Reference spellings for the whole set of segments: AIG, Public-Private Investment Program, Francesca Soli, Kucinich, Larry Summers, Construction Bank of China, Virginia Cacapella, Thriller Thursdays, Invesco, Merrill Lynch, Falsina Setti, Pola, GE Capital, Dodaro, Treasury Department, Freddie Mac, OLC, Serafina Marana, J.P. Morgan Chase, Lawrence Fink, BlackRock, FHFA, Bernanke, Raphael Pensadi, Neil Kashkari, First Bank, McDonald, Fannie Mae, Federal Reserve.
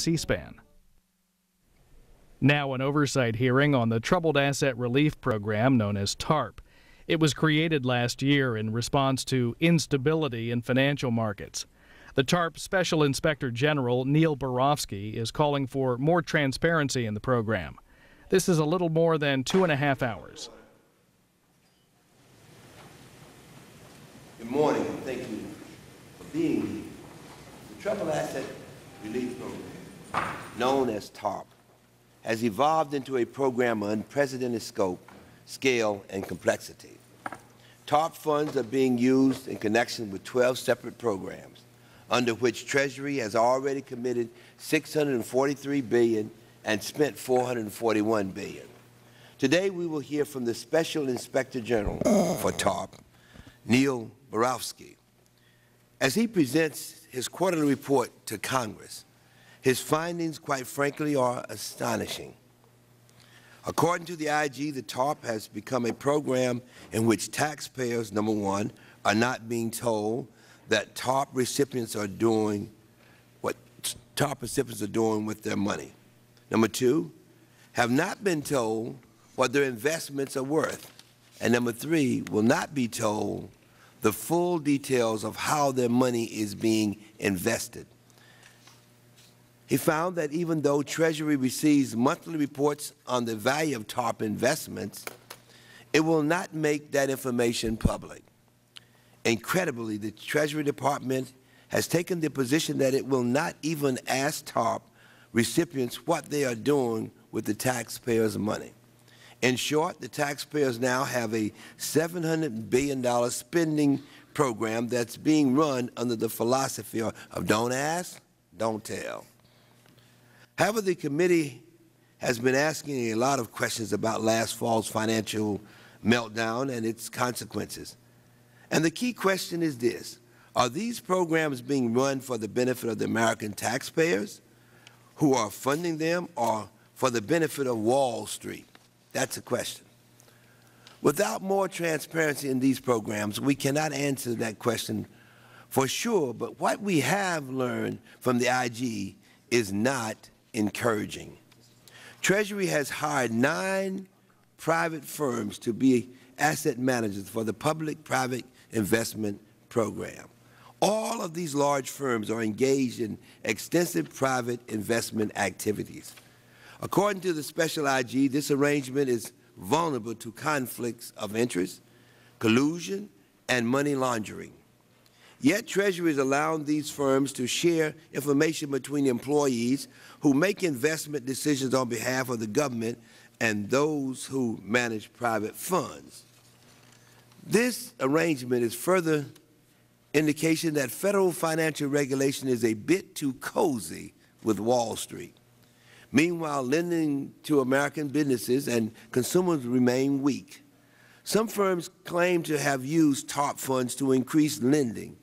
C-SPAN. Now an oversight hearing on the Troubled Asset Relief Program known as TARP. It was created last year in response to instability in financial markets. The TARP Special Inspector General, Neil Barofsky, is calling for more transparency in the program. This is a little more than 2.5 hours. Good morning, and thank you for being here. The Troubled Asset Relief Program, known as TARP, has evolved into a program of unprecedented scope, scale, and complexity. TARP funds are being used in connection with 12 separate programs, under which Treasury has already committed $643 billion and spent $441 billion. Today, we will hear from the Special Inspector General for TARP, Neil Barofsky. As he presents his quarterly report to Congress, his findings, quite frankly, are astonishing. According to the AIG, the TARP has become a program in which taxpayers, number one, are not being told that TARP recipients are doing what TARP recipients are doing with their money. Number two, have not been told what their investments are worth. And number three, will not be told the full details of how their money is being invested. He found that even though Treasury receives monthly reports on the value of TARP investments, it will not make that information public. Incredibly, the Treasury Department has taken the position that it will not even ask TARP recipients what they are doing with the taxpayers' money. In short, the taxpayers now have a $700 billion spending program that's being run under the philosophy of don't ask, don't tell. However, the committee has been asking a lot of questions about last fall's financial meltdown and its consequences. And the key question is this: are these programs being run for the benefit of the American taxpayers who are funding them, or for the benefit of Wall Street? That's the question. Without more transparency in these programs, we cannot answer that question for sure, but what we have learned from the IG is not encouraging. Treasury has hired 9 private firms to be asset managers for the Public-Private Investment Program. All of these large firms are engaged in extensive private investment activities. According to the Special IG, this arrangement is vulnerable to conflicts of interest, collusion, and money laundering. Yet Treasury is allowing these firms to share information between employees who make investment decisions on behalf of the government and those who manage private funds. This arrangement is further indication that federal financial regulation is a bit too cozy with Wall Street. Meanwhile, lending to American businesses and consumers remain weak. Some firms claim to have used TARP funds to increase lending,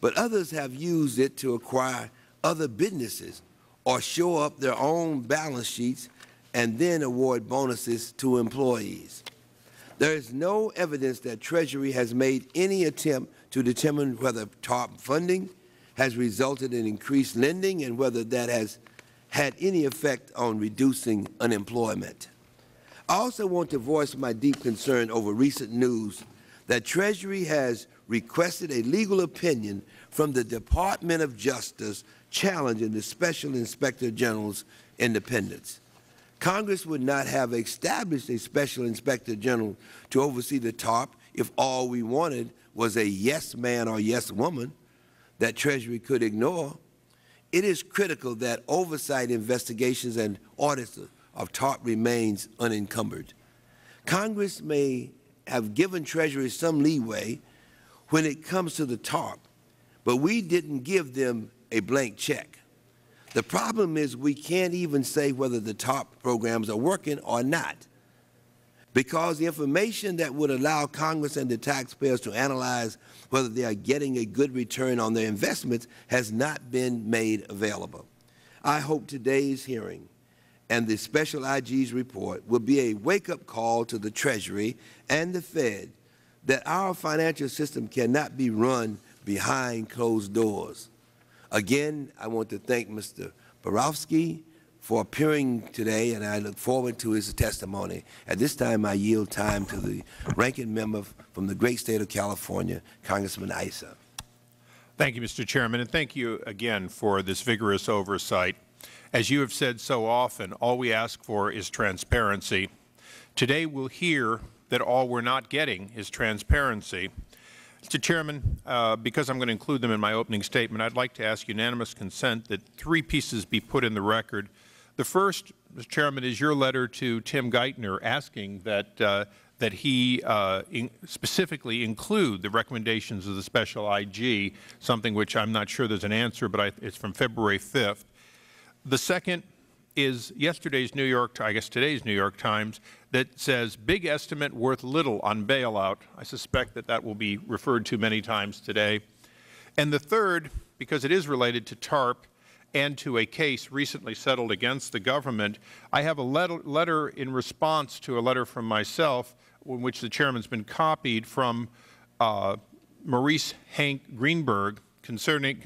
but others have used it to acquire other businesses or show up their own balance sheets and then award bonuses to employees. There is no evidence that Treasury has made any attempt to determine whether TARP funding has resulted in increased lending and whether that has had any effect on reducing unemployment. I also want to voice my deep concern over recent news that Treasury has requested a legal opinion from the Department of Justice challenging the Special Inspector General's independence. Congress would not have established a Special Inspector General to oversee the TARP if all we wanted was a yes man or yes woman that Treasury could ignore. It is critical that oversight, investigations, and audits of TARP remains unencumbered. Congress may have given Treasury some leeway when it comes to the TARP, but we didn't give them a blank check. The problem is we can't even say whether the TARP programs are working or not, because the information that would allow Congress and the taxpayers to analyze whether they are getting a good return on their investments has not been made available. I hope today's hearing and the Special IG's report will be a wake-up call to the Treasury and the Fed that our financial system cannot be run behind closed doors. Again, I want to thank Mr. Barofsky for appearing today, and I look forward to his testimony. At this time, I yield time to the ranking member from the great state of California, Congressman Issa. Thank you, Mr. Chairman, and thank you again for this vigorous oversight. As you have said so often, all we ask for is transparency. Today we'll hear that all we're not getting is transparency. Mr. Chairman, because I'm going to include them in my opening statement, I'd like to ask unanimous consent that three pieces be put in the record. The first, Mr. Chairman, is your letter to Tim Geithner asking that, that he specifically include the recommendations of the special IG, something which I'm not sure there's an answer, but it's from February 5th. The second is yesterday's New York, I guess today's New York Times, that says big estimate worth little on bailout. I suspect that that will be referred to many times today. And the third, because it is related to TARP, and to a case recently settled against the government, I have a letter in response to a letter from myself, in which the Chairman has been copied, from Maurice Hank Greenberg concerning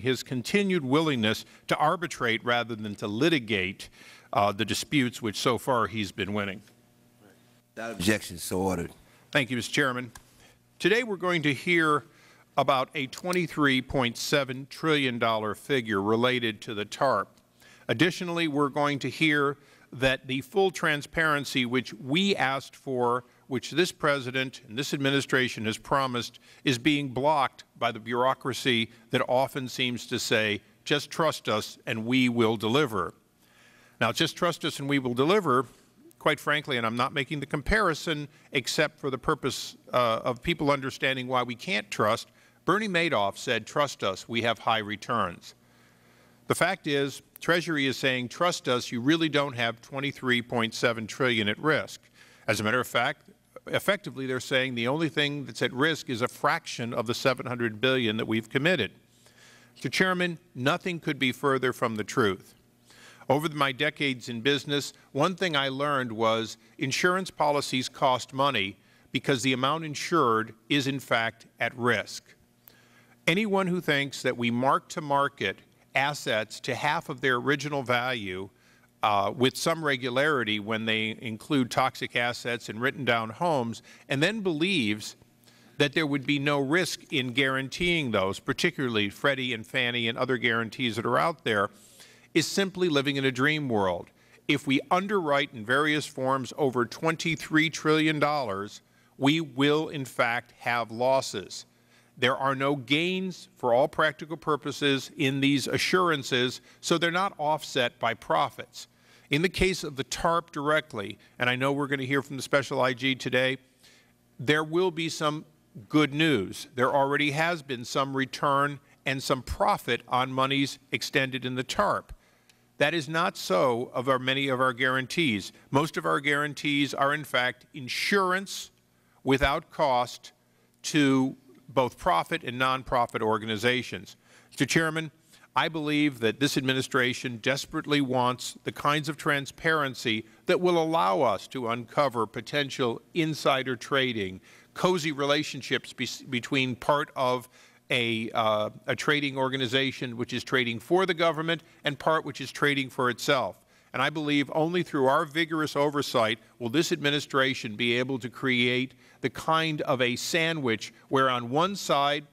his continued willingness to arbitrate rather than to litigate the disputes which so far he has been winning. That objection is so ordered. Thank you, Mr. Chairman. Today we are going to hear about a $23.7 trillion figure related to the TARP. Additionally, we are going to hear that the full transparency which we asked for, which this President and this administration has promised, is being blocked by the bureaucracy that often seems to say, just trust us and we will deliver. Now, just trust us and we will deliver, quite frankly, and I am not making the comparison except for the purpose of people understanding why we can't trust, Bernie Madoff said, trust us, we have high returns. The fact is, Treasury is saying, trust us, you really don't have $23.7 trillion at risk. As a matter of fact, effectively, they are saying the only thing that is at risk is a fraction of the $700 billion that we have committed. Mr. Chairman, nothing could be further from the truth. Over my decades in business, one thing I learned was insurance policies cost money because the amount insured is, in fact, at risk. Anyone who thinks that we mark to market assets to half of their original value with some regularity when they include toxic assets and written down homes, and then believes that there would be no risk in guaranteeing those, particularly Freddie and Fannie and other guarantees that are out there, is simply living in a dream world. If we underwrite in various forms over $23 trillion, we will, in fact, have losses. There are no gains for all practical purposes in these assurances, so they are not offset by profits. In the case of the TARP directly, and I know we are going to hear from the special IG today, there will be some good news. There already has been some return and some profit on monies extended in the TARP. That is not so of many of our guarantees. Most of our guarantees are, in fact, insurance without cost to both profit and nonprofit organizations. Mr. Chairman, I believe that this administration desperately wants the kinds of transparency that will allow us to uncover potential insider trading, cozy relationships between part of a trading organization which is trading for the government and part which is trading for itself. And I believe only through our vigorous oversight will this administration be able to create the kind of a sandwich where on one side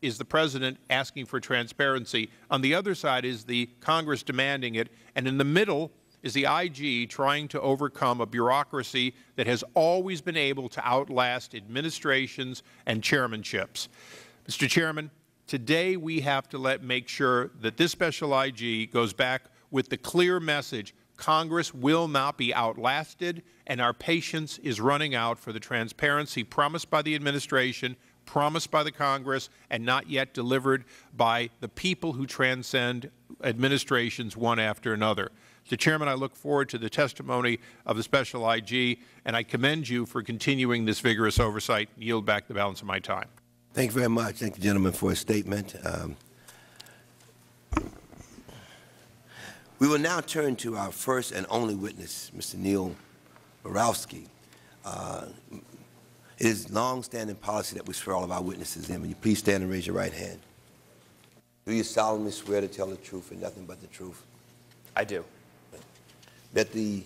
is the President asking for transparency, on the other side is the Congress demanding it, and in the middle is the IG trying to overcome a bureaucracy that has always been able to outlast administrations and chairmanships. Mr. Chairman, today we have to make sure that this special IG goes back with the clear message Congress will not be outlasted, and our patience is running out for the transparency promised by the administration, promised by the Congress, and not yet delivered by the people who transcend administrations one after another. Mr. Chairman, I look forward to the testimony of the special IG, and I commend you for continuing this vigorous oversight and yield back the balance of my time. Thank you very much. Thank the gentleman for his statement. We will now turn to our first and only witness, Mr. Neil Barofsky. It is long-standing policy that we swear all of our witnesses in. Will you please stand and raise your right hand? Do you solemnly swear to tell the truth and nothing but the truth? I do. That the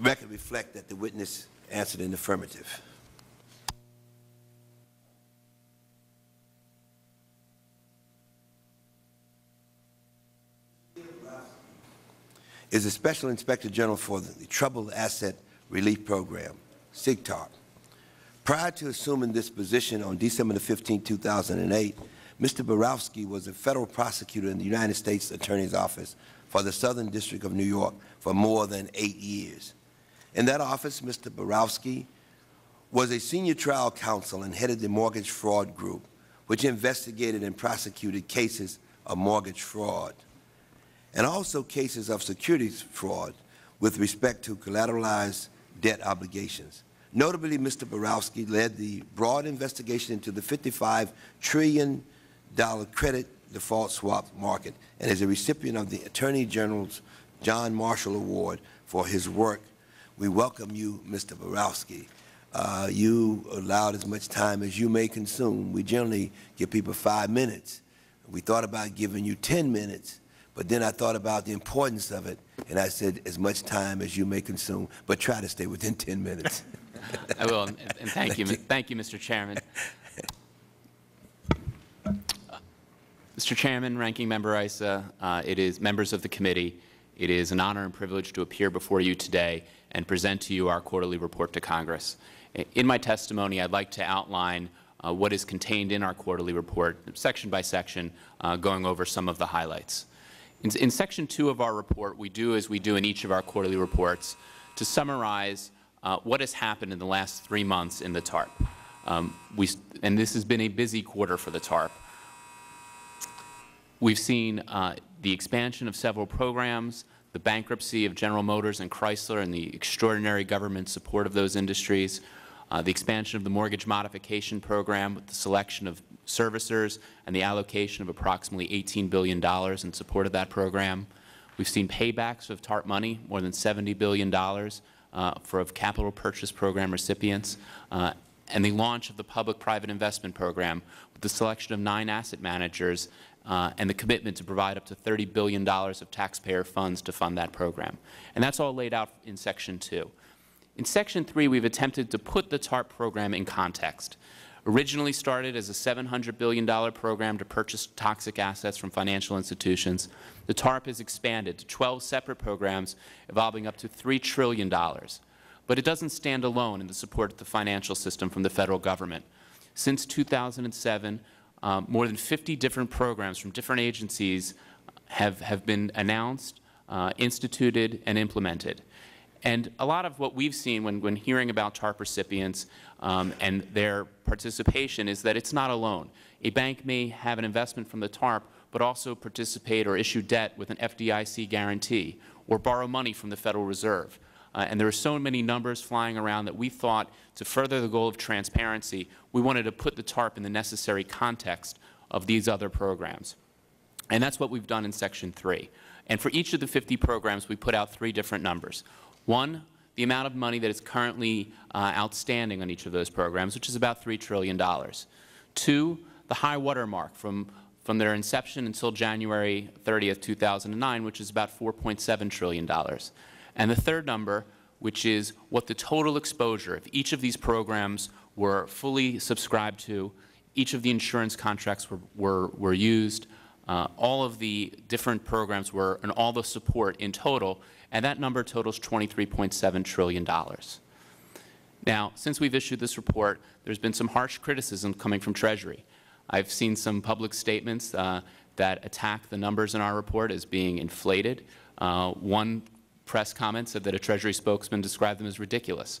record reflect that the witness answered in the affirmative. Is a Special Inspector General for the Troubled Asset Relief Program, SIGTARP. Prior to assuming this position on December 15, 2008, Mr. Barofsky was a federal prosecutor in the United States Attorney's Office for the Southern District of New York for more than 8 years. In that office, Mr. Barofsky was a senior trial counsel and headed the mortgage fraud group, which investigated and prosecuted cases of mortgage fraud, and also cases of securities fraud with respect to collateralized debt obligations. Notably, Mr. Barofsky led the broad investigation into the $55 trillion credit default swap market and is a recipient of the Attorney General's John Marshall Award for his work. We welcome you, Mr. Barofsky. You allowed as much time as you may consume. We generally give people 5 minutes. We thought about giving you 10 minutes. But then I thought about the importance of it, and I said, as much time as you may consume, but try to stay within 10 minutes. I will, and thank you, Mr. Chairman. Mr. Chairman, Ranking Member Issa, it is members of the committee, it is an honor and privilege to appear before you today and present to you our quarterly report to Congress. In my testimony, I'd like to outline what is contained in our quarterly report, section by section, going over some of the highlights. In Section 2 of our report, we do, as we do in each of our quarterly reports, to summarize what has happened in the last 3 months in the TARP. And this has been a busy quarter for the TARP. We've seen the expansion of several programs, the bankruptcy of General Motors and Chrysler and the extraordinary government support of those industries, the expansion of the mortgage modification program with the selection of servicers and the allocation of approximately $18 billion in support of that program. We've seen paybacks of TARP money, more than $70 billion of capital purchase program recipients, and the launch of the Public-Private Investment Program with the selection of 9 asset managers and the commitment to provide up to $30 billion of taxpayer funds to fund that program. And that's all laid out in Section 2. In Section 3, we've attempted to put the TARP program in context. Originally started as a $700 billion program to purchase toxic assets from financial institutions, the TARP has expanded to 12 separate programs involving up to $3 trillion. But it doesn't stand alone in the support of the financial system from the Federal Government. Since 2007, more than 50 different programs from different agencies have been announced, instituted, and implemented. And a lot of what we've seen when hearing about TARP recipients and their participation is that it's not alone. A bank may have an investment from the TARP, but also participate or issue debt with an FDIC guarantee or borrow money from the Federal Reserve. And there are so many numbers flying around that we thought, to further the goal of transparency, we wanted to put the TARP in the necessary context of these other programs. And that's what we've done in Section 3. And for each of the 50 programs, we put out 3 different numbers. One, the amount of money that is currently outstanding on each of those programs, which is about $3 trillion. Two, the high water mark from their inception until January 30th, 2009, which is about $4.7 trillion. And the third number, which is what the total exposure of each of these programs were fully subscribed to, each of the insurance contracts were used, all of the different programs were, and all the support in total, and that number totals $23.7 trillion. Now, since we've issued this report, there's been some harsh criticism coming from Treasury. I've seen some public statements that attack the numbers in our report as being inflated. One press comment said that a Treasury spokesman described them as ridiculous.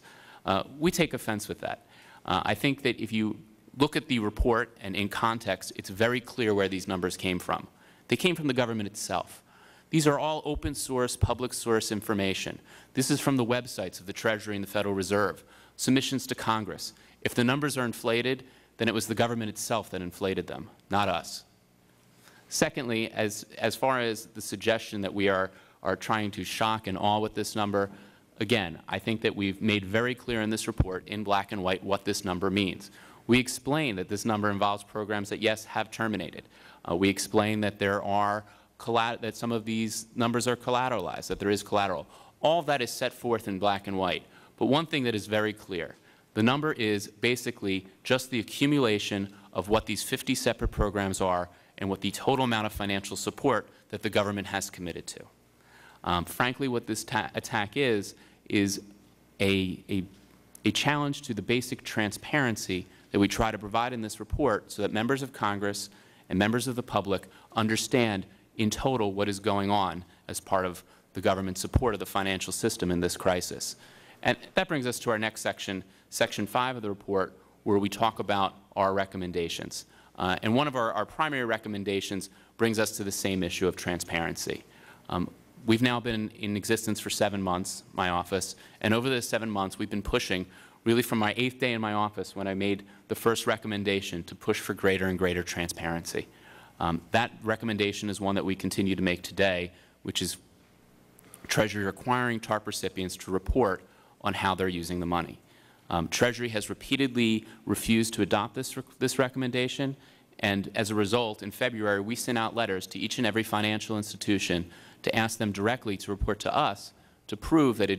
We take offense with that. I think that if you look at the report and in context, it's very clear where these numbers came from. They came from the government itself. These are all open source, public source information. This is from the websites of the Treasury and the Federal Reserve, submissions to Congress. If the numbers are inflated, then it was the government itself that inflated them, not us. Secondly, as far as the suggestion that we are trying to shock and awe with this number, again, I think that we've made very clear in this report, in black and white, what this number means. We explain that this number involves programs that, yes, have terminated. We explain that there are that some of these numbers are collateralized, that there is collateral. All that is set forth in black and white. But one thing that is very clear, the number is basically just the accumulation of what these 50 separate programs are and what the total amount of financial support that the government has committed to. Frankly, what this attack is a challenge to the basic transparency that we try to provide in this report so that members of Congress and members of the public understand in total what is going on as part of the government's support of the financial system in this crisis. And that brings us to our next section, Section 5 of the report, where we talk about our recommendations. And one of our primary recommendations brings us to the same issue of transparency. We've now been in existence for 7 months, my office, and over those 7 months we've been pushing, really from my 8th day in my office when I made the first recommendation, to push for greater and greater transparency. That recommendation is one that we continue to make today, which is Treasury requiring TARP recipients to report on how they're using the money. Treasury has repeatedly refused to adopt this recommendation, and as a result, in February, we sent out letters to each and every financial institution to ask them directly to report to us to prove that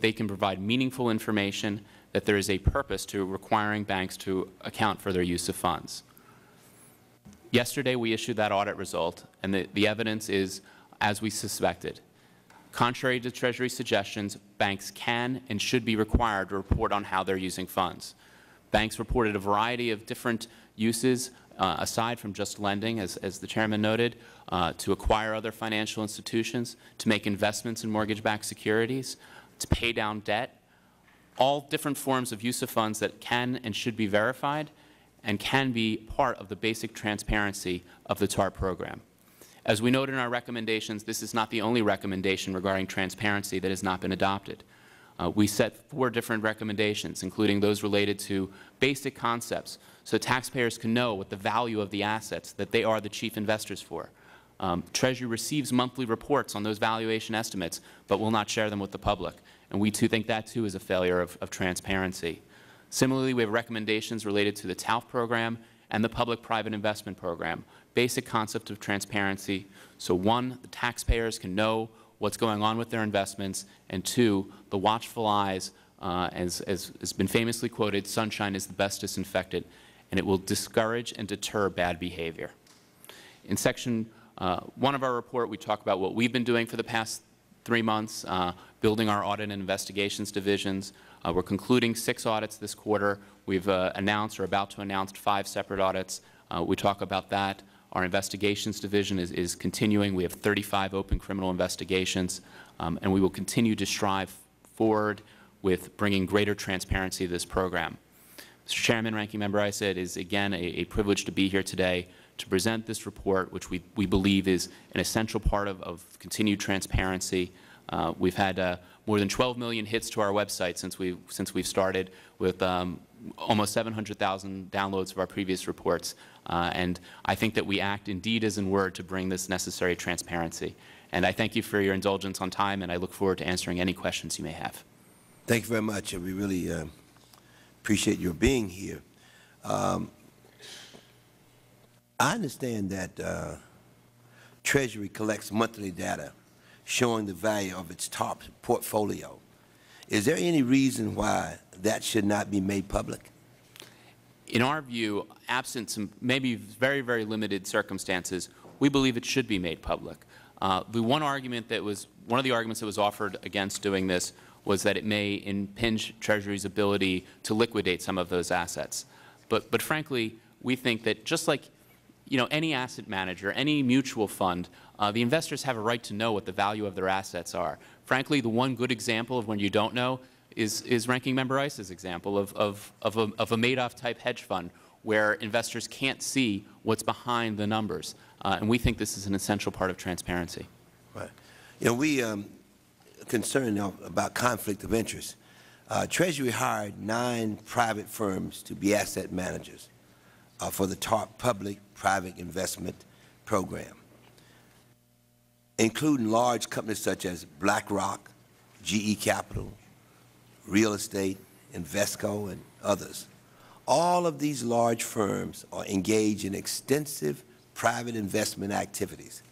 they can provide meaningful information, that there is a purpose to requiring banks to account for their use of funds. Yesterday, we issued that audit result, and the evidence is as we suspected. Contrary to Treasury suggestions, banks can and should be required to report on how they're using funds. Banks reported a variety of different uses aside from just lending, as the Chairman noted, to acquire other financial institutions, to make investments in mortgage-backed securities, to pay down debt, all different forms of use of funds that can and should be verified and can be part of the basic transparency of the TARP program. As we noted in our recommendations, this is not the only recommendation regarding transparency that has not been adopted. We set 4 different recommendations, including those related to basic concepts, so taxpayers can know what the value of the assets that they are the chief investors for. Treasury receives monthly reports on those valuation estimates, but will not share them with the public. And we, too, think that, too, is a failure of transparency. Similarly, we have recommendations related to the TALF program and the Public-Private Investment Program, basic concept of transparency. So, 1, the taxpayers can know what's going on with their investments, and 2, the watchful eyes, as has been famously quoted, sunshine is the best disinfectant, and it will discourage and deter bad behavior. In Section 1 of our report, we talk about what we've been doing for the past 3 months, building our audit and investigations divisions. We're concluding 6 audits this quarter. We've announced or about to announce 5 separate audits. We talk about that. Our investigations division is continuing. We have 35 open criminal investigations, and we will continue to strive forward with bringing greater transparency to this program. Mr. Chairman, Ranking Member, I said it is again a privilege to be here today to present this report, which we believe is an essential part of continued transparency. We've had more than 12 million hits to our website since we've started, with almost 700,000 downloads of our previous reports. And I think that we act in deed as in word to bring this necessary transparency. And I thank you for your indulgence on time, and I look forward to answering any questions you may have. Thank you very much. We really appreciate your being here. I understand that Treasury collects monthly data showing the value of its TARP portfolio. Is there any reason why that should not be made public? In our view, absent some maybe very, very limited circumstances, we believe it should be made public. The one argument that was, one of the arguments that was offered against doing this was that it may impinge Treasury's ability to liquidate some of those assets. But frankly, we think that just like any asset manager, any mutual fund, the investors have a right to know what the value of their assets are. Frankly, the one good example of when you don't know is Ranking Member Ice's example of a Madoff-type hedge fund where investors can't see what's behind the numbers. And we think this is an essential part of transparency. Right. You know, we concerned about conflict of interest. Treasury hired 9 private firms to be asset managers for the TARP Public-Private Investment Program, including large companies such as BlackRock, GE Capital, Real Estate, Invesco, and others. All of these large firms are engaged in extensive private investment activities.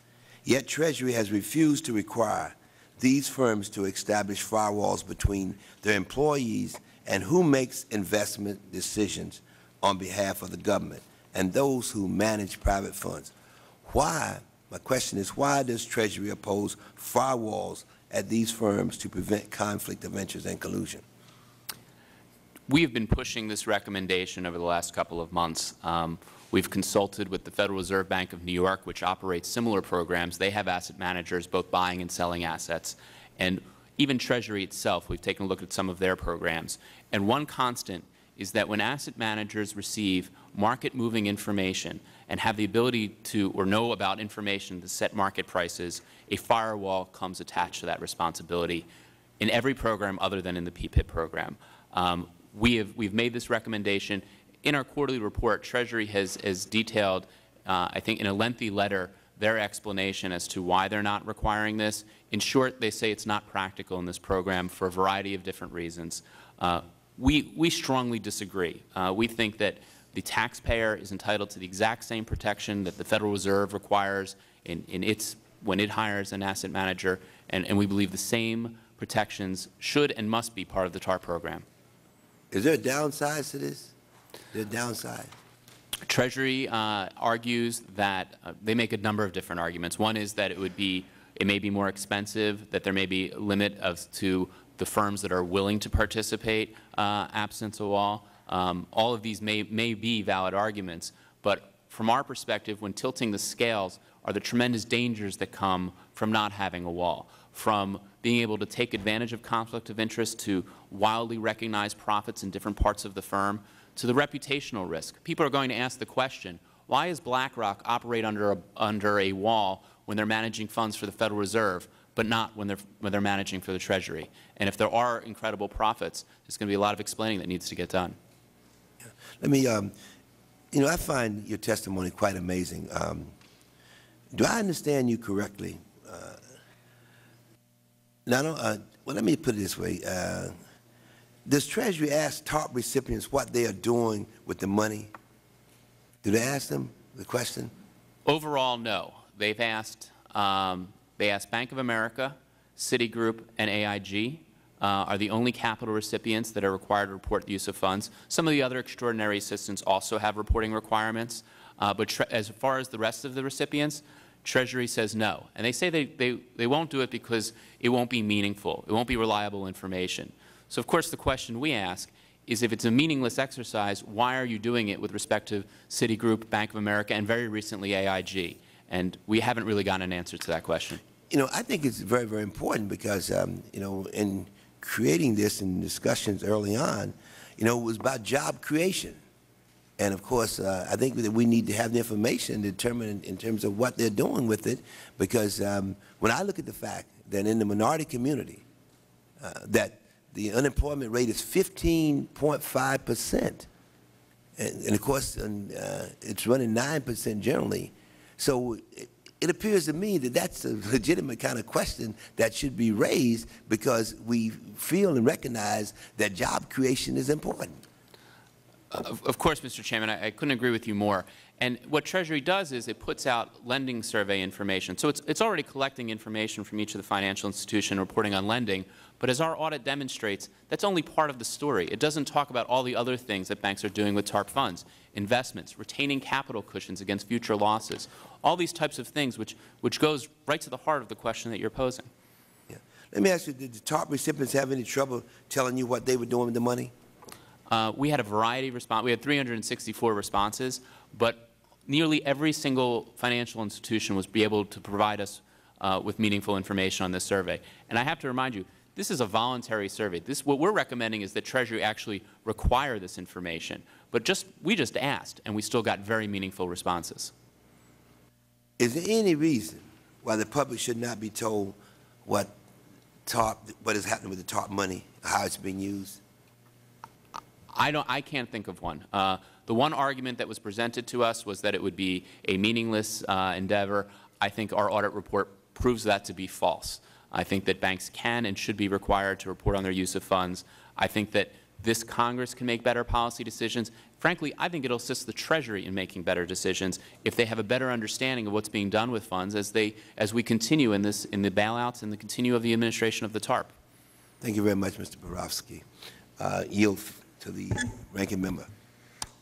Yet Treasury has refused to require these firms to establish firewalls between their employees and who makes investment decisions on behalf of the government and those who manage private funds. Why, my question is, why does Treasury oppose firewalls at these firms to prevent conflict of interest and collusion? We have been pushing this recommendation over the last couple of months. We've consulted with the Federal Reserve Bank of New York, which operates similar programs. They have asset managers both buying and selling assets. And even Treasury itself, we've taken a look at some of their programs. And one constant is that when asset managers receive market-moving information and have the ability to or know about information to set market prices, a firewall comes attached to that responsibility in every program other than in the PPIP program. We've made this recommendation. In our quarterly report, Treasury has detailed, I think in a lengthy letter, their explanation as to why they are not requiring this. In short, they say it is not practical in this program for a variety of different reasons. We strongly disagree. We think that the taxpayer is entitled to the exact same protection that the Federal Reserve requires when it hires an asset manager, and we believe the same protections should and must be part of the TARP program. Is there a downside to this? The downside? Treasury argues that they make a number of different arguments. One is that it may be more expensive, that there may be a limit to the firms that are willing to participate absent a wall. All of these may be valid arguments, but from our perspective, when tilting the scales are the tremendous dangers that come from not having a wall, from being able to take advantage of conflict of interest to wildly recognize profits in different parts of the firm, to the reputational risk. People are going to ask the question, why does BlackRock operate under a wall when they are managing funds for the Federal Reserve, but not when they're managing for the Treasury? And if there are incredible profits, there's going to be a lot of explaining that needs to get done. Let me, you know, I find your testimony quite amazing. Do I understand you correctly? Well, let me put it this way. Does Treasury ask TARP recipients what they are doing with the money? Do they ask them the question? Overall, no. They've asked. They asked Bank of America, Citigroup, and AIG are the only capital recipients that are required to report the use of funds. Some of the other extraordinary assistants also have reporting requirements. But as far as the rest of the recipients, Treasury says no. And they say they won't do it because it won't be meaningful. It won't be reliable information. So, of course, the question we ask is, if it's a meaningless exercise, why are you doing it with respect to Citigroup, Bank of America, and very recently AIG? And we haven't really gotten an answer to that question. You know, I think it's very, very important because, you know, in creating this and discussions early on, you know, it was about job creation. And, of course, I think that we need to have the information determined in terms of what they're doing with it, because when I look at the fact that in the minority community that the unemployment rate is 15.5%, and, of course, it's running 9% generally. So it appears to me that that's a legitimate kind of question that should be raised, because we feel and recognize that job creation is important. Of course, Mr. Chairman, I couldn't agree with you more. And what Treasury does is it puts out lending survey information. So it's already collecting information from each of the financial institutions reporting on lending. But as our audit demonstrates, that's only part of the story. It doesn't talk about all the other things that banks are doing with TARP funds, investments, retaining capital cushions against future losses, all these types of things, which goes right to the heart of the question that you are posing. Yeah. Let me ask you, did the TARP recipients have any trouble telling you what they were doing with the money? We had a variety of responses. We had 364 responses, but nearly every single financial institution was able to provide us with meaningful information on this survey. And I have to remind you, this is a voluntary survey. What we are recommending is that Treasury actually require this information. But we just asked, and we still got very meaningful responses. Is there any reason why the public should not be told what is happening with the TARP money, how it's being used? I can't think of one. The one argument that was presented to us was that it would be a meaningless endeavor. I think our audit report proves that to be false. I think that banks can and should be required to report on their use of funds. I think that This Congress can make better policy decisions. Frankly, I think it will assist the Treasury in making better decisions if they have a better understanding of what is being done with funds as we continue in this, in the bailouts and the continue of the administration of the TARP. Thank you very much, Mr. Barofsky. Yield to the ranking member.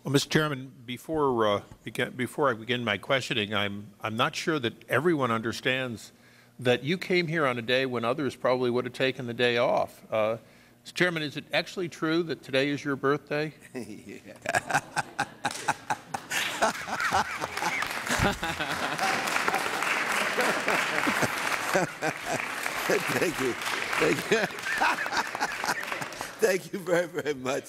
Well, Mr. Chairman, before I begin my questioning, I'm not sure that everyone understands that you came here on a day when others probably would have taken the day off. Mr. Chairman, is it actually true that today is your birthday? Thank you. Thank you. Thank you very, very much.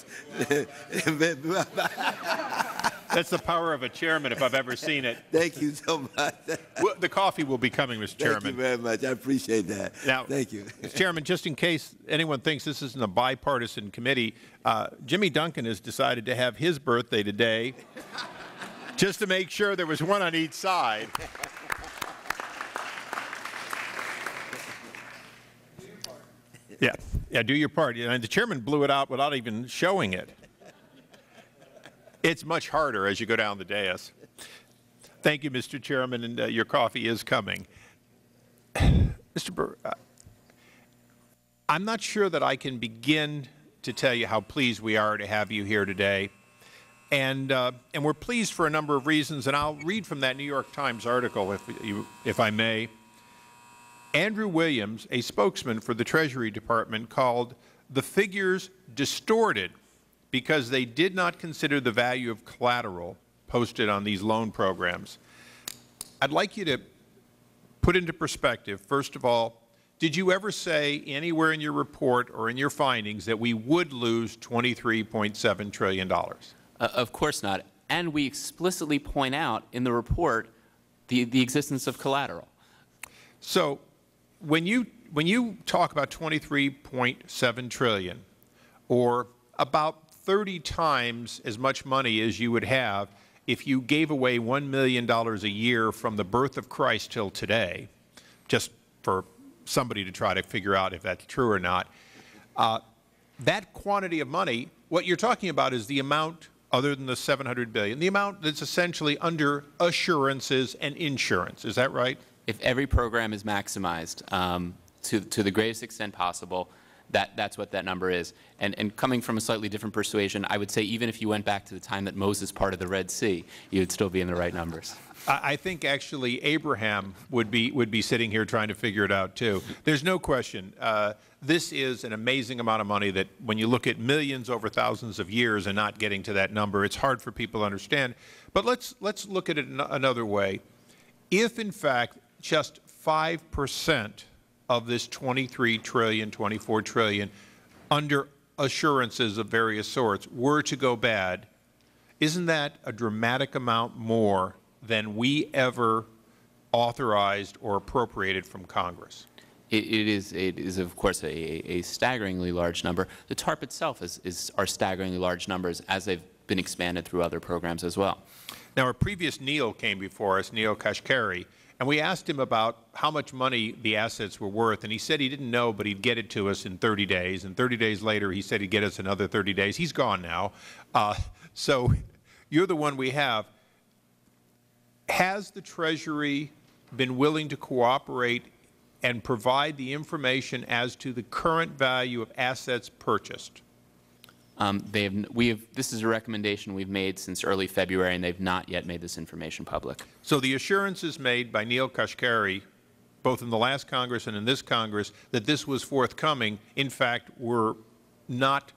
That's the power of a chairman if I've ever seen it. Thank you so much. Well, the coffee will be coming, Mr. Chairman. Thank you very much. I appreciate that. Now, thank you. Mr. Chairman, just in case anyone thinks this isn't a bipartisan committee, Jimmy Duncan has decided to have his birthday today just to make sure there was one on each side. Yeah. Yeah, do your part. And the chairman blew it out without even showing it. It's much harder as you go down the dais. Thank you, Mr. Chairman, and your coffee is coming. Mr. Burr, I'm not sure that I can begin to tell you how pleased we are to have you here today. And we're pleased for a number of reasons, and I'll read from that New York Times article, if I may. Andrew Williams, a spokesman for the Treasury Department, called the figures distorted because they did not consider the value of collateral posted on these loan programs. I'd like you to put into perspective, first of all, did you ever say anywhere in your report or in your findings that we would lose $23.7 trillion? Of course not. And we explicitly point out in the report the existence of collateral. So, when you talk about $23.7 trillion, or about 30 times as much money as you would have if you gave away $1 million a year from the birth of Christ till today, just for somebody to try to figure out if that's true or not, that quantity of money, what you're talking about is the amount other than the $700 billion, the amount that's essentially under assurances and insurance. Is that right? If every program is maximized to the greatest extent possible, that's what that number is. And coming from a slightly different persuasion, I would say even if you went back to the time that Moses parted the Red Sea, you would still be in the right numbers. I think actually Abraham would be sitting here trying to figure it out too. There's no question. This is an amazing amount of money that when you look at millions over thousands of years and not getting to that number, it's hard for people to understand. But let's look at it another way. If in fact just 5% of this $23 trillion, $24 trillion under assurances of various sorts were to go bad, isn't that a dramatic amount more than we ever authorized or appropriated from Congress? It is of course, a staggeringly large number. The TARP itself are staggeringly large numbers as they've been expanded through other programs as well. Now, our previous Neil came before us, Neil Kashkari, and we asked him about how much money the assets were worth, and he said he didn't know, but he'd get it to us in 30 days. And 30 days later, he said he'd get us another 30 days. He's gone now. So you're the one we have. Has the Treasury been willing to cooperate and provide the information as to the current value of assets purchased? This is a recommendation we've made since early February, and they've not yet made this information public. So the assurances made by Neil Kashkari, both in the last Congress and in this Congress, that this was forthcoming, in fact, were not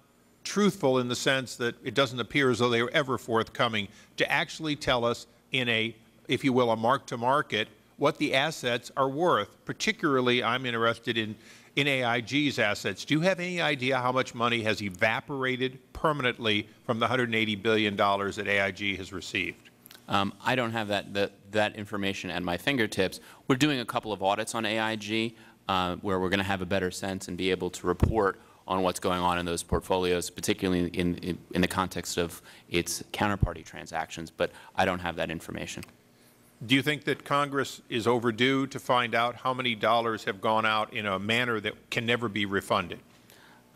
truthful in the sense that it doesn't appear as though they were ever forthcoming to actually tell us in a, if you will, a mark-to-market what the assets are worth. Particularly, I'm interested in AIG's assets. Do you have any idea how much money has evaporated permanently from the $180 billion that AIG has received? I don't have that information at my fingertips. We're doing a couple of audits on AIG where we're going to have a better sense and be able to report on what's going on in those portfolios, particularly in the context of its counterparty transactions. But I don't have that information. Do you think that Congress is overdue to find out how many dollars have gone out in a manner that can never be refunded?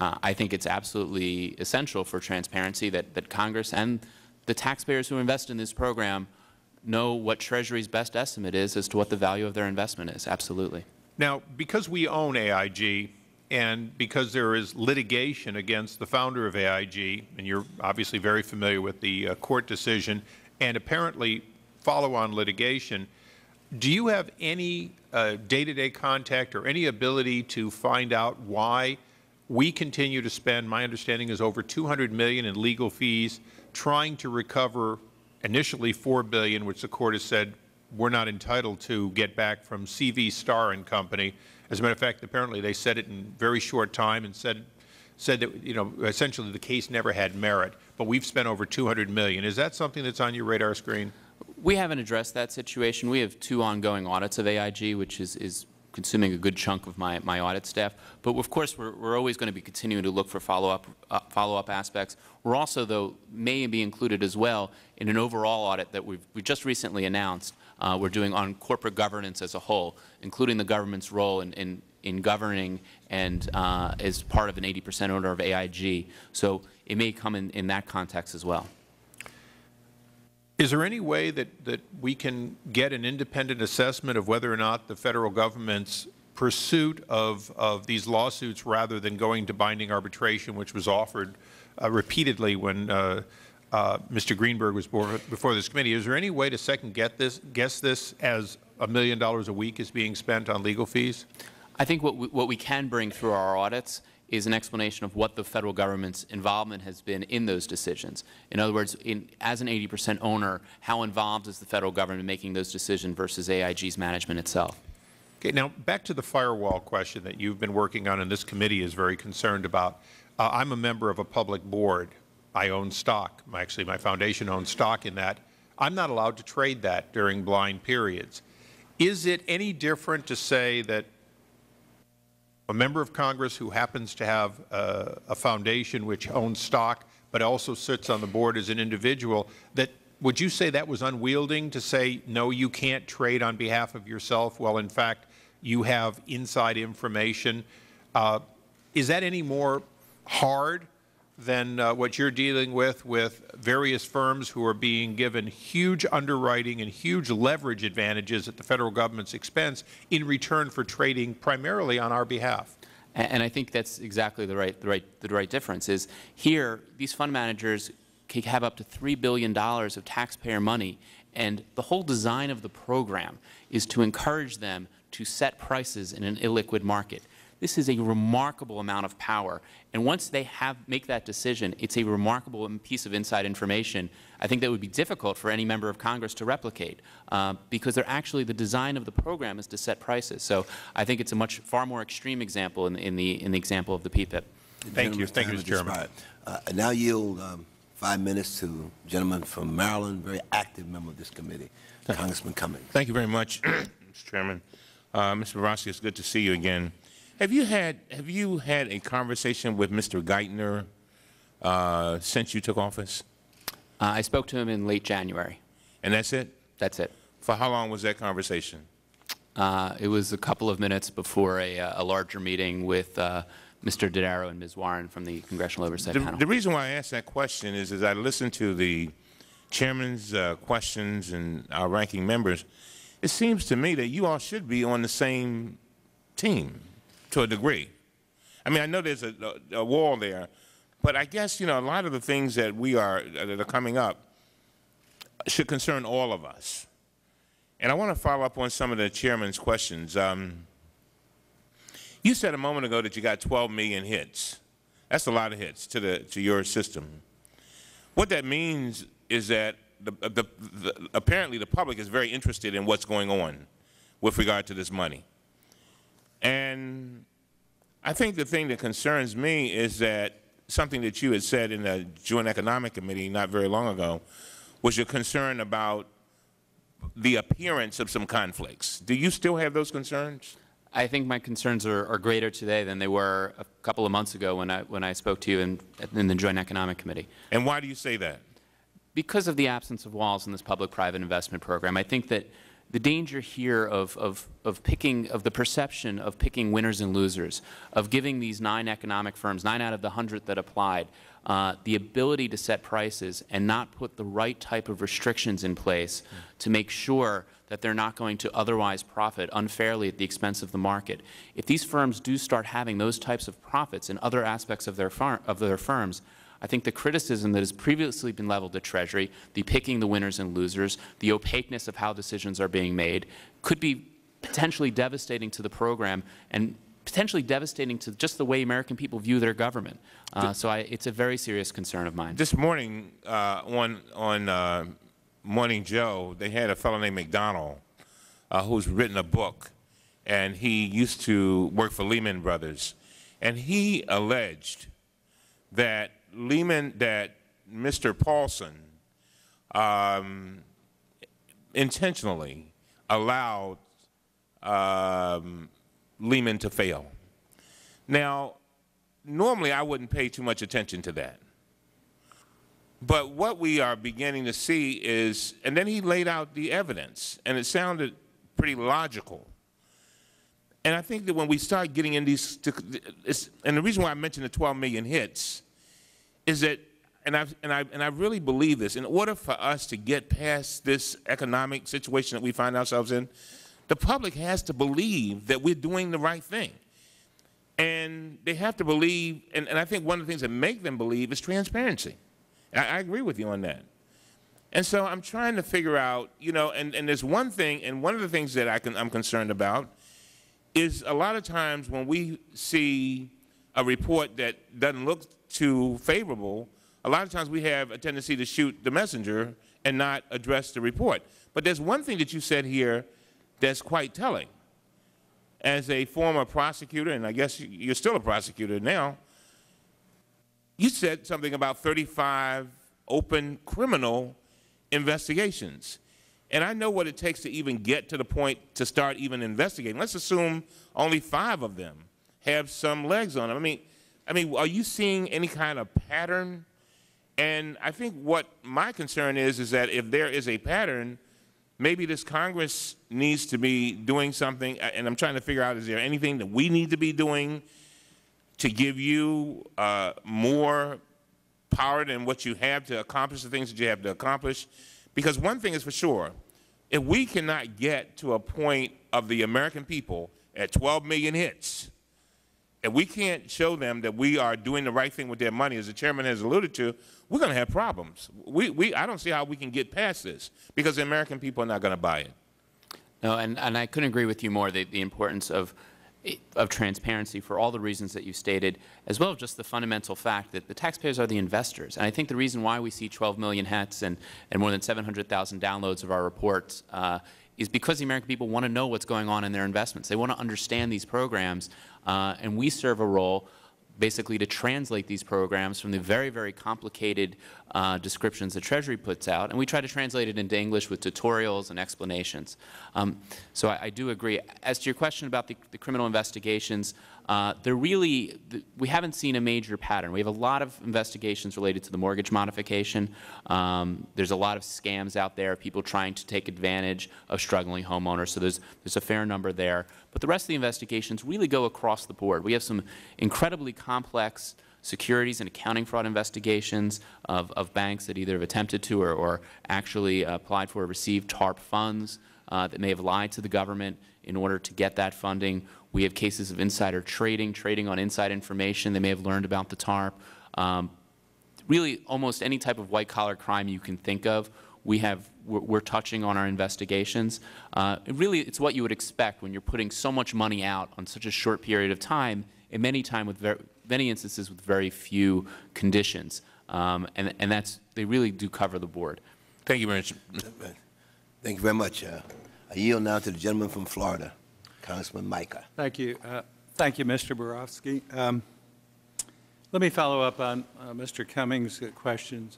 I think it's absolutely essential for transparency that, Congress and the taxpayers who invest in this program know what Treasury's best estimate is as to what the value of their investment is. Absolutely. Now, because we own AIG and because there is litigation against the founder of AIG, and you are obviously very familiar with the court decision and apparently follow-on litigation, do you have any day-to-day contact or any ability to find out why we continue to spend, my understanding is over $200 million in legal fees, trying to recover initially $4 billion, which the Court has said we are not entitled to get back from C.V. Starr and Company? As a matter of fact, apparently they said it in very short time and said that, you know, essentially the case never had merit, but we have spent over $200 million. Is that something that is on your radar screen? We haven't addressed that situation. We have two ongoing audits of AIG, which is consuming a good chunk of my audit staff. But of course, we're always going to be continuing to look for follow-up aspects. We're also, though, may be included as well in an overall audit that we've just recently announced. We're doing on corporate governance as a whole, including the government's role in governing and as part of an 80% owner of AIG. So it may come in that context as well. Is there any way that we can get an independent assessment of whether or not the Federal Government's pursuit of these lawsuits rather than going to binding arbitration, which was offered repeatedly when Mr. Greenberg was before this committee, is there any way to second guess this as $1 million a week is being spent on legal fees? I think what we can bring through our audits is an explanation of what the Federal Government's involvement has been in those decisions. In other words, as an 80% owner, how involved is the Federal Government in making those decisions versus AIG's management itself? Okay. Now, back to the firewall question that you have been working on and this committee is very concerned about. I am a member of a public board. I own stock. Actually, my foundation owns stock in that. I am not allowed to trade that during blind periods. Is it any different to say that a member of Congress who happens to have a foundation which owns stock but also sits on the board as an individual, that would you say that was unwielding to say, no, you can't trade on behalf of yourself? Well, in fact, you have inside information. Is that any more hard than what you are dealing with various firms who are being given huge underwriting and huge leverage advantages at the Federal Government's expense in return for trading primarily on our behalf? And I think that is exactly the right difference. Is here, these fund managers can have up to $3 billion of taxpayer money, and the whole design of the program is to encourage them to set prices in an illiquid market. This is a remarkable amount of power, and once they make that decision, it's a remarkable piece of inside information. I think that would be difficult for any member of Congress to replicate, because they're actually the design of the program is to set prices. So I think it's a much far more extreme example in the example of the PPIP. Thank you, Mr. Chairman. I now yield 5 minutes to the gentleman from Maryland, very active member of this committee, Congressman Cummings. Thank you very much, Mr. Chairman. Mr. Barofsky, it's good to see you again. Have you had a conversation with Mr. Geithner since you took office? I spoke to him in late January. And that's it? That's it. For how long was that conversation? It was a couple of minutes before a larger meeting with Mr. Dodaro and Ms. Warren from the Congressional Oversight Panel. The reason why I asked that question is, as I listened to the Chairman's questions and our ranking members, it seems to me that you all should be on the same team. To a degree. I mean, I know there is a wall there, but I guess, you know, a lot of the things that that are coming up should concern all of us. And I want to follow up on some of the Chairman's questions. You said a moment ago that you got 12 million hits. That's a lot of hits to your system. What that means is that apparently the public is very interested in what's going on with regard to this money. And I think the thing that concerns me is that something that you had said in the Joint Economic Committee not very long ago was your concern about the appearance of some conflicts. Do you still have those concerns? I think my concerns are greater today than they were a couple of months ago when I spoke to you in the Joint Economic Committee. And why do you say that? Because of the absence of walls in this public-private investment program. I think that the danger here of the perception of picking winners and losers, of giving these 9 economic firms, 9 out of the 100 that applied, the ability to set prices and not put the right type of restrictions in place to make sure that they're not going to otherwise profit unfairly at the expense of the market. If these firms do start having those types of profits in other aspects of their firms, I think the criticism that has previously been leveled at Treasury, the picking the winners and losers, the opaqueness of how decisions are being made, could be potentially devastating to the program and potentially devastating to just the way American people view their government. So it's a very serious concern of mine. This morning on Morning Joe, they had a fellow named McDonald who's written a book, and he used to work for Lehman Brothers, and he alleged that Mr. Paulson intentionally allowed Lehman to fail. Now, normally I wouldn't pay too much attention to that. But what we are beginning to see is, and then he laid out the evidence, and it sounded pretty logical. And I think that when we start getting in these, and the reason why I mentioned the 12 million hits is that, and I really believe this, in order for us to get past this economic situation that we find ourselves in, the public has to believe that we're doing the right thing. And they have to believe, and I think one of the things that make them believe is transparency. I agree with you on that. And so I'm trying to figure out, you know, and there's one thing, and one of the things that I'm concerned about is a lot of times when we see a report that doesn't look too favorable, a lot of times we have a tendency to shoot the messenger and not address the report. But there's one thing that you said here that's quite telling. As a former prosecutor, and I guess you're still a prosecutor now, you said something about 35 open criminal investigations. And I know what it takes to even get to the point to start even investigating. Let's assume only 5 of them have some legs on them. I mean, are you seeing any kind of pattern? And I think what my concern is that if there is a pattern, maybe this Congress needs to be doing something. And I'm trying to figure out, is there anything that we need to be doing to give you more power than what you have to accomplish the things that you have to accomplish? Because one thing is for sure, if we cannot get to a point of the American people at 12 million hits, if we can't show them that we are doing the right thing with their money, as the chairman has alluded to, we're going to have problems. I don't see how we can get past this, because the American people are not going to buy it. No, and I couldn't agree with you more, the importance of transparency for all the reasons that you stated, as well as just the fundamental fact that the taxpayers are the investors. And I think the reason why we see 12 million hats and more than 700,000 downloads of our reports is because the American people want to know what's going on in their investments. They want to understand these programs, and we serve a role basically to translate these programs from the very, very complicated descriptions that Treasury puts out, and we try to translate it into English with tutorials and explanations. So I do agree. As to your question about the criminal investigations, we haven't seen a major pattern. We have a lot of investigations related to the mortgage modification. There's a lot of scams out there, people trying to take advantage of struggling homeowners, so there's a fair number there. But the rest of the investigations really go across the board. We have some incredibly complex securities and accounting fraud investigations of banks that either have attempted to or actually applied for or received TARP funds that may have lied to the government in order to get that funding. We have cases of insider trading, trading on inside information. They may have learned about the TARP. Really, almost any type of white-collar crime you can think of, we're touching on our investigations. Really, it's what you would expect when you're putting so much money out on such a short period of time, and many instances with very few conditions. And they really do cover the board. Thank you very much. Thank you very much. I yield now to the gentleman from Florida, Congressman Micah. Thank you. Thank you, Mr. Barofsky. Let me follow up on Mr. Cummings' questions.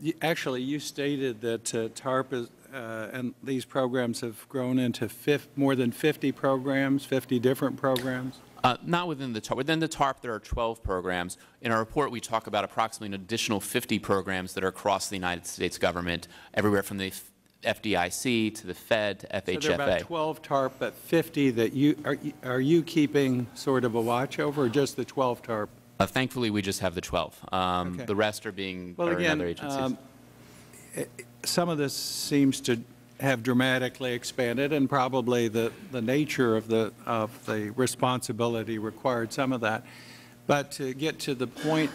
You stated that TARP is, and these programs have grown into more than 50 programs, 50 different programs? Not within the TARP. Within the TARP, there are 12 programs. In our report, we talk about approximately an additional 50 programs that are across the United States government, everywhere from the FDIC to the Fed to FHFA. So there are about 12 TARP, but 50 that you are you keeping sort of a watch over, or just the 12 TARP? Thankfully, we just have the 12. Okay. The rest are being in other agencies. Some of this seems to have dramatically expanded, and probably the nature of the responsibility required some of that. But to get to the point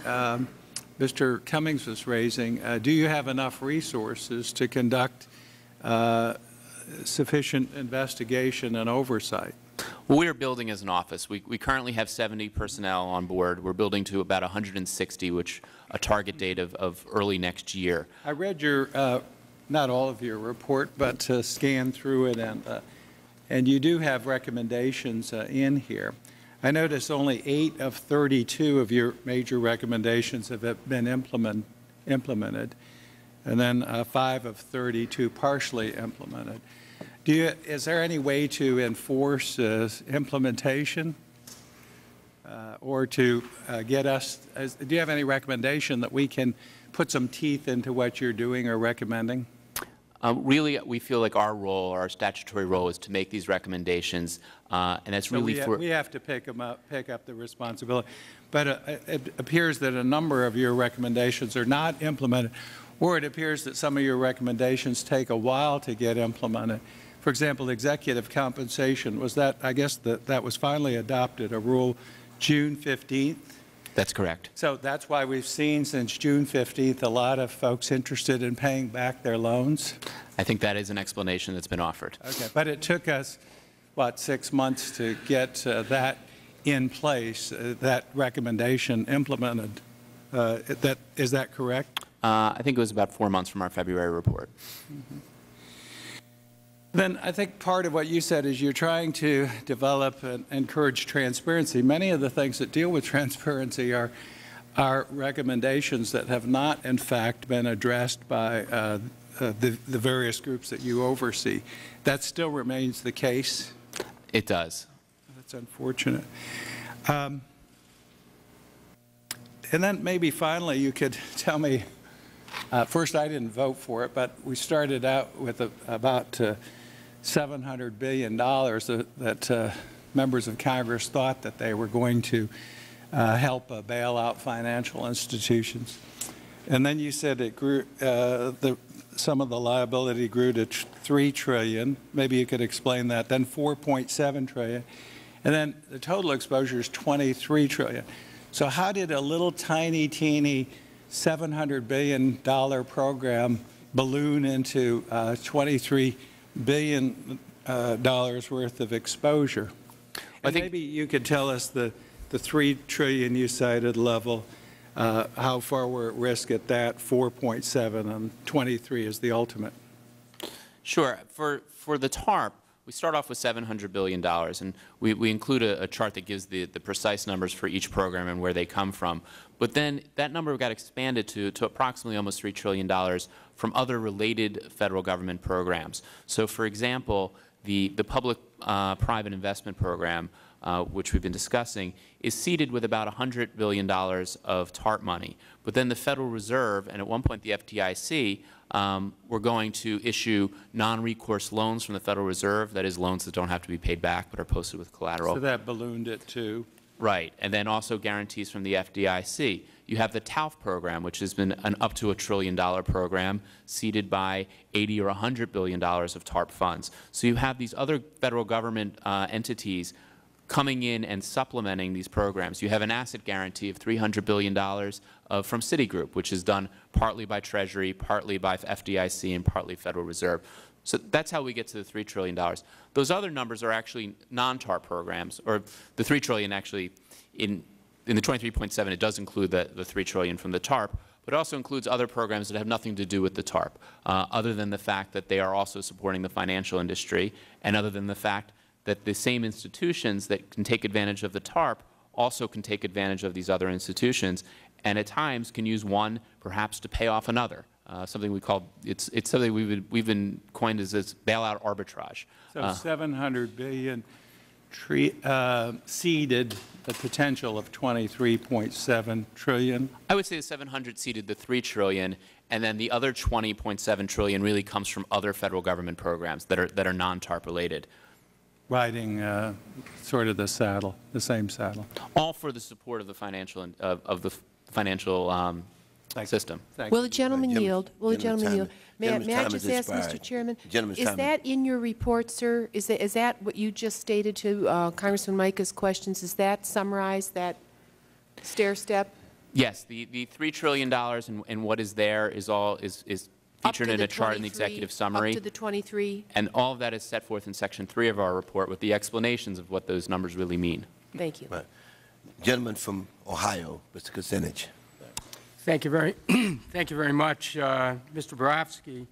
Mr. Cummings was raising, do you have enough resources to conduct sufficient investigation and oversight? Well, we are building as an office. We currently have 70 personnel on board. We are building to about 160, which a target date of early next year. I read your, not all of your report, but scanned through it, and you do have recommendations in here. I noticed only 8 of 32 of your major recommendations have been implemented, and then 5 of 32 partially implemented. Do you, is there any way to enforce implementation, or to get us? Do you have any recommendation that we can put some teeth into what you're doing or recommending? Really, we feel like our role, our statutory role, is to make these recommendations, and that's really for— We have to pick up the responsibility. But it appears that a number of your recommendations are not implemented, or it appears that some of your recommendations take a while to get implemented. For example, executive compensation, was that, I guess that was finally adopted, a rule June 15th? That's correct. So that's why we've seen since June 15th a lot of folks interested in paying back their loans? I think that is an explanation that's been offered. Okay. But it took us, what, 6 months to get that in place, that recommendation implemented. Is that correct? I think it was about 4 months from our February report. Mm-hmm. Then I think part of what you said is you're trying to develop and encourage transparency. Many of the things that deal with transparency are recommendations that have not, in fact, been addressed by the various groups that you oversee. That still remains the case? It does. That's unfortunate. And then maybe finally you could tell me, first, I didn't vote for it, but we started out with about $700 billion that members of Congress thought that they were going to help bail out financial institutions. And then you said it grew, some of the liability grew to $3 trillion. Maybe you could explain that. Then $4.7 trillion. And then the total exposure is $23 trillion. So how did a little tiny, teeny $700 billion program balloon into $23 billion worth of exposure? I think maybe you could tell us the $3 trillion you cited level, how far we're at risk at that, 4.7, and 23 is the ultimate. Sure. For the TARP, we start off with $700 billion, and we include a chart that gives the precise numbers for each program and where they come from. But then that number got expanded to approximately almost $3 trillion from other related Federal government programs. So, for example, the Public-Private Investment Program, which we've been discussing, is seeded with about $100 billion of TARP money. But then the Federal Reserve, and at one point the FDIC, we're going to issue non-recourse loans from the Federal Reserve, that is, loans that don't have to be paid back but are posted with collateral. So that ballooned it too. Right. And then also guarantees from the FDIC. You have the TALF program, which has been an up to $1 trillion program, seeded by $80 or $100 billion of TARP funds. So you have these other Federal government entities coming in and supplementing these programs. You have an asset guarantee of $300 billion from Citigroup, which is done partly by Treasury, partly by FDIC, and partly Federal Reserve. So that's how we get to the $3 trillion. Those other numbers are actually non-TARP programs, or the $3 trillion actually in the 23.7, it does include the $3 trillion from the TARP, but it also includes other programs that have nothing to do with the TARP, other than the fact that they are also supporting the financial industry, and other than the fact that the same institutions that can take advantage of the TARP also can take advantage of these other institutions, and at times can use one perhaps to pay off another. Something we call, it's something we've been coined as this bailout arbitrage. So $700 billion seeded the potential of $23.7 trillion? I would say the 700 seeded the $3 trillion, and then the other $20.7 trillion really comes from other federal government programs that are non-TARP related. Riding sort of the saddle, the same saddle. All for the support of the financial system. Will the gentleman yield? Will the gentleman yield? May I just ask, Mr. Chairman, is that in your report, sir? Is that what you just stated to Congressman Micah's questions? Is that summarized, that stair step? Yes, the $3 trillion and what is there is all is featured in a chart in the executive summary. Up to the 23. And all of that is set forth in Section 3 of our report with the explanations of what those numbers really mean. Thank you. Right. Gentleman from Ohio, Mr. Kucinich. Thank you very much, Mr. Barofsky.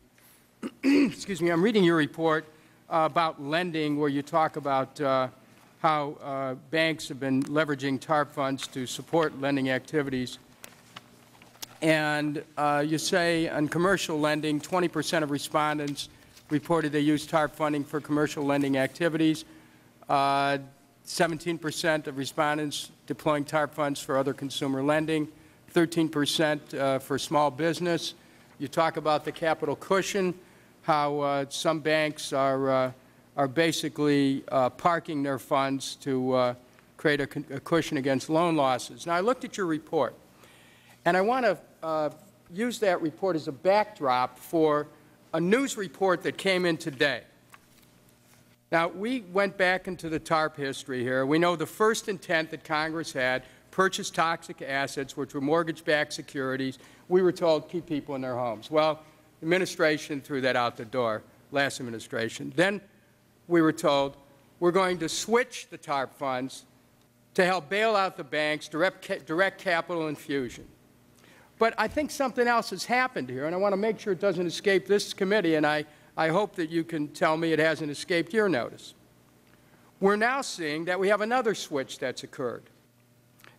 Excuse me. I'm reading your report about lending, where you talk about how banks have been leveraging TARP funds to support lending activities. And you say on commercial lending, 20% of respondents reported they used TARP funding for commercial lending activities. 17% of respondents deploying TARP funds for other consumer lending. 13% for small business. You talk about the capital cushion, how some banks are basically parking their funds to create a cushion against loan losses. Now, I looked at your report, and I want to use that report as a backdrop for a news report that came in today. Now, we went back into the TARP history here. We know the first intent that Congress had purchased toxic assets, which were mortgage-backed securities. We were told, keep people in their homes. Well, the administration threw that out the door, last administration. Then we were told, we're going to switch the TARP funds to help bail out the banks, direct capital infusion. But I think something else has happened here, and I want to make sure it doesn't escape this committee, and I hope that you can tell me it hasn't escaped your notice. We're now seeing that we have another switch that's occurred,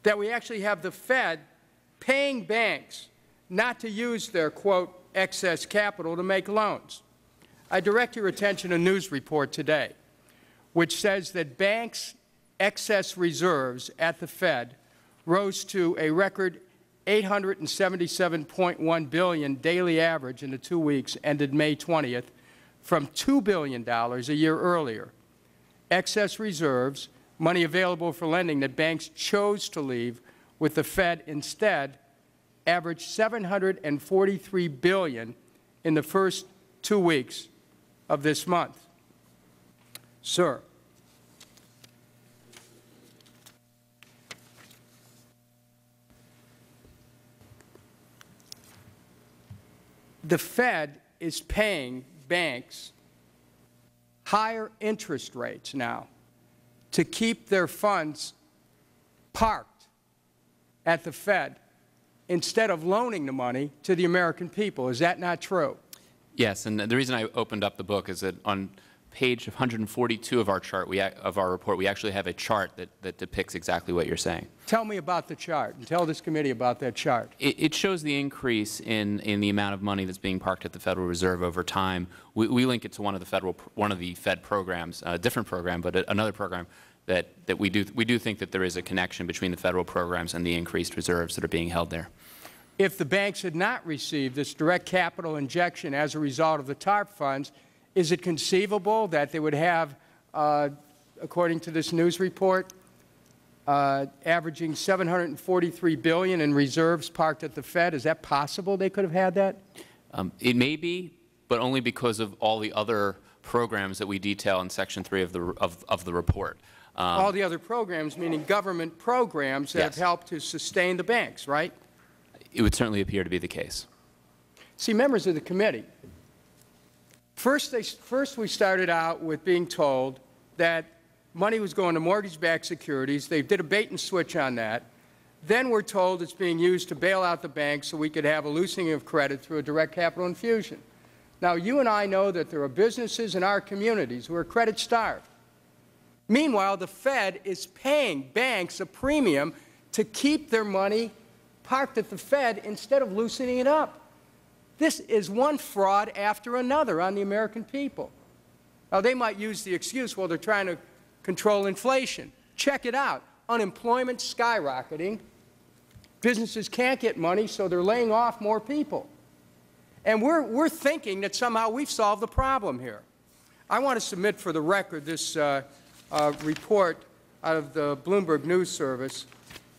that we actually have the Fed paying banks not to use their, quote, excess capital to make loans. I direct your attention to a news report today, which says that banks' excess reserves at the Fed rose to a record $877.1 billion daily average in the 2 weeks ended May 20th from $2 billion a year earlier. Excess reserves, money available for lending that banks chose to leave with the Fed instead, averaged $743 billion in the first 2 weeks of this month. Sir, the Fed is paying banks higher interest rates now to keep their funds parked at the Fed instead of loaning the money to the American people. Is that not true? Yes, and the reason I opened up the book is that on page 142 of our chart, of our report, we actually have a chart that depicts exactly what you're saying. Tell me about the chart, and tell this committee about that chart. It shows the increase in the amount of money that's being parked at the Federal Reserve over time. We link it to one of the Fed programs, a different program, but another program that we do think that there is a connection between the federal programs and the increased reserves that are being held there. If the banks had not received this direct capital injection as a result of the TARP funds, is it conceivable that they would have, according to this news report, averaging $743 billion in reserves parked at the Fed? Is that possible they could have had that? It may be, but only because of all the other programs that we detail in Section 3 of the report. All the other programs, meaning government programs that have helped to sustain the banks, right? It would certainly appear to be the case. See, members of the committee, First, we started out with being told that money was going to mortgage-backed securities. They did a bait-and-switch on that. Then we're told it's being used to bail out the banks so we could have a loosening of credit through a direct capital infusion. Now, you and I know that there are businesses in our communities who are credit-starved. Meanwhile, the Fed is paying banks a premium to keep their money parked at the Fed instead of loosening it up. This is one fraud after another on the American people. Now, they might use the excuse, well, they're trying to control inflation. Check it out. Unemployment skyrocketing. Businesses can't get money, so they're laying off more people. And we're thinking that somehow we've solved the problem here. I want to submit for the record this report out of the Bloomberg News Service.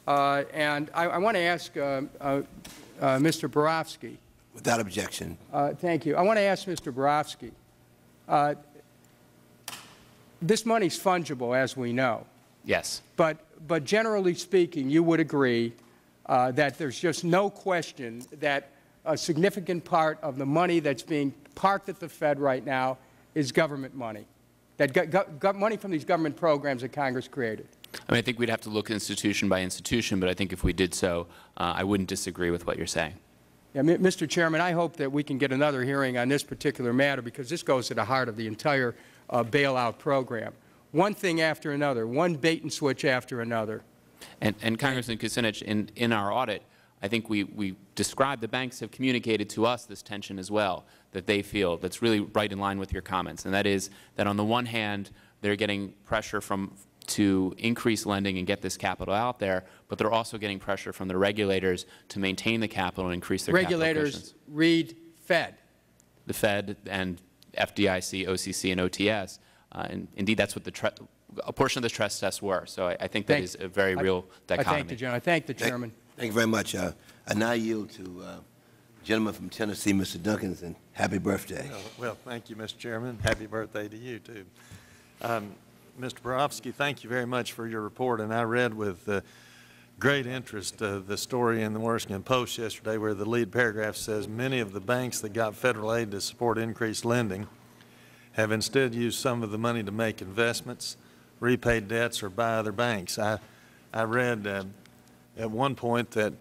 And I want to ask Mr. Barofsky. Without objection. Thank you. I want to ask Mr. Barofsky. This money's fungible, as we know. Yes. But generally speaking, you would agree that there's just no question that a significant part of the money that's being parked at the Fed right now is government money, that money from these government programs that Congress created. I mean, I think we'd have to look institution by institution, but I think if we did so, I wouldn't disagree with what you're saying. Yeah, Mr. Chairman, I hope that we can get another hearing on this particular matter, because this goes to the heart of the entire bailout program. One thing after another, one bait and switch after another. And Congressman Kucinich, in our audit, I think we described the banks have communicated to us this tension as well that they feel that's really right in line with your comments, and that is that on the one hand they're getting pressure to increase lending and get this capital out there, but they're also getting pressure from the regulators to maintain the capital and increase their capital. Regulators read Fed. The Fed and FDIC, OCC, and OTS, and indeed that's what a portion of the stress tests were. So I think that is a very real dichotomy. I thank the Chairman. Thank you very much. I now yield to the gentleman from Tennessee, Mr. Duncans, and happy birthday. Well, thank you, Mr. Chairman. Happy birthday to you, too. Mr. Barofsky, thank you very much for your report. And I read with great interest the story in the Washington Post yesterday where the lead paragraph says, many of the banks that got Federal aid to support increased lending have instead used some of the money to make investments, repay debts, or buy other banks. I read at one point that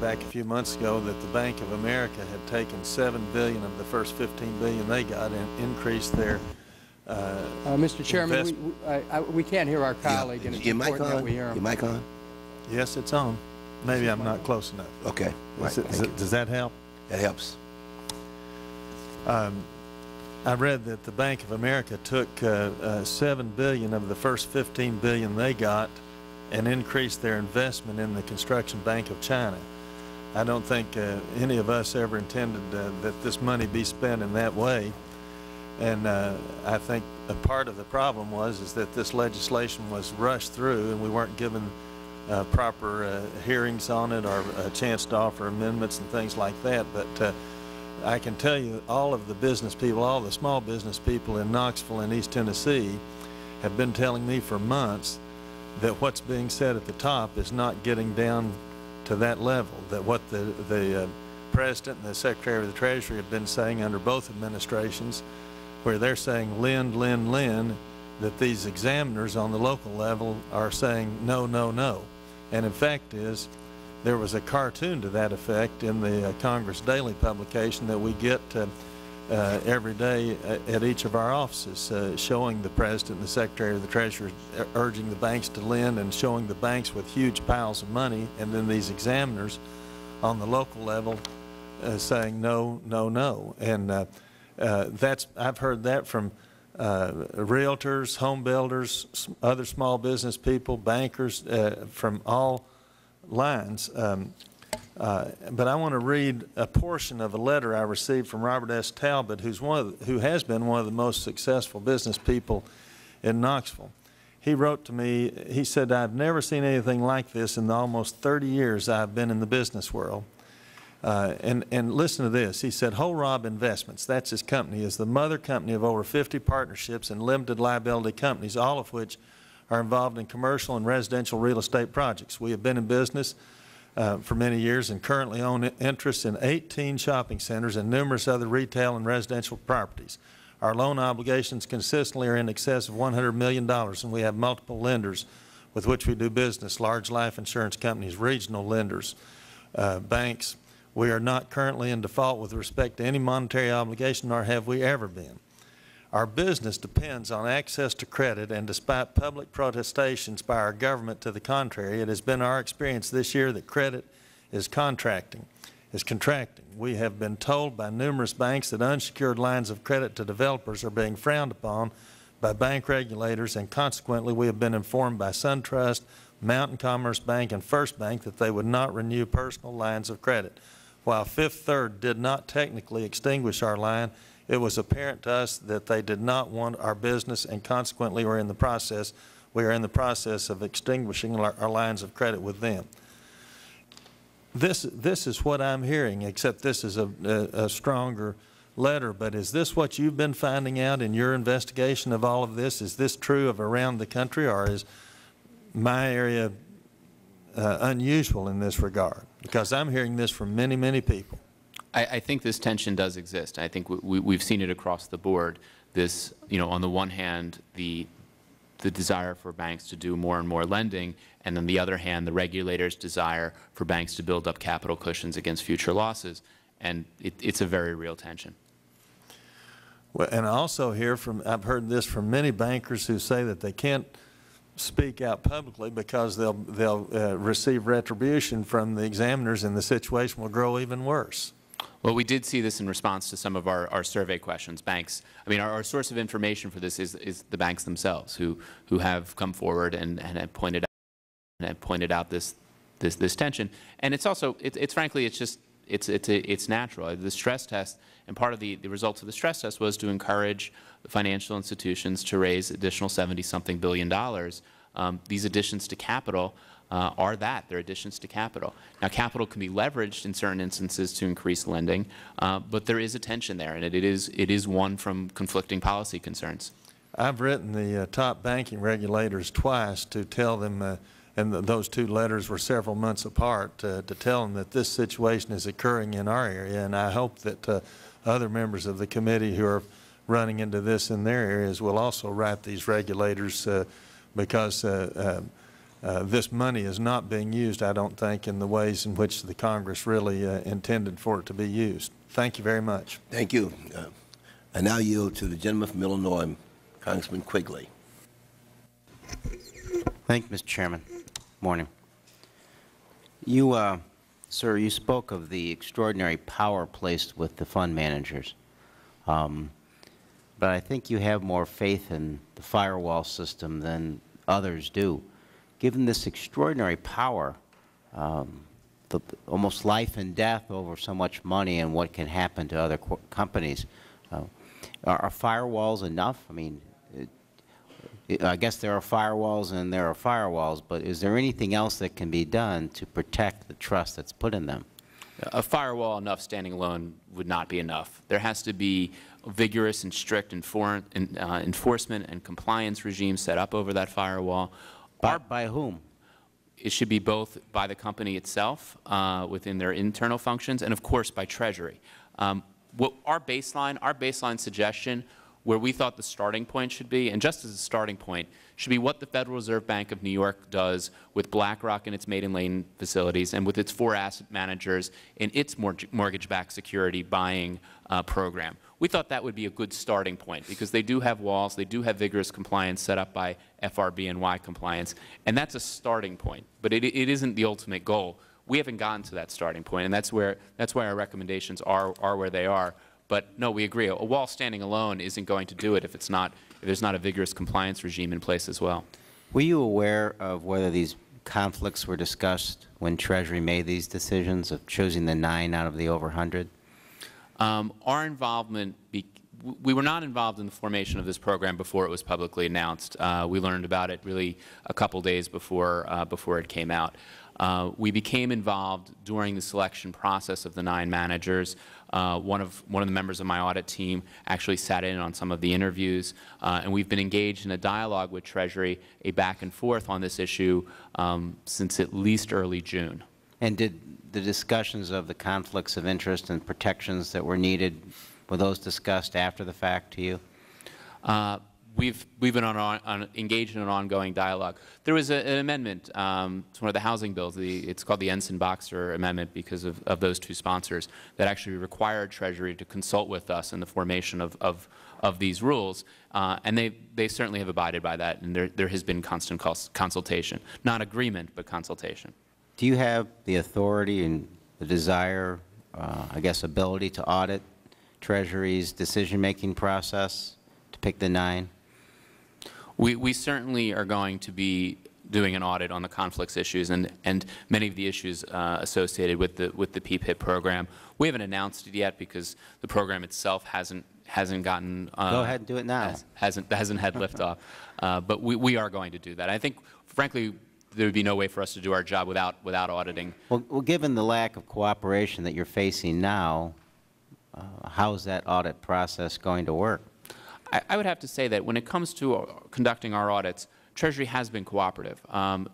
back a few months ago that the Bank of America had taken $7 billion of the first $15 billion they got and increased their. Mr. Chairman, we can't hear our colleague, and it's important that we hear him. Your mic on? Yes, it's on. Maybe I'm not close enough. Okay. Right. Does that help? That helps. I read that the Bank of America took $7 billion of the first $15 billion they got and increased their investment in the Construction Bank of China. I don't think any of us ever intended that this money be spent in that way. And I think a part of the problem is that this legislation was rushed through and we weren't given proper hearings on it or a chance to offer amendments and things like that. But I can tell you all of the business people, all the small business people in Knoxville and East Tennessee have been telling me for months that what's being said at the top is not getting down to that level, that what the President and the Secretary of the Treasury have been saying under both administrations, where they're saying lend, lend, lend, that these examiners on the local level are saying no, no, no. And in fact there was a cartoon to that effect in the Congress Daily publication that we get every day at each of our offices, showing the President and the Secretary of the Treasury urging the banks to lend and showing the banks with huge piles of money, and then these examiners on the local level saying no, no, no. And I've heard that from realtors, home builders, other small business people, bankers, from all lines. But I want to read a portion of a letter I received from Robert S. Talbot, who has been one of the most successful business people in Knoxville. He wrote to me, he said, I've never seen anything like this in the almost 30 years I've been in the business world. And listen to this. He said, Whole Rob Investments, that's his company, is the mother company of over 50 partnerships and limited liability companies, all of which are involved in commercial and residential real estate projects. We have been in business for many years and currently own interests in 18 shopping centers and numerous other retail and residential properties. Our loan obligations consistently are in excess of $100 million, and we have multiple lenders with which we do business, large life insurance companies, regional lenders, banks. We are not currently in default with respect to any monetary obligation, nor have we ever been. Our business depends on access to credit, and despite public protestations by our government to the contrary, it has been our experience this year that credit is contracting. We have been told by numerous banks that unsecured lines of credit to developers are being frowned upon by bank regulators, and consequently we have been informed by SunTrust, Mountain Commerce Bank, and First Bank that they would not renew personal lines of credit. While Fifth Third did not technically extinguish our line, it was apparent to us that they did not want our business, and consequently we are in the process of extinguishing our lines of credit with them. This is what I'm hearing, except this is a stronger letter. But is this what you've been finding out in your investigation of all of this? Is this true of around the country, or is my area unusual in this regard? Because I'm hearing this from many, many people. I think this tension does exist. I think we've seen it across the board. This, you know, on the one hand, the desire for banks to do more and more lending, and on the other hand, the regulators' desire for banks to build up capital cushions against future losses. And it's a very real tension. Well, and I also hear from, I've heard this from many bankers who say that they can't speak out publicly because they'll receive retribution from the examiners, and the situation will grow even worse. Well, we did see this in response to some of our survey questions. Banks, I mean, our source of information for this is the banks themselves, who have come forward and have pointed out, this tension. And it's also, it's frankly, it's just, it's natural. The stress test, and part of the results of the stress test was to encourage financial institutions to raise additional 70-something billion dollars. These additions to capital are that. They're additions to capital. Now, capital can be leveraged in certain instances to increase lending, but there is a tension there, and it is one from conflicting policy concerns. I've written the top banking regulators twice to tell them, and those two letters were several months apart, to tell them that this situation is occurring in our area, and I hope that other members of the committee who are running into this in their areas will also write these regulators, because this money is not being used, I don't think, in the ways in which the Congress really intended for it to be used. Thank you very much. Thank you. I now yield to the gentleman from Illinois, Congressman Quigley. Thank you, Mr. Chairman. Morning. You, sir, you spoke of the extraordinary power placed with the fund managers, but I think you have more faith in the firewall system than others do. Given this extraordinary power, almost life and death over so much money and what can happen to other companies, are firewalls enough? I mean, I guess there are firewalls and there are firewalls, but is there anything else that can be done to protect the trust that's put in them? A firewall enough standing alone would not be enough. There has to be vigorous and strict enforcement and compliance regimes set up over that firewall. By whom? It should be both by the company itself, within their internal functions, and of course by Treasury. Our baseline suggestion, where we thought the starting point should be, and just as a starting point, should be what the Federal Reserve Bank of New York does with BlackRock and its Maiden Lane facilities and with its four asset managers in its mortgage-backed security buying program. We thought that would be a good starting point, because they do have walls, they do have vigorous compliance set up by FRBNY compliance, and that's a starting point, but it isn't the ultimate goal. We haven't gotten to that starting point, and that's why our recommendations are where they are. But no, we agree. A wall standing alone isn't going to do it if it's not, if there's not a vigorous compliance regime in place as well. Were you aware of whether these conflicts were discussed when Treasury made these decisions of choosing the 9 out of the over 100? Our involvement, we were not involved in the formation of this program before it was publicly announced. We learned about it really a couple days before it came out. We became involved during the selection process of the 9 managers. One of the members of my audit team actually sat in on some of the interviews, and we've been engaged in a dialogue with Treasury, a back and forth on this issue since at least early June. And did the discussions of the conflicts of interest and protections that were needed, were those discussed after the fact to you? We've been engaged in an ongoing dialogue. There was an amendment to one of the housing bills. It's called the Ensign-Boxer Amendment because of those two sponsors that actually required Treasury to consult with us in the formation of these rules. And they certainly have abided by that, and there has been constant consultation. Not agreement, but consultation. Do you have the authority and the desire, I guess, ability to audit Treasury's decision-making process to pick the 9? We certainly are going to be doing an audit on the conflicts issues and many of the issues associated with the PPIP program. We haven't announced it yet because the program itself hasn't gotten go ahead and do it now. Hasn't had liftoff, but we are going to do that. I think, frankly, there would be no way for us to do our job without auditing. Well, given the lack of cooperation that you're facing now, how is that audit process going to work? I would have to say that when it comes to conducting our audits, Treasury has been cooperative.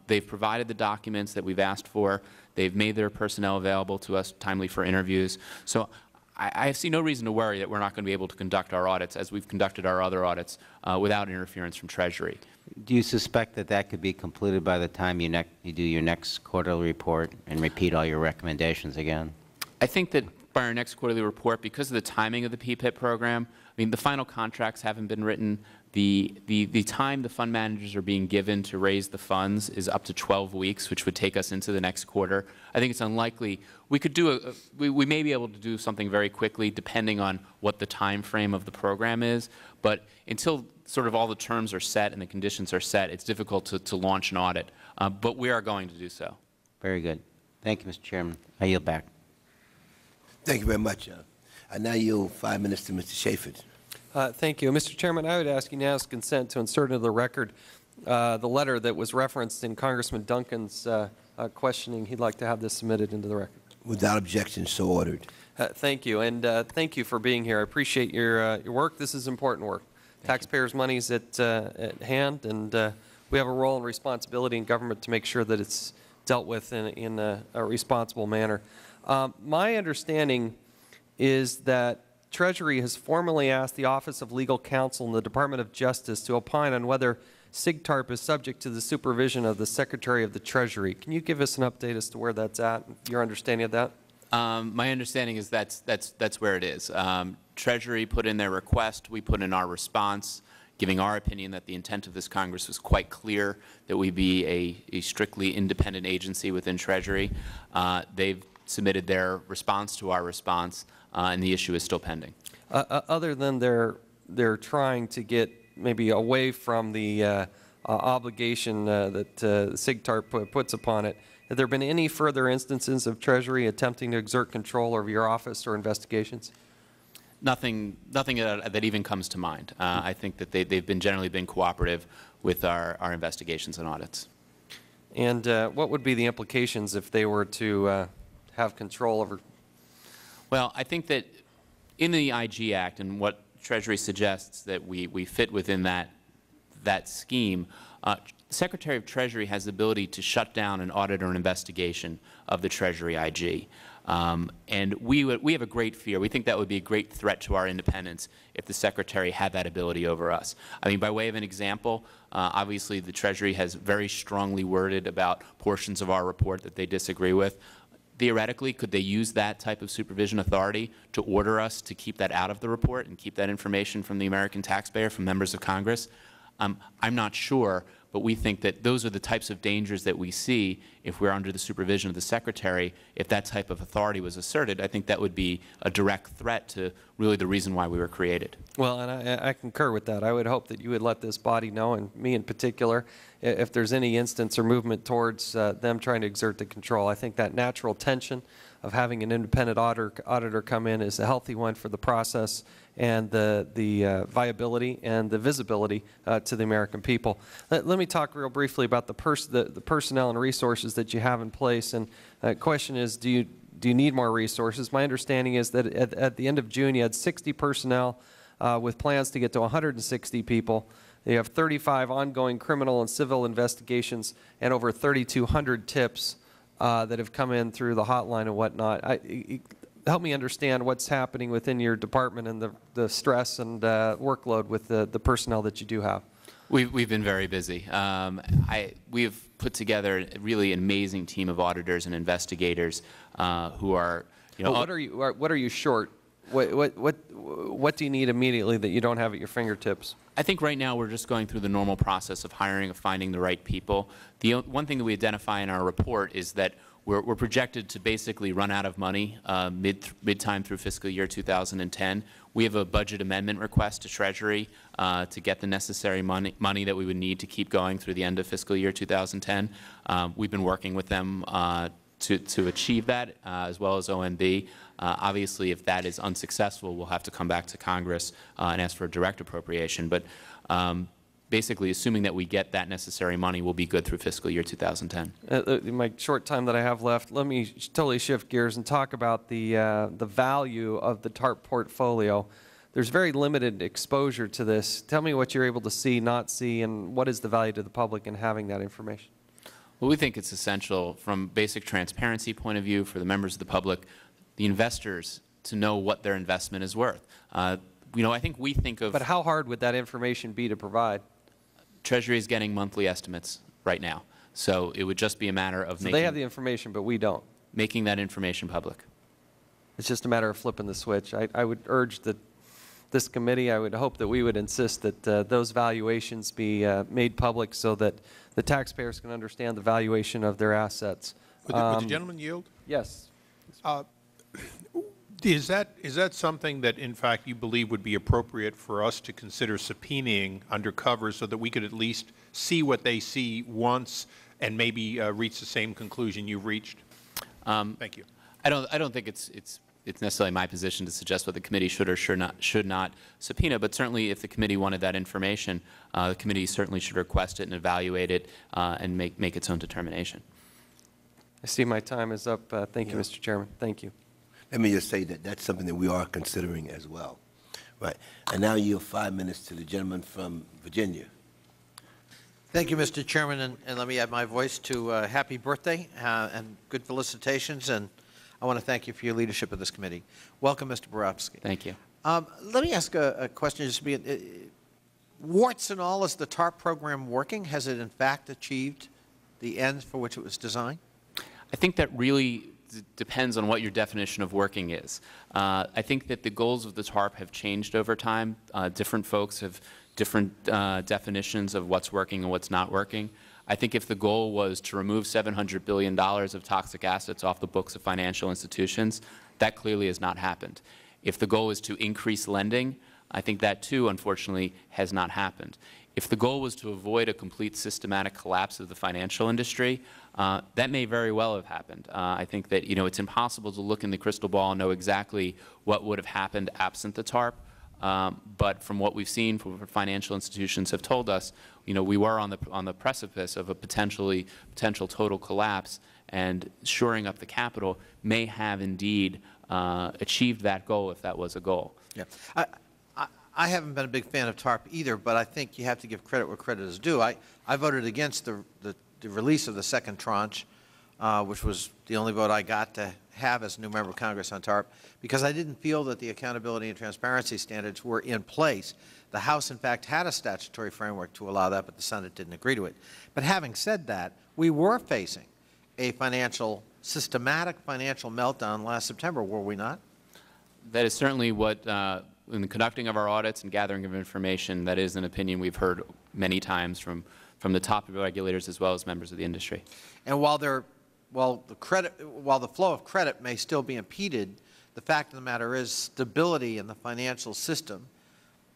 They've provided the documents that we've asked for. They've made their personnel available to us timely for interviews. So I see no reason to worry that we're not going to be able to conduct our audits as we've conducted our other audits without interference from Treasury. Do you suspect that that could be completed by the time you do your next quarterly report and repeat all your recommendations again? I think that by our next quarterly report, because of the timing of the PPIP program, I mean, the final contracts haven't been written. The time the fund managers are being given to raise the funds is up to 12 weeks, which would take us into the next quarter. I think it's unlikely. We could do we may be able to do something very quickly, depending on what the time frame of the program is. But until sort of all the terms are set and the conditions are set, it's difficult to launch an audit. But we are going to do so. Very good. Thank you, Mr. Chairman. I yield back. Thank you very much. I now yield 5 minutes to Mr. Schaffer. Thank you. Mr. Chairman, I would ask unanimous consent to insert into the record the letter that was referenced in Congressman Duncan's questioning. He'd like to have this submitted into the record. Without objection, so ordered. Thank you, and thank you for being here. I appreciate your work. This is important work. Taxpayers' money is at hand, and we have a role and responsibility in government to make sure that it's dealt with in a responsible manner. My understanding is that Treasury has formally asked the Office of Legal Counsel and the Department of Justice to opine on whether SIGTARP is subject to the supervision of the Secretary of the Treasury. Can you give us an update as to where that's at, your understanding of that? My understanding is that's where it is. Treasury put in their request. We put in our response, giving our opinion that the intent of this Congress was quite clear, that we be a strictly independent agency within Treasury. They've submitted their response to our response. And the issue is still pending. Other than they're trying to get maybe away from the obligation that SIGTARP puts upon it, have there been any further instances of Treasury attempting to exert control over your office or investigations? Nothing that even comes to mind. I think that they've generally been cooperative with our investigations and audits. And what would be the implications if they were to have control over? Well, I think that in the IG Act and what Treasury suggests that we fit within that scheme, the Secretary of Treasury has the ability to shut down an audit or an investigation of the Treasury IG. And we have a great fear. We think that would be a great threat to our independence if the Secretary had that ability over us. I mean, by way of an example, obviously the Treasury has very strongly worded about portions of our report that they disagree with. Theoretically, could they use that type of supervision authority to order us to keep that out of the report and keep that information from the American taxpayer, from members of Congress? I'm not sure, but we think that those are the types of dangers that we see if we're under the supervision of the Secretary. If that type of authority was asserted, I think that would be a direct threat to really the reason why we were created. Well, and I concur with that. I would hope that you would let this body know, and me in particular, if there's any instance or movement towards them trying to exert the control. I think that natural tension of having an independent auditor come in is a healthy one for the process and the viability and the visibility to the American people. Let me talk real briefly about the personnel and resources that you have in place. And the question is, do you need more resources? My understanding is that at the end of June, you had 60 personnel with plans to get to 160 people. You have 35 ongoing criminal and civil investigations and over 3,200 tips that have come in through the hotline and whatnot. Help me understand what's happening within your department and the stress and workload with the personnel that you do have. We've been very busy. We've put together really an amazing team of auditors and investigators who are, you know, well, what are you short? What do you need immediately that you don't have at your fingertips? I think right now we're just going through the normal process of hiring, of finding the right people. The one thing that we identify in our report is that We're projected to basically run out of money mid-time through fiscal year 2010. We have a budget amendment request to Treasury to get the necessary money that we would need to keep going through the end of fiscal year 2010. We've been working with them to achieve that, as well as OMB. Obviously, if that is unsuccessful, we'll have to come back to Congress and ask for a direct appropriation. But basically, assuming that we get that necessary money, we'll be good through fiscal year 2010. In my short time that I have left, let me totally shift gears and talk about the value of the TARP portfolio. There's very limited exposure to this. Tell me what you're able to see, not see, and what is the value to the public in having that information? Well, we think it's essential from basic transparency point of view for the members of the public, the investors, to know what their investment is worth. You know, I think we think of— But how hard would that information be to provide? Treasury is getting monthly estimates right now. So it would just be a matter of making— So they have the information, but we don't. Making that information public. It's just a matter of flipping the switch. I would urge that this committee, I would hope that we would insist that those valuations be made public so that the taxpayers can understand the valuation of their assets. Would the gentleman yield? Yes. Is that something that, in fact, you believe would be appropriate for us to consider subpoenaing under cover so that we could at least see what they see once and maybe reach the same conclusion you've reached? Thank you. I don't think it's necessarily my position to suggest what the committee should or should not subpoena, but certainly if the committee wanted that information, the committee certainly should request it and evaluate it and make its own determination. I see my time is up. Thank you, Mr. Chairman. Thank you. Let me just say that that's something that we are considering as well. Right. And now you have 5 minutes to the gentleman from Virginia. Thank you, Mr. Chairman, and let me add my voice to happy birthday and good felicitations, and I want to thank you for your leadership of this committee. Welcome, Mr. Barofsky. Thank you. Let me ask a question. Just to be, warts and all, is the TARP program working? Has it in fact achieved the ends for which it was designed? I think that really depends on what your definition of working is. I think that the goals of the TARP have changed over time. Different folks have different definitions of what's working and what's not working. I think if the goal was to remove $700 billion of toxic assets off the books of financial institutions, that clearly has not happened. If the goal is to increase lending, I think that too, unfortunately, has not happened. If the goal was to avoid a complete systematic collapse of the financial industry, that may very well have happened. I think that, you know, it's impossible to look in the crystal ball and know exactly what would have happened absent the TARP. But from what we've seen, from what financial institutions have told us, you know, we were on the precipice of a potential total collapse, and shoring up the capital may have indeed achieved that goal if that was a goal. Yeah. I haven't been a big fan of TARP either, but I think you have to give credit where credit is due. I voted against the release of the second tranche, which was the only vote I got to have as a new member of Congress on TARP, because I didn't feel that the accountability and transparency standards were in place. The House, in fact, had a statutory framework to allow that, but the Senate didn't agree to it. But having said that, we were facing a systematic financial meltdown last September, were we not? That is certainly what in the conducting of our audits and gathering of information, that is an opinion we've heard many times from the top regulators as well as members of the industry. And while the flow of credit may still be impeded, the fact of the matter is stability in the financial system,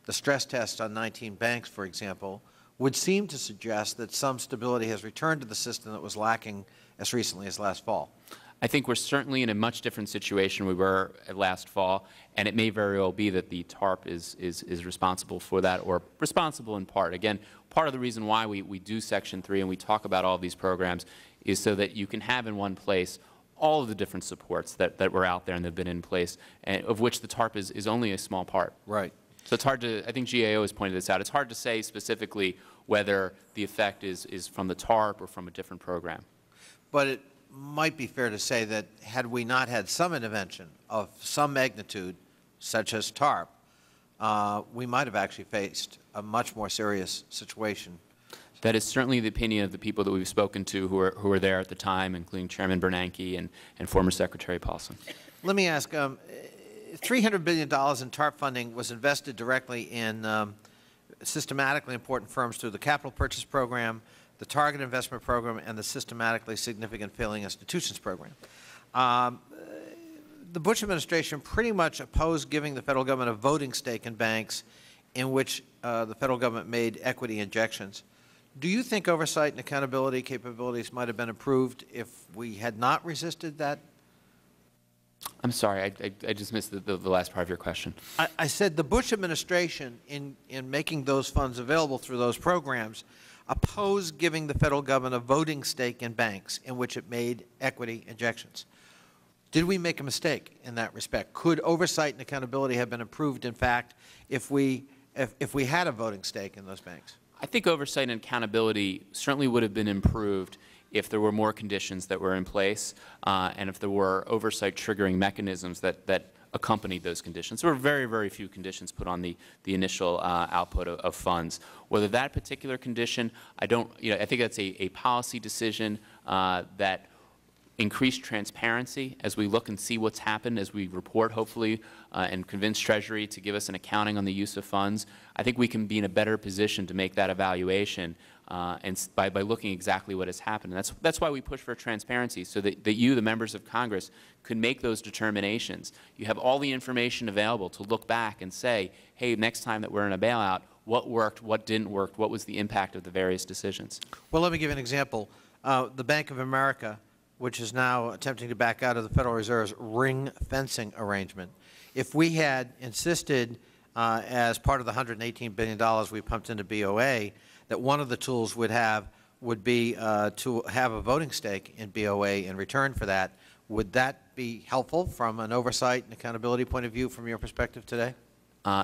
the stress test on 19 banks, for example, would seem to suggest that some stability has returned to the system that was lacking as recently as last fall. I think we're certainly in a much different situation we were at last fall, and it may very well be that the TARP is responsible for that, or responsible in part. Again, part of the reason why we do Section 3 and we talk about all these programs is so that you can have in one place all of the different supports that were out there and that have been in place, and of which the TARP is only a small part. Right. So it's hard to, I think GAO has pointed this out, it's hard to say specifically whether the effect is from the TARP or from a different program. But it might be fair to say that had we not had some intervention of some magnitude, such as TARP, we might have actually faced a much more serious situation. That is certainly the opinion of the people that we've spoken to who were there at the time, including Chairman Bernanke and former Secretary Paulson. Let me ask, $300 billion in TARP funding was invested directly in systematically important firms through the capital purchase program, the Target Investment Program, and the Systematically Significant Failing Institutions Program. The Bush administration pretty much opposed giving the federal government a voting stake in banks in which the federal government made equity injections. Do you think oversight and accountability capabilities might have been improved if we had not resisted that? I'm sorry, I just missed the last part of your question. I said the Bush administration, in making those funds available through those programs, opposed giving the federal government a voting stake in banks in which it made equity injections. Did we make a mistake in that respect? Could oversight and accountability have been improved, in fact, if we had a voting stake in those banks? I think oversight and accountability certainly would have been improved if there were more conditions that were in place and if there were oversight triggering mechanisms that accompanied those conditions. There were very, very few conditions put on the initial output of funds. Whether that particular condition, I don't, I think that's a policy decision that increased transparency as we look and see what's happened, as we report, hopefully, and convince Treasury to give us an accounting on the use of funds. I think we can be in a better position to make that evaluation and by looking exactly what has happened. And that's why we push for transparency, so that you, the members of Congress, can make those determinations. You have all the information available to look back and say, hey, next time that we're in a bailout, what worked, what didn't work, what was the impact of the various decisions? Well, let me give you an example. The Bank of America, which is now attempting to back out of the Federal Reserve's ring fencing arrangement. If we had insisted, as part of the $118 billion we pumped into BOA, that one of the tools would be to have a voting stake in BOA in return for that, would that be helpful from an oversight and accountability point of view from your perspective today?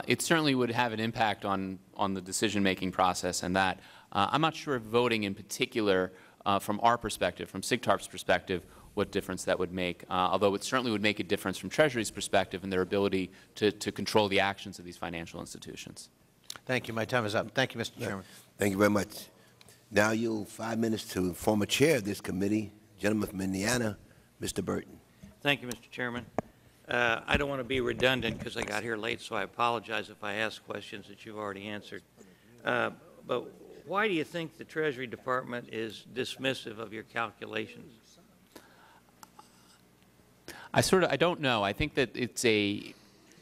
It certainly would have an impact on the decision-making process and that. I'm not sure if voting in particular from our perspective, from SIGTARP's perspective, what difference that would make, although it certainly would make a difference from Treasury's perspective and their ability to control the actions of these financial institutions. Thank you. My time is up. Thank you, Mr. Chairman. Thank you very much. Now you have 5 minutes to inform the chair of this committee, gentleman from Indiana, Mr. Burton. Thank you, Mr. Chairman. I don't want to be redundant because I got here late, so I apologize if I ask questions that you've already answered. But why do you think the Treasury Department is dismissive of your calculations? I don't know. I think that it's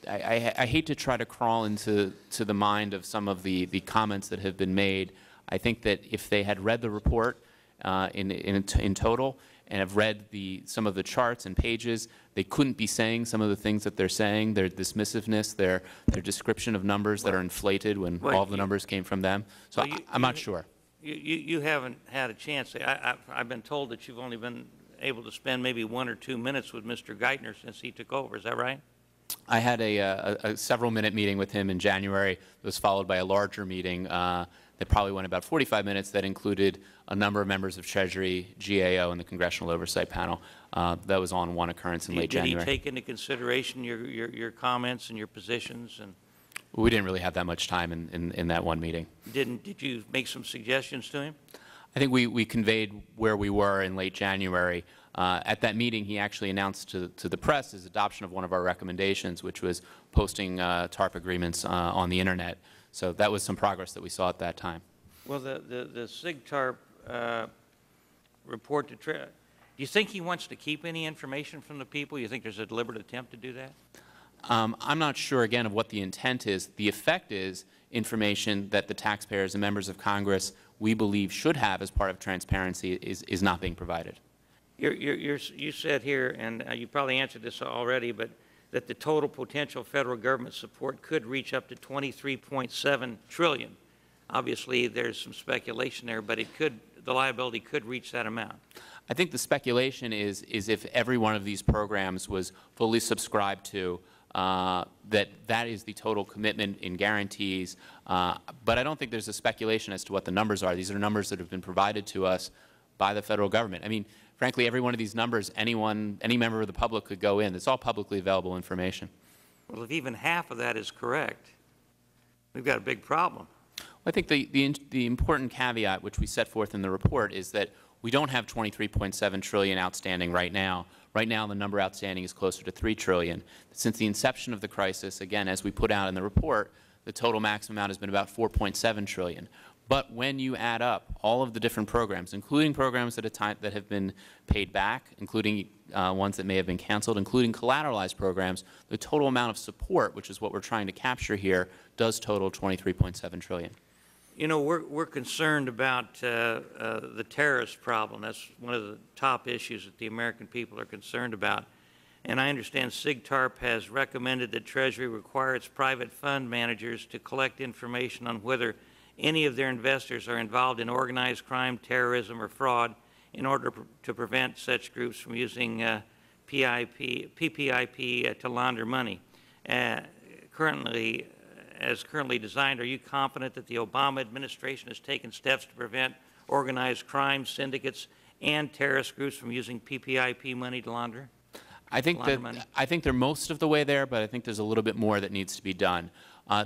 I hate to try to crawl into the mind of some of the comments that have been made. I think that if they had read the report in total and have read some of the charts and pages, they couldn't be saying some of the things that they're saying, their dismissiveness, their description of numbers that are inflated when all the numbers came from them. So I'm not sure. You haven't had a chance. I've been told that you've only been able to spend maybe 1 or 2 minutes with Mr. Geithner since he took over. Is that right? I had a several-minute meeting with him in January. It was followed by a larger meeting that probably went about 45 minutes that included a number of members of Treasury, GAO, and the Congressional Oversight Panel. That was on one occurrence in late January. Did he take into consideration your comments and your positions? And we didn't really have that much time in that one meeting. Did you make some suggestions to him? I think we conveyed where we were in late January. At that meeting, he actually announced to the press his adoption of one of our recommendations, which was posting TARP agreements on the Internet. So that was some progress that we saw at that time. Well, the SIGTARP report, do you think he wants to keep any information from the people? You think there's a deliberate attempt to do that? I'm not sure, again, of what the intent is. The effect is information that the taxpayers and members of Congress, we believe, should have as part of transparency is not being provided. You said here, and you probably answered this already, but that the total potential federal government support could reach up to $23.7 trillion. Obviously, there's some speculation there, but the liability could reach that amount. I think the speculation is if every one of these programs was fully subscribed to, that is the total commitment in guarantees. But I don't think there's a speculation as to what the numbers are. These are numbers that have been provided to us by the federal government. I mean, frankly, every one of these numbers, any member of the public could go in. It's all publicly available information. Well, if even half of that is correct, we've got a big problem. Well, I think the important caveat, which we set forth in the report, is that we don't have $23.7 trillion outstanding right now. Right now, the number outstanding is closer to $3 trillion. Since the inception of the crisis, again, as we put out in the report, the total maximum amount has been about $4.7 trillion. But when you add up all of the different programs, including programs at a time that have been paid back, including ones that may have been canceled, including collateralized programs, the total amount of support, which is what we're trying to capture here, does total $23.7 trillion. You know, we're concerned about the terrorist problem. That's one of the top issues that the American people are concerned about. And I understand SIGTARP has recommended that Treasury require its private fund managers to collect information on whether any of their investors are involved in organized crime, terrorism, or fraud in order to prevent such groups from using PPIP to launder money. As currently designed, are you confident that the Obama administration has taken steps to prevent organized crime syndicates and terrorist groups from using PPIP money to launder? I think they're most of the way there, but I think there's a little bit more that needs to be done.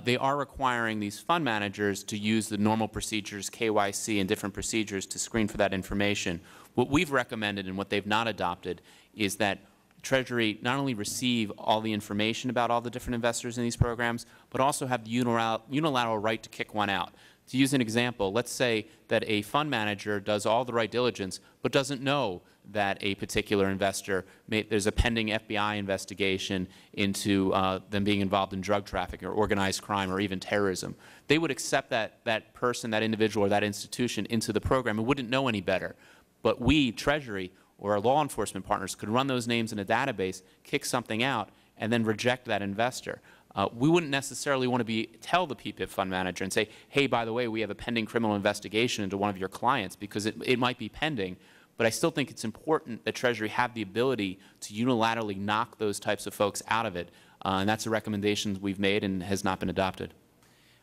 They are requiring these fund managers to use the normal procedures, KYC and different procedures, to screen for that information. What we've recommended and what they've not adopted is that Treasury not only receive all the information about all the different investors in these programs, but also have the unilateral right to kick one out. To use an example, let's say that a fund manager does all the right diligence but doesn't know that a particular investor, there's a pending FBI investigation into them being involved in drug trafficking or organized crime or even terrorism. They would accept that person, that individual, or that institution into the program and wouldn't know any better. But we, Treasury, or our law enforcement partners, could run those names in a database, kick something out, and then reject that investor. We wouldn't necessarily want to tell the PPIP fund manager and say, hey, by the way, we have a pending criminal investigation into one of your clients, because it might be pending. But I still think it's important that Treasury have the ability to unilaterally knock those types of folks out of it. And that's a recommendation we've made and has not been adopted.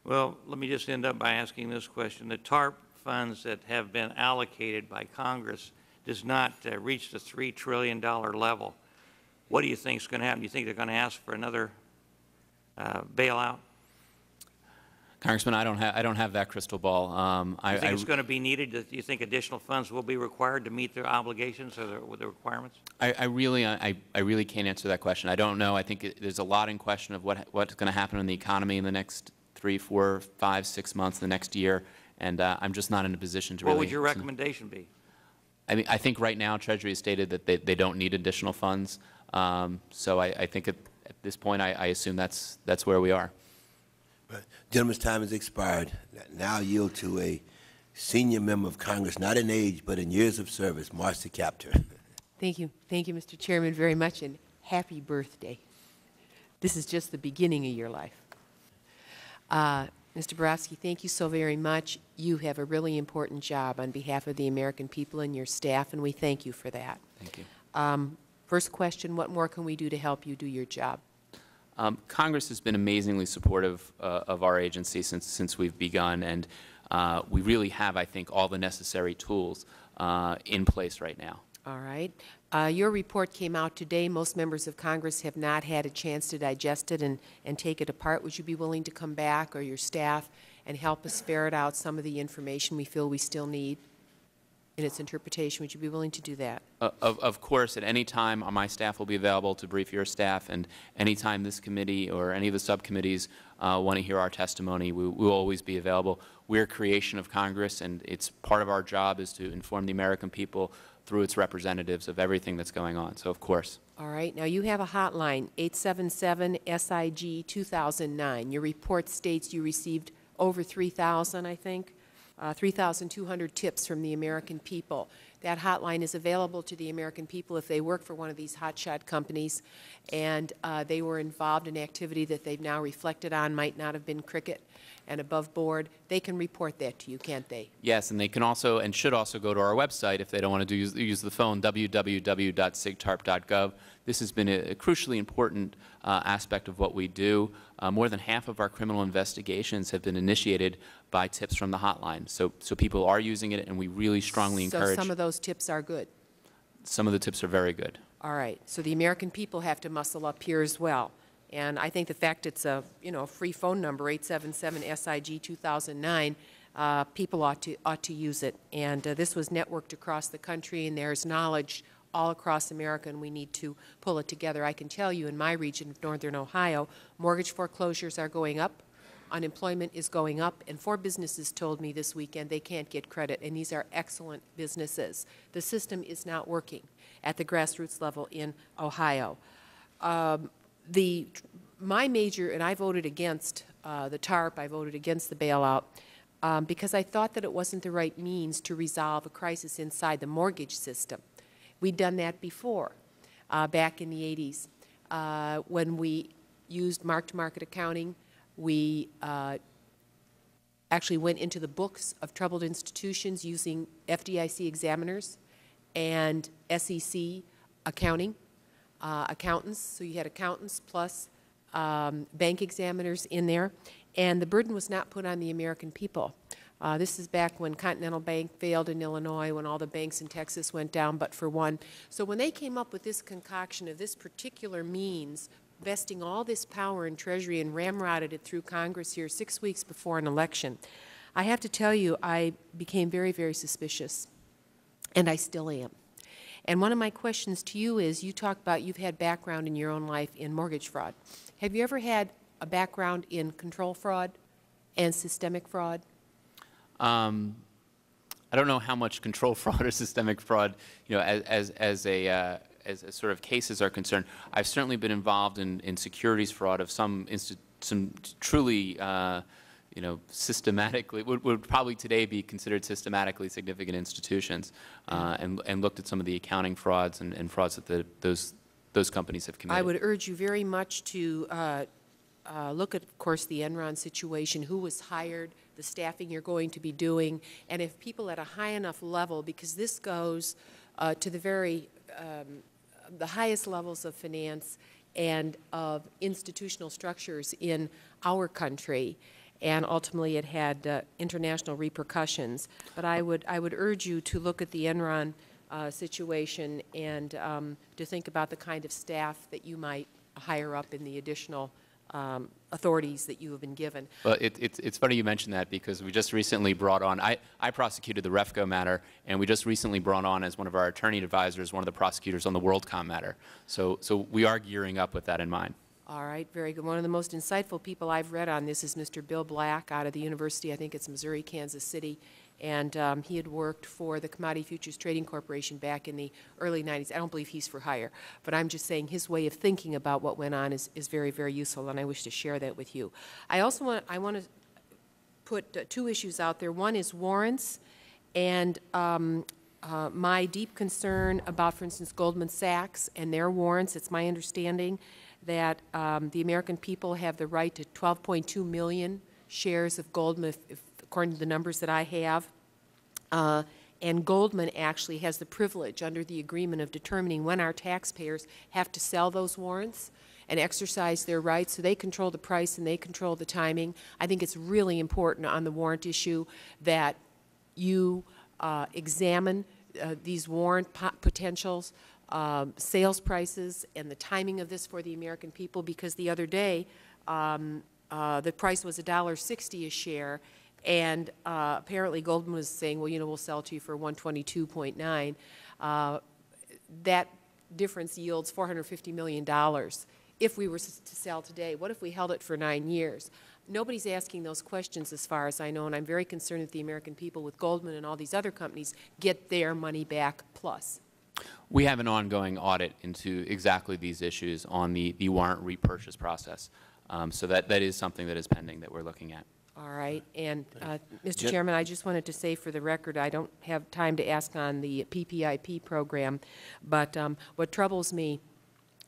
Well, let me just end up by asking this question. The TARP funds that have been allocated by Congress does not reach the $3 trillion level. What do you think is going to happen? Do you think they're going to ask for another bailout? Congressman, I don't have that crystal ball. Do you think it's going to be needed? Do you think additional funds will be required to meet their obligations or the requirements? I really can't answer that question. I don't know. I think there's a lot in question of what's going to happen in the economy in the next 3, 4, 5, 6 months, the next year, and I'm just not in a position to. What would your recommendation be? I mean, I think right now Treasury has stated that they don't need additional funds. So I think at this point, I assume that's where we are. Gentleman's time has expired. Now I yield to a senior member of Congress, not in age, but in years of service, Marcy Kaptur. Thank you. Thank you, Mr. Chairman, very much, and happy birthday. This is just the beginning of your life. Mr. Barofsky, thank you so very much. You have a really important job on behalf of the American people and your staff, and we thank you for that. Thank you. First question, what more can we do to help you do your job? Congress has been amazingly supportive of our agency since we've begun, and we really have, I think, all the necessary tools in place right now. All right. Your report came out today. Most members of Congress have not had a chance to digest it and take it apart. Would you be willing to come back, or your staff, and help us ferret out some of the information we feel we still need in its interpretation? Would you be willing to do that? Of course. At any time, my staff will be available to brief your staff, and any time this committee or any of the subcommittees want to hear our testimony, we will always be available. We're a creation of Congress, and it's part of our job is to inform the American people through its representatives of everything that's going on. So, of course. All right. Now, you have a hotline, 877-SIG-2009. Your report states you received over 3,000, I think. 3,200 tips from the American people. That hotline is available to the American people if they work for one of these hotshot companies and they were involved in activity that they've now reflected on might not have been cricket and above board. They can report that to you, can't they? Yes, and they can also and should also go to our website if they don't want to use the phone, www.sigtarp.gov. This has been a crucially important aspect of what we do. More than half of our criminal investigations have been initiated by tips from the hotline. So people are using it, and we really strongly encourage. So some of those tips are good? Some of the tips are very good. All right. So the American people have to muscle up here as well. And I think the fact it's a, you know, free phone number, 877-SIG-2009, people ought to use it. And this was networked across the country, and there's knowledge all across America, and we need to pull it together. I can tell you in my region of northern Ohio, mortgage foreclosures are going up. Unemployment is going up, and 4 businesses told me this weekend they can't get credit, and these are excellent businesses. The system is not working at the grassroots level in Ohio. My major, and I voted against the TARP, I voted against the bailout, because I thought that it wasn't the right means to resolve a crisis inside the mortgage system. We'd done that before, back in the 80s, when we used mark-to-market accounting. We actually went into the books of troubled institutions using FDIC examiners and SEC accounting, accountants. So you had accountants plus bank examiners in there. And the burden was not put on the American people. This is back when Continental Bank failed in Illinois, when all the banks in Texas went down but for one. So when they came up with this concoction of this particular means, investing all this power in Treasury and ramrodded it through Congress here 6 weeks before an election, I have to tell you, I became very, very suspicious, and I still am. And one of my questions to you is, you talk about you've had background in your own life in mortgage fraud. Have you ever had a background in control fraud and systemic fraud? I don't know how much control fraud or systemic fraud, you know, as sort of cases are concerned. I've certainly been involved in securities fraud of some truly, you know, systematically, would probably today be considered systematically significant institutions, and looked at some of the accounting frauds and frauds that those companies have committed. I would urge you very much to look at, of course, the Enron situation, who was hired, the staffing you're going to be doing, and if people at a high enough level, because this goes to the very, the highest levels of finance and of institutional structures in our country, and ultimately it had international repercussions. But I would urge you to look at the Enron situation and to think about the kind of staff that you might hire up in the additional authorities that you have been given. Well, it's funny you mentioned that, because we just recently brought on, I prosecuted the RefCo matter, and we just recently brought on as one of our attorney advisors one of the prosecutors on the WorldCom matter. So we are gearing up with that in mind. All right, very good. One of the most insightful people I've read on this is Mr. Bill Black out of the University, I think it's Missouri, Kansas City, and he had worked for the Commodity Futures Trading Corporation back in the early 90s. I don't believe he's for hire, but I'm just saying his way of thinking about what went on is very, very useful, and I wish to share that with you. I also want to put two issues out there. One is warrants, and my deep concern about, for instance, Goldman Sachs and their warrants. It's my understanding that the American people have the right to 12.2 million shares of Goldman, if according to the numbers that I have, and Goldman actually has the privilege under the agreement of determining when our taxpayers have to sell those warrants and exercise their rights, so they control the price and they control the timing. I think it's really important on the warrant issue that you examine these warrant potentials, sales prices, and the timing of this for the American people, because the other day the price was $1.60 a share, and apparently Goldman was saying, well, you know, we'll sell to you for 122.9. That difference yields $450 million if we were to sell today. What if we held it for 9 years? Nobody's asking those questions as far as I know, and I'm very concerned that the American people with Goldman and all these other companies get their money back plus. We have an ongoing audit into exactly these issues on the warrant repurchase process. So that is something that is pending that we're looking at. All right. And, Mr. Chairman, I just wanted to say for the record, I don't have time to ask on the PPIP program, but what troubles me,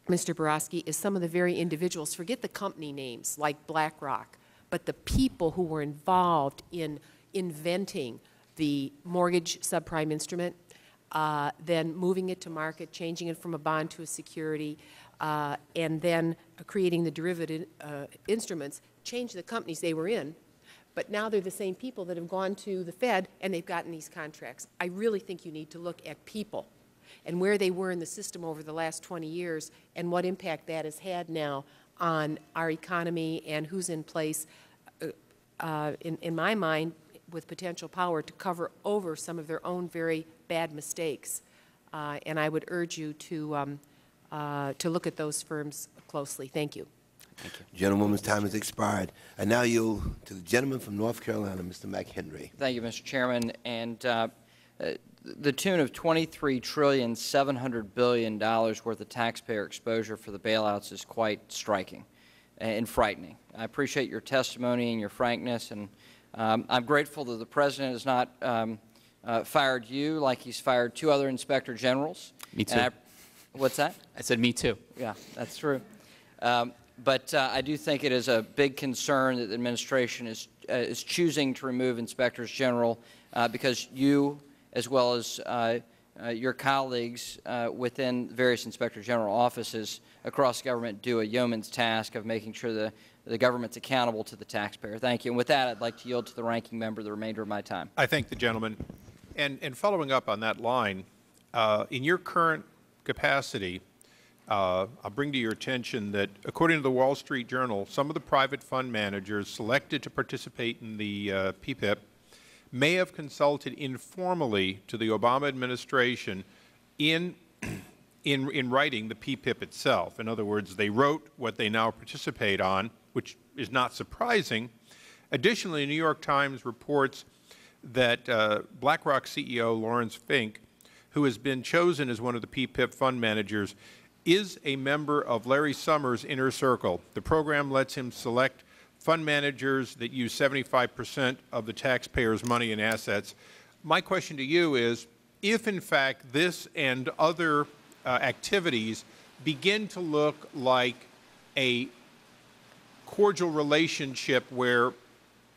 Mr. Barofsky, is some of the very individuals, forget the company names like BlackRock, but the people who were involved in inventing the mortgage subprime instrument, then moving it to market, changing it from a bond to a security, and then creating the derivative instruments, changed the companies they were in. But now they're the same people that have gone to the Fed and they've gotten these contracts. I really think you need to look at people and where they were in the system over the last 20 years and what impact that has had now on our economy and who's in place, in my mind, with potential power to cover over some of their own very bad mistakes. And I would urge you to look at those firms closely. Thank you. Thank you. Gentlewoman's time has expired. And now yield to the gentleman from North Carolina, Mr. McHenry. Thank you, Mr. Chairman. And the tune of $23,700,000,000,000 worth of taxpayer exposure for the bailouts is quite striking and frightening. I appreciate your testimony and your frankness, and I'm grateful that the President has not fired you like he's fired two other Inspector Generals. Me too. What's that? I said me too. Yeah, that's true. But I do think it is a big concern that the administration is choosing to remove Inspectors General because you, as well as your colleagues within various Inspector General offices across government, do a yeoman's task of making sure the government's accountable to the taxpayer. Thank you. And with that, I'd like to yield to the ranking member the remainder of my time. I thank the gentleman. And following up on that line, in your current capacity, I'll bring to your attention that, according to the Wall Street Journal, some of the private fund managers selected to participate in the PPIP may have consulted informally to the Obama administration in writing the PPIP itself. In other words, they wrote what they now participate on, which is not surprising. Additionally, the New York Times reports that BlackRock CEO Lawrence Fink, who has been chosen as one of the PPIP fund managers, is a member of Larry Summers' inner circle. The program lets him select fund managers that use 75% of the taxpayers' money and assets. My question to you is, if in fact this and other activities begin to look like a cordial relationship where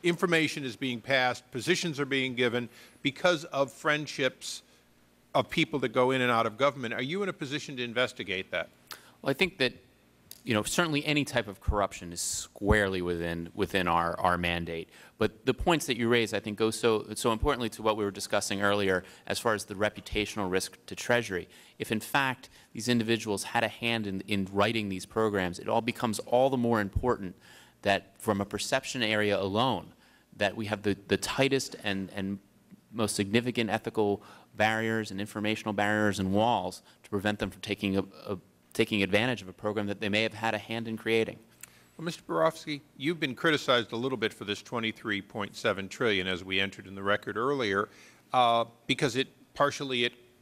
information is being passed, positions are being given because of friendships of people that go in and out of government, are you in a position to investigate that? Well, I think that, you know, certainly any type of corruption is squarely within our mandate. But the points that you raise, I think, go so importantly to what we were discussing earlier as far as the reputational risk to Treasury. If, in fact, these individuals had a hand in writing these programs, it all becomes all the more important that, from a perception area alone, that we have the tightest and most significant ethical barriers and informational barriers and walls to prevent them from taking advantage of a program that they may have had a hand in creating. Well, Mr. Barofsky, you've been criticized a little bit for this $23.7 trillion as we entered in the record earlier, because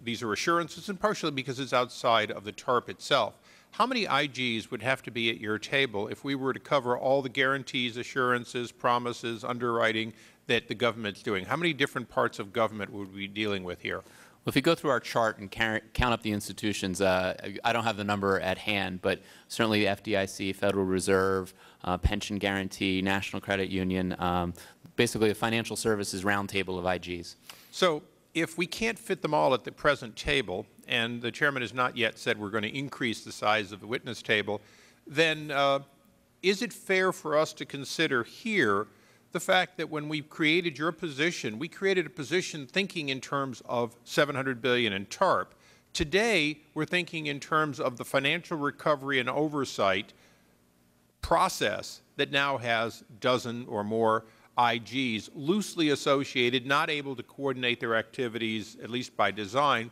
these are assurances, and partially because it's outside of the TARP itself. How many IGs would have to be at your table if we were to cover all the guarantees, assurances, promises, underwriting that the government's doing? How many different parts of government would we be dealing with here? Well, if you go through our chart and count up the institutions, I don't have the number at hand, but certainly the FDIC, Federal Reserve, Pension Guarantee, National Credit Union, basically a financial services roundtable of IGs. So if we can't fit them all at the present table, and the Chairman has not yet said we're going to increase the size of the witness table, then is it fair for us to consider here the fact that when we created your position, we created a position thinking in terms of $700 billion in TARP. Today, we're thinking in terms of the financial recovery and oversight process that now has a dozen or more IGs loosely associated, not able to coordinate their activities, at least by design.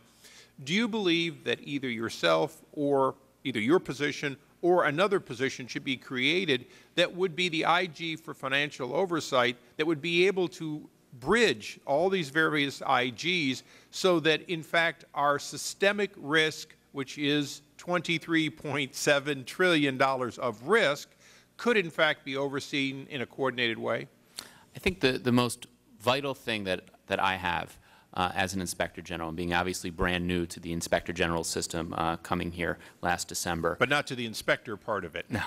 Do you believe that either yourself or either your position or another position should be created that would be the IG for financial oversight that would be able to bridge all these various IGs so that, in fact, our systemic risk, which is $23.7 trillion of risk, could, in fact, be overseen in a coordinated way? I think the most vital thing that I have as an Inspector General, and being obviously brand new to the Inspector General system coming here last December. But not to the inspector part of it. No,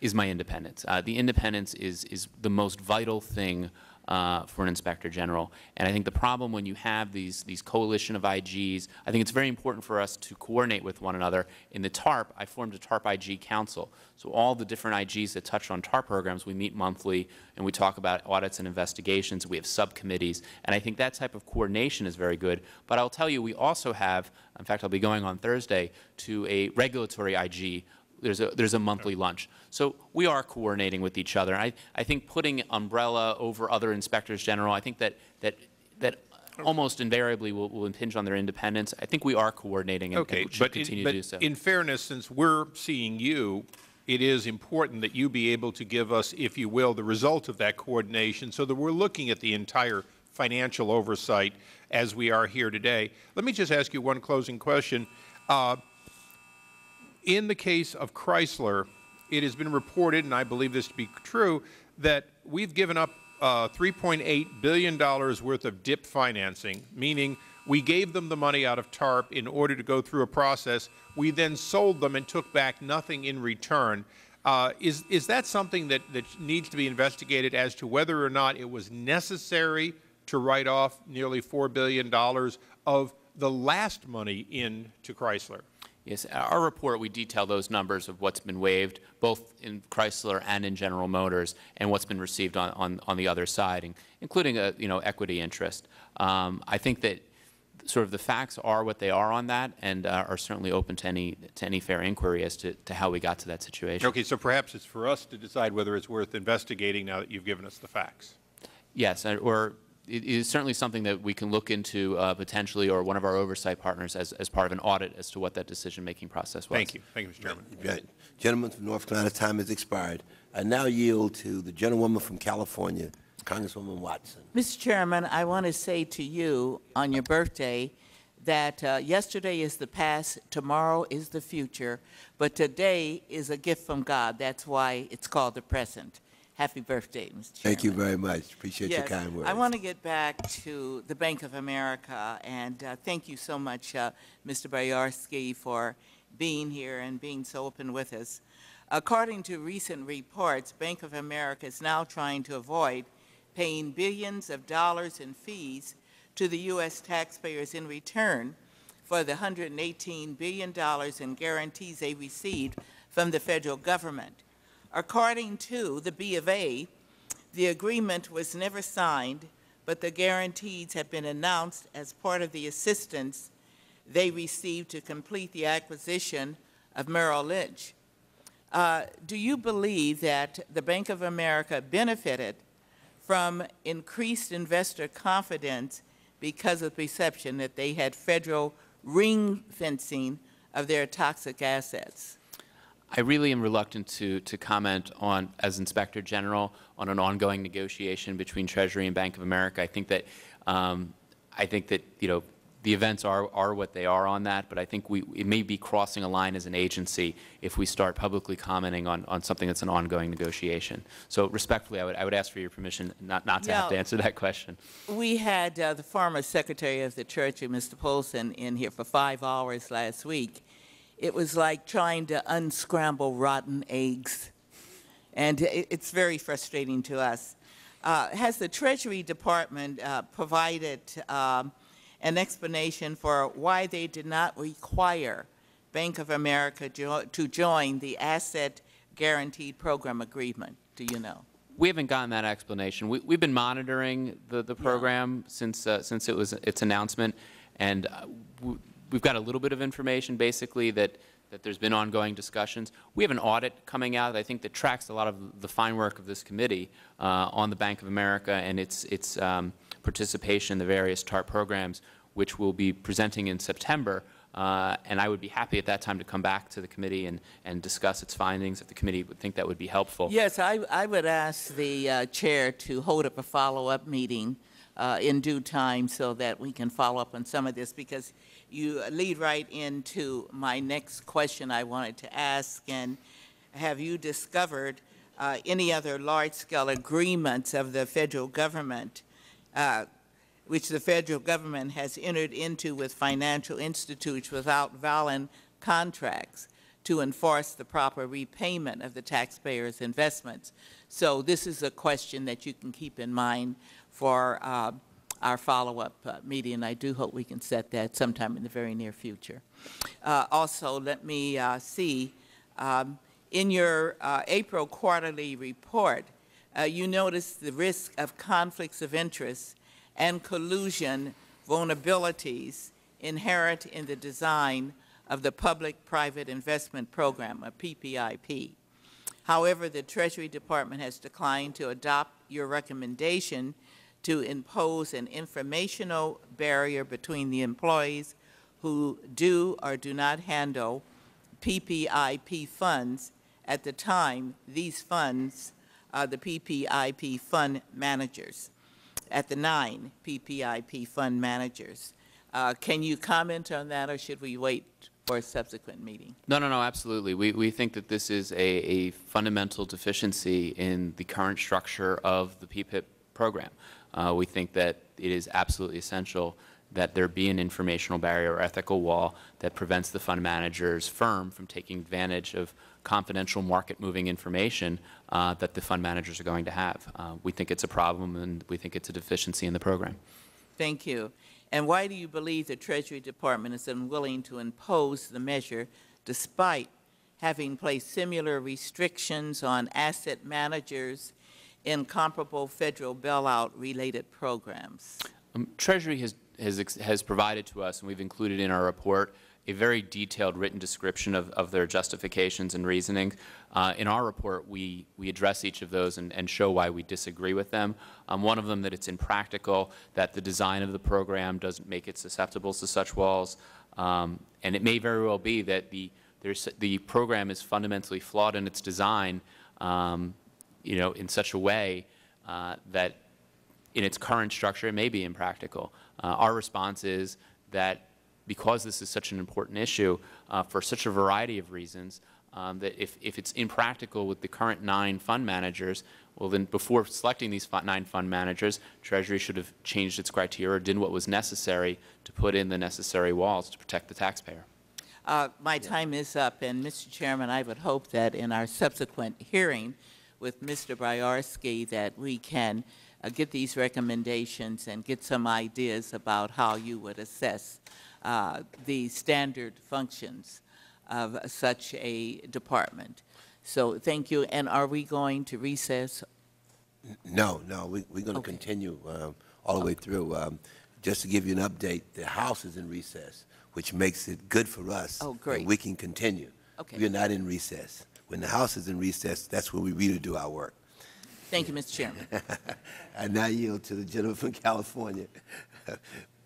is my independence. The independence is the most vital thing for an Inspector General. And I think the problem when you have these coalition of IGs, I think it's very important for us to coordinate with one another. In the TARP, I formed a TARP IG Council. So all the different IGs that touch on TARP programs, we meet monthly and we talk about audits and investigations. We have subcommittees. And I think that type of coordination is very good. But I'll tell you, we also have, in fact, I'll be going on Thursday to a regulatory IG. There's a monthly lunch. So we are coordinating with each other. I think putting umbrella over other inspectors general, I think that almost invariably will impinge on their independence. I think we are coordinating and should continue to do so. In fairness, since we're seeing you it is important that you be able to give us, if you will, the result of that coordination so that we're looking at the entire financial oversight as we are here today. Let me just ask you one closing question. In the case of Chrysler, it has been reported, and I believe this to be true, that we've given up $3.8 billion worth of DIP financing, meaning we gave them the money out of TARP in order to go through a process. We then sold them and took back nothing in return. Is that something that needs to be investigated as to whether or not it was necessary to write off nearly $4 billion of the last money into Chrysler? Yes. Our report, we detail those numbers of what's been waived, both in Chrysler and in General Motors, and what's been received on the other side, including equity interest. I think that sort of the facts are what they are on that, and are certainly open to any fair inquiry as to how we got to that situation. Okay. So perhaps it's for us to decide whether it's worth investigating now that you've given us the facts. Yes. Or it is certainly something that we can look into potentially, or one of our oversight partners as part of an audit as to what that decision-making process was. Thank you. Thank you, Mr. Chairman. The gentleman from North Carolina, time has expired. I now yield to the gentlewoman from California, Congresswoman Watson. Mr. Chairman, I want to say to you on your birthday that yesterday is the past, tomorrow is the future, but today is a gift from God. That's why it's called the present. Happy birthday, Mr. Chairman. Thank you very much. Appreciate your kind words. I want to get back to the Bank of America, and thank you so much, Mr. Barofsky, for being here and being so open with us. According to recent reports, Bank of America is now trying to avoid paying billions of dollars in fees to the U.S. taxpayers in return for the $118 billion in guarantees they received from the federal government. According to the B of A, the agreement was never signed, but the guarantees have been announced as part of the assistance they received to complete the acquisition of Merrill Lynch. Do you believe that the Bank of America benefited from increased investor confidence because of the perception that they had federal ring fencing of their toxic assets? I really am reluctant to comment on, as Inspector General, on an ongoing negotiation between Treasury and Bank of America. I think that the events are what they are on that. But I think it may be crossing a line as an agency if we start publicly commenting on something that's an ongoing negotiation. So respectfully, I would ask for your permission not to have to answer that question. We had the former Secretary of the Treasury, Mr. Paulson, in here for 5 hours last week. It was like trying to unscramble rotten eggs, and it's very frustrating to us. Has the Treasury Department provided an explanation for why they did not require Bank of America to join the Asset Guaranteed Program Agreement? Do you know? We haven't gotten that explanation. We've been monitoring the program since it was its announcement, and we've got a little bit of information, basically, that there's been ongoing discussions. We have an audit coming out, I think, that tracks a lot of the fine work of this committee on the Bank of America and its participation in the various TARP programs, which we'll be presenting in September. And I would be happy at that time to come back to the committee and discuss its findings if the committee would think that would be helpful. Yes, I would ask the chair to hold up a follow-up meeting in due time so that we can follow up on some of this, because you lead right into my next question I wanted to ask. And have you discovered any other large-scale agreements of the federal government, which the federal government has entered into with financial institutions without valid contracts to enforce the proper repayment of the taxpayers' investments? So this is a question that you can keep in mind for our follow-up meeting. I do hope we can set that sometime in the very near future. Also, let me see, in your April quarterly report, you noticed the risk of conflicts of interest and collusion vulnerabilities inherent in the design of the Public-Private Investment Program, or PPIP. However, the Treasury Department has declined to adopt your recommendation to impose an informational barrier between the employees who do or do not handle PPIP funds at the time, these funds are the PPIP fund managers, at the 9 PPIP fund managers. Can you comment on that, or should we wait for a subsequent meeting? No, no, no, absolutely. We think that this is a fundamental deficiency in the current structure of the PPIP program. We think that it is absolutely essential that there be an informational barrier or ethical wall that prevents the fund manager's firm from taking advantage of confidential market-moving information that the fund managers are going to have. We think it's a problem, and we think it's a deficiency in the program. Thank you. And why do you believe the Treasury Department is unwilling to impose the measure despite having placed similar restrictions on asset managers in comparable federal bailout-related programs? Treasury has provided to us, and we've included in our report, a very detailed written description of their justifications and reasoning. In our report, we address each of those and show why we disagree with them. One of them, that it's impractical, that the design of the program doesn't make it susceptible to such walls, and it may very well be that the program is fundamentally flawed in its design, you know, in such a way that in its current structure it may be impractical. Our response is that because this is such an important issue for such a variety of reasons, that if it's impractical with the current 9 fund managers, well then before selecting these 9 fund managers, Treasury should have changed its criteria or did what was necessary to put in the necessary walls to protect the taxpayer. My time is up, and Mr. Chairman, I would hope that in our subsequent hearing with Mr. Barofsky that we can get these recommendations and get some ideas about how you would assess the standard functions of such a department. So thank you. And are we going to recess? No, no. We're going to continue all the way through. Just to give you an update, the House is in recess, which makes it good for us. Oh, great. And we can continue. Okay. We're not in recess. When the House is in recess, that's when we really do our work. Thank you, Mr. Chairman. I now yield to the gentleman from California,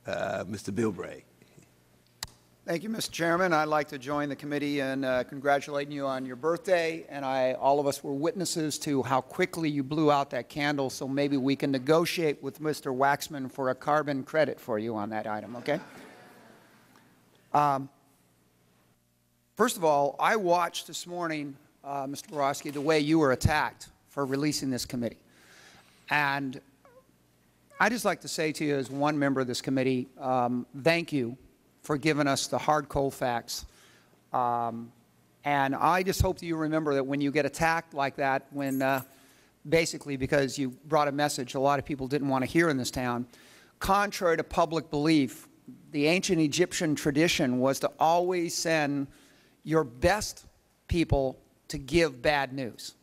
Mr. Bilbray. Thank you, Mr. Chairman. I'd like to join the committee in congratulating you on your birthday. And all of us were witnesses to how quickly you blew out that candle, so maybe we can negotiate with Mr. Waxman for a carbon credit for you on that item, okay? First of all, I watched this morning, Mr. Barofsky, the way you were attacked for releasing this committee. And I'd just like to say to you, as one member of this committee, thank you for giving us the hard, cold facts. And I just hope that you remember that when you get attacked like that, when basically because you brought a message a lot of people didn't want to hear in this town, contrary to public belief, the ancient Egyptian tradition was to always send your best people to give bad news.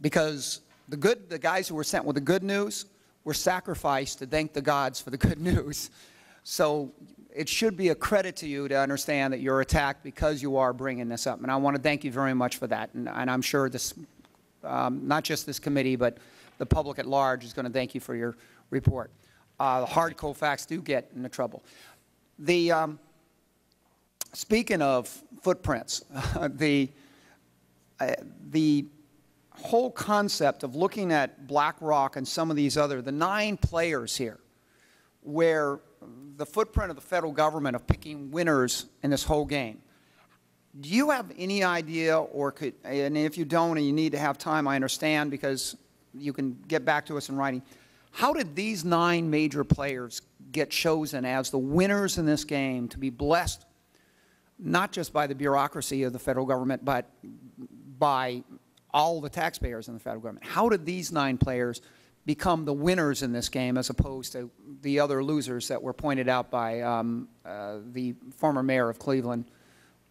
Because the guys who were sent with the good news were sacrificed to thank the gods for the good news. So it should be a credit to you to understand that you're attacked because you are bringing this up. And I want to thank you very much for that. And I'm sure this, not just this committee, but the public at large is going to thank you for your report. The hard, cold facts do get into trouble. The, speaking of footprints, the whole concept of looking at BlackRock and some of these other, the 9 players here, where the footprint of the federal government of picking winners in this whole game. Do you have any idea, or could, and if you don't and you need to have time, I understand, because you can get back to us in writing, how did these 9 major players get chosen as the winners in this game to be blessed, not just by the bureaucracy of the federal government, but by all the taxpayers in the federal government? How did these 9 players become the winners in this game as opposed to the other losers that were pointed out by the former mayor of Cleveland,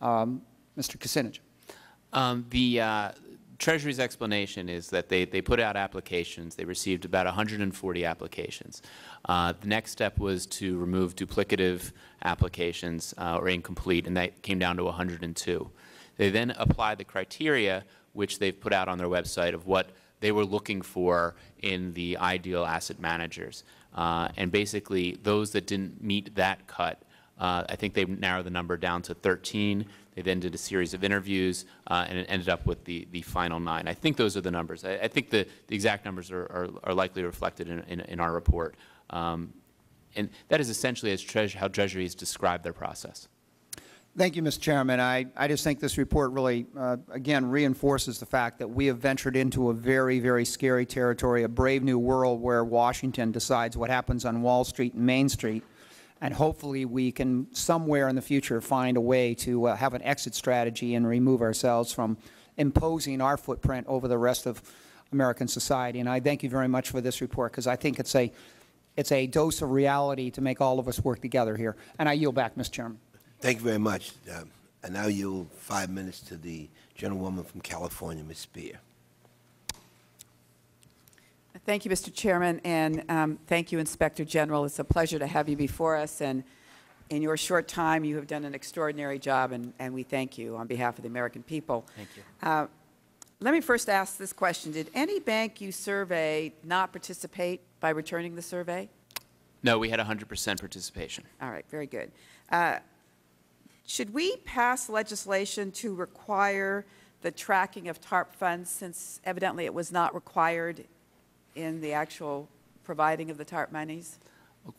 Mr. Kucinich? The Treasury's explanation is that they put out applications. They received about 140 applications. The next step was to remove duplicative applications or incomplete, and that came down to 102. They then applied the criteria, which they've put out on their website, of what they were looking for in the ideal asset managers. And basically, those that didn't meet that cut I think they narrowed the number down to 13. They then did a series of interviews, and it ended up with the final 9. I think those are the numbers. I think the exact numbers are likely reflected in our report. And that is essentially as how Treasury has described their process. Thank you, Mr. Chairman. I just think this report really, again, reinforces the fact that we have ventured into a very, very scary territory, a brave new world where Washington decides what happens on Wall Street and Main Street. And hopefully we can somewhere in the future find a way to have an exit strategy and remove ourselves from imposing our footprint over the rest of American society. And I thank you very much for this report, because I think it's a dose of reality to make all of us work together here. And I yield back, Mr. Chairman. Thank you very much. I now yield 5 minutes to the gentlewoman from California, Ms. Speer. Thank you, Mr. Chairman, and thank you, Inspector General. It's a pleasure to have you before us, and in your short time, you have done an extraordinary job, and we thank you on behalf of the American people. Thank you. Let me first ask this question. Did any bank you surveyed not participate by returning the survey? No, we had 100% participation. All right, very good. Should we pass legislation to require the tracking of TARP funds, since evidently it was not required in the actual providing of the TARP monies?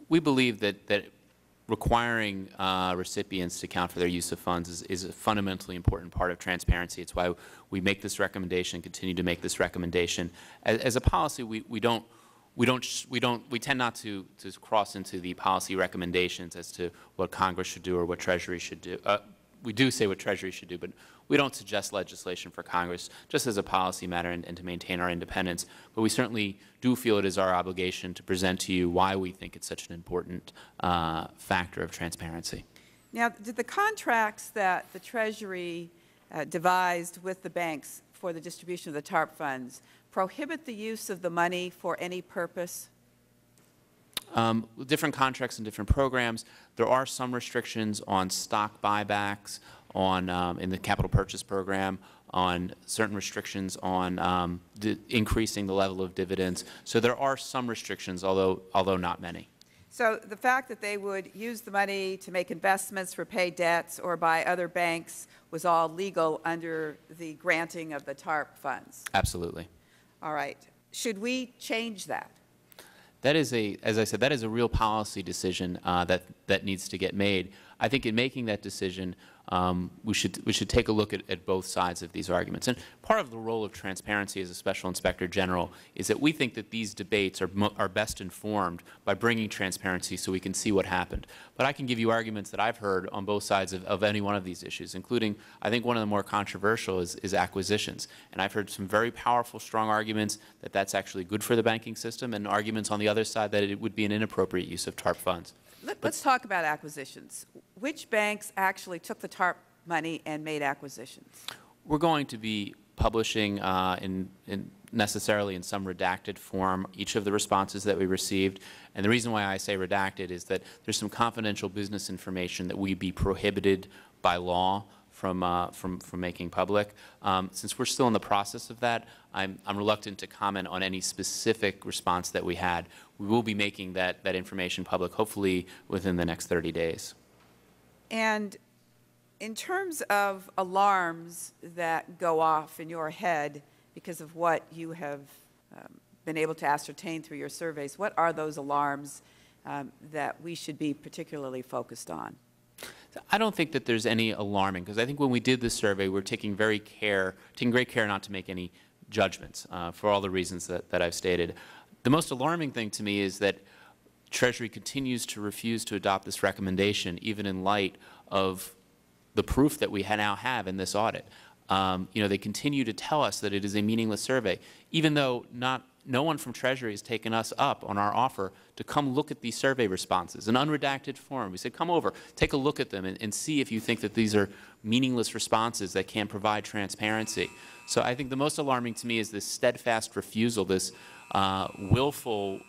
We believe that requiring recipients to account for their use of funds is a fundamentally important part of transparency. It's why we make this recommendation, continue to make this recommendation. As a policy, we tend not to cross into the policy recommendations as to what Congress should do or what Treasury should do. We do say what Treasury should do, but we don't suggest legislation for Congress, just as a policy matter and to maintain our independence. But we certainly do feel it is our obligation to present to you why we think it's such an important factor of transparency. Now, did the contracts that the Treasury devised with the banks for the distribution of the TARP funds prohibit the use of the money for any purpose? Different contracts and different programs. There are some restrictions on stock buybacks, on in the capital purchase program, on certain restrictions on increasing the level of dividends. So there are some restrictions, although not many. So the fact that they would use the money to make investments, repay debts, or buy other banks was all legal under the granting of the TARP funds? Absolutely. All right. Should we change that? That is as I said, that is a real policy decision that needs to get made. I think in making that decision, we should take a look at both sides of these arguments. And part of the role of transparency as a Special Inspector General is that we think that these debates are best informed by bringing transparency so we can see what happened. But I can give you arguments that I've heard on both sides of any one of these issues, including I think one of the more controversial is acquisitions. And I've heard some very powerful, strong arguments that that's actually good for the banking system, and arguments on the other side that it would be an inappropriate use of TARP funds. Let's talk about acquisitions. Which banks actually took the TARP money and made acquisitions? We're going to be publishing necessarily in some redacted form each of the responses that we received. And the reason why I say redacted is that there's some confidential business information that we'd be prohibited by law from making public. Since we're still in the process of that, I'm reluctant to comment on any specific response that we had. We will be making that information public, hopefully within the next 30 days. And in terms of alarms that go off in your head because of what you have been able to ascertain through your surveys, what are those alarms that we should be particularly focused on? I don't think that there's any alarming, because I think when we did this survey, we were taking great care not to make any judgments for all the reasons that I've stated. The most alarming thing to me is that Treasury continues to refuse to adopt this recommendation, even in light of the proof that we now have in this audit. You know, they continue to tell us that it is a meaningless survey, even though no one from Treasury has taken us up on our offer to come look at these survey responses in unredacted form. We said, come over, take a look at them, and see if you think that these are meaningless responses that can't provide transparency. So I think the most alarming to me is this steadfast refusal, this willful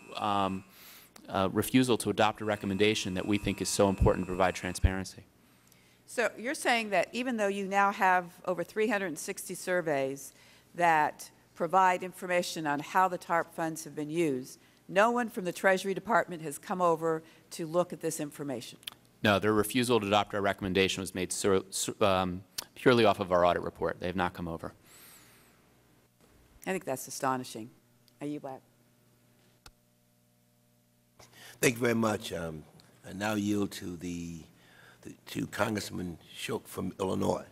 refusal to adopt a recommendation that we think is so important to provide transparency. So you're saying that even though you now have over 360 surveys that provide information on how the TARP funds have been used, no one from the Treasury Department has come over to look at this information? No, their refusal to adopt our recommendation was made purely off of our audit report. They have not come over. I think that's astonishing. Are you Black? Thank you very much. I now yield to to Congressman Shook from Illinois.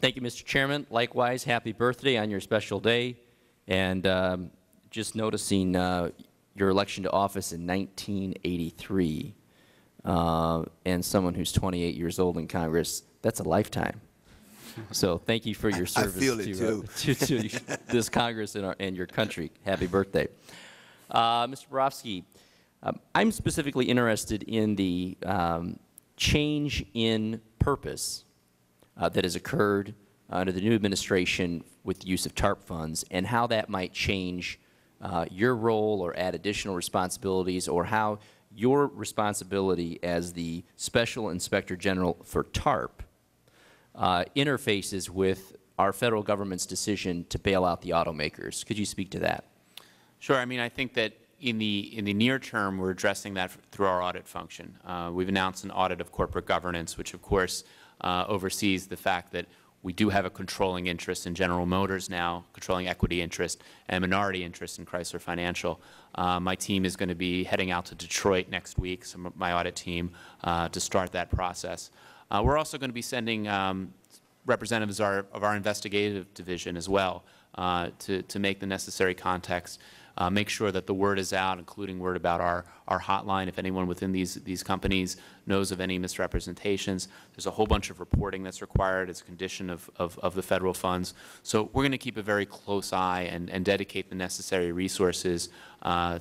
Thank you, Mr. Chairman. Likewise, happy birthday on your special day. And just noticing your election to office in 1983 and someone who's 28 years old in Congress, that's a lifetime. So thank you for your service to this Congress and, your country. Happy birthday. Mr. Barofsky, I'm specifically interested in the change in purpose that has occurred under the new administration with the use of TARP funds and how that might change your role or add additional responsibilities, or how your responsibility as the Special Inspector General for TARP interfaces with our federal government's decision to bail out the automakers. Could you speak to that? Sure. I mean, I think that in the near term, we're addressing that through our audit function. We've announced an audit of corporate governance, which of course oversees the fact that we do have a controlling interest in General Motors now, controlling equity interest, and minority interest in Chrysler Financial. My team is going to be heading out to Detroit next week, some of my audit team, to start that process. We're also going to be sending representatives of our investigative division as well to make the necessary context, make sure that the word is out, including word about our hotline. If anyone within these companies knows of any misrepresentations, there's a whole bunch of reporting that's required as a condition of the federal funds. So we're going to keep a very close eye and dedicate the necessary resources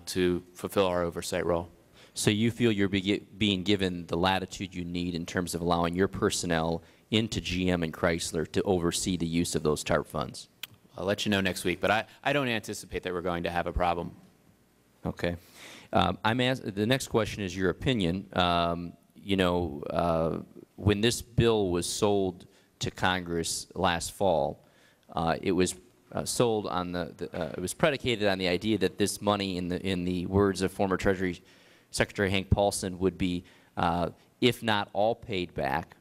to fulfill our oversight role. So you feel you're being given the latitude you need in terms of allowing your personnel into GM and Chrysler to oversee the use of those TARP funds? I'll let you know next week, but I don't anticipate that we're going to have a problem. Okay. The next question is your opinion. You know, when this bill was sold to Congress last fall, it was sold on it was predicated on the idea that this money, in the words of former Treasury Secretary Hank Paulson, would be, if not all paid back,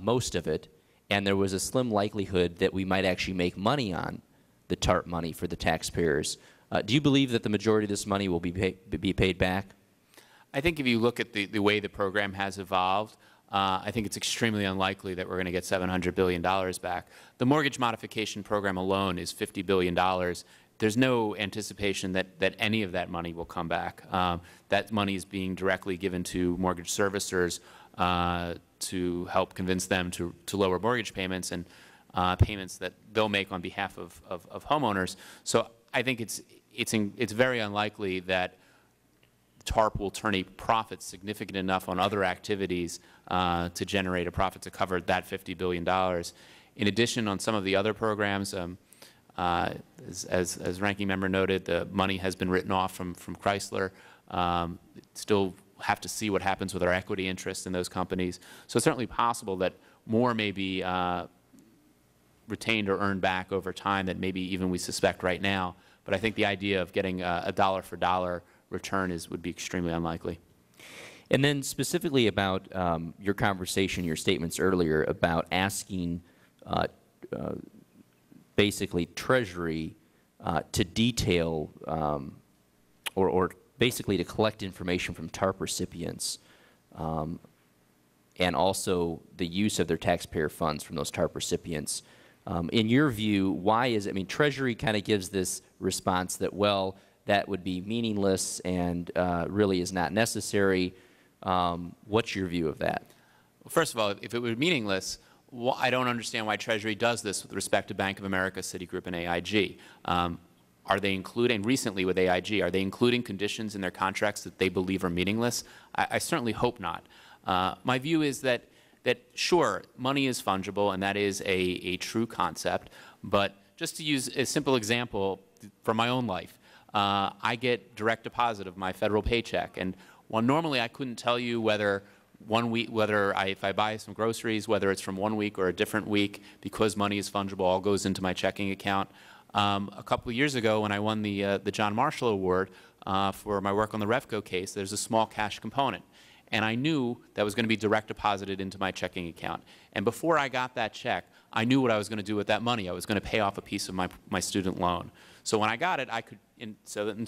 most of it. And there was a slim likelihood that we might actually make money on the TARP money for the taxpayers. Do you believe that the majority of this money will be paid back? I think if you look at the way the program has evolved, I think it's extremely unlikely that we're going to get $700 billion back. The mortgage modification program alone is $50 billion. There's no anticipation that any of that money will come back. That money is being directly given to mortgage servicers to help convince them to lower mortgage payments and payments that they'll make on behalf of homeowners. So I think it's very unlikely that TARP will turn a profit significant enough on other activities to generate a profit to cover that $50 billion. In addition, on some of the other programs, as Ranking Member noted, the money has been written off from Chrysler. Still have to see what happens with our equity interest in those companies. So it's certainly possible that more may be retained or earned back over time than maybe even we suspect right now. But I think the idea of getting a dollar-for-dollar return would be extremely unlikely. And then specifically about your conversation, your statements earlier about asking basically Treasury to detail or basically to collect information from TARP recipients and also the use of their taxpayer funds from those TARP recipients. In your view, why is it, I mean, Treasury kind of gives this response that, well, that would be meaningless and really is not necessary. What's your view of that? Well, first of all, if it were meaningless, I don't understand why Treasury does this with respect to Bank of America, Citigroup, and AIG. Are they including, recently with AIG, are they including conditions in their contracts that they believe are meaningless? I certainly hope not. My view is that sure, money is fungible, and that is a true concept. But just to use a simple example from my own life, I get direct deposit of my federal paycheck. And while normally I couldn't tell you if I buy some groceries, whether it's from one week or a different week, because money is fungible, all goes into my checking account. A couple of years ago, when I won the John Marshall Award for my work on the RefCo case, there's a small cash component. and I knew that was going to be direct deposited into my checking account. And before I got that check, I knew what I was going to do with that money. I was going to pay off a piece of my student loan. So when I got it, I could, and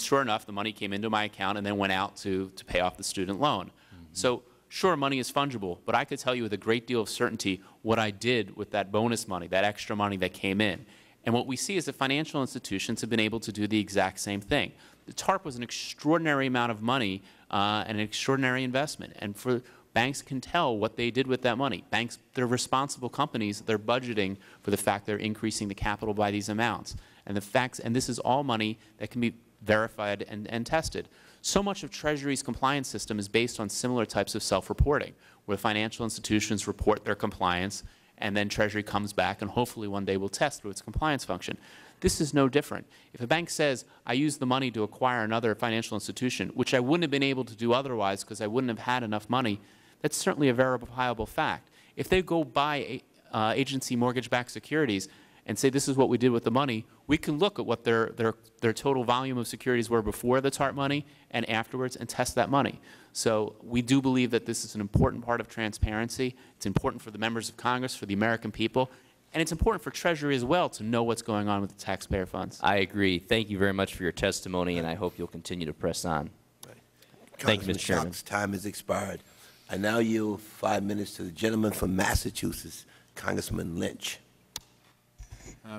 sure enough, the money came into my account and then went out to pay off the student loan. Mm-hmm. So sure, money is fungible, but I could tell you with a great deal of certainty what I did with that bonus money, that extra money that came in. And what we see is that financial institutions have been able to do the exact same thing. The TARP was an extraordinary amount of money and an extraordinary investment. And for banks can tell what they did with that money. Banks, they're responsible companies. They're budgeting for the fact they're increasing the capital by these amounts. And the facts, and this is all money that can be verified and tested. So much of Treasury's compliance system is based on similar types of self-reporting, where financial institutions report their compliance, and then Treasury comes back and hopefully one day will test through its compliance function. This is no different. If a bank says, I used the money to acquire another financial institution, which I wouldn't have been able to do otherwise because I wouldn't have had enough money, that's certainly a verifiable fact. If they go buy agency mortgage-backed securities and say this is what we did with the money, we can look at what their total volume of securities were before the TARP money and afterwards and test that money. So we do believe that this is an important part of transparency. It's important for the members of Congress, for the American people, and it's important for Treasury as well to know what's going on with the taxpayer funds. I agree. Thank you very much for your testimony, and I hope you'll continue to press on. Right. Thank you, Mr. Chairman. Cox's time has expired. I now yield 5 minutes to the gentleman from Massachusetts, Congressman Lynch.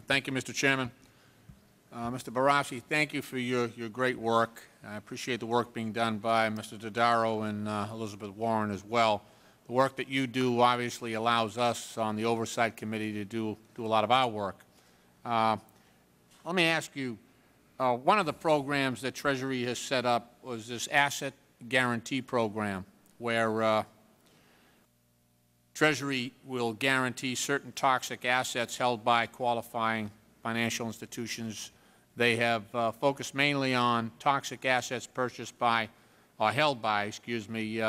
Thank you, Mr. Chairman. Mr. Barofsky, thank you for your great work. I appreciate the work being done by Mr. Dodaro and Elizabeth Warren as well. The work that you do obviously allows us on the Oversight Committee to do a lot of our work. Let me ask you, one of the programs that Treasury has set up was this Asset Guarantee Program, where Treasury will guarantee certain toxic assets held by qualifying financial institutions. They have focused mainly on toxic assets purchased by, or held by, excuse me,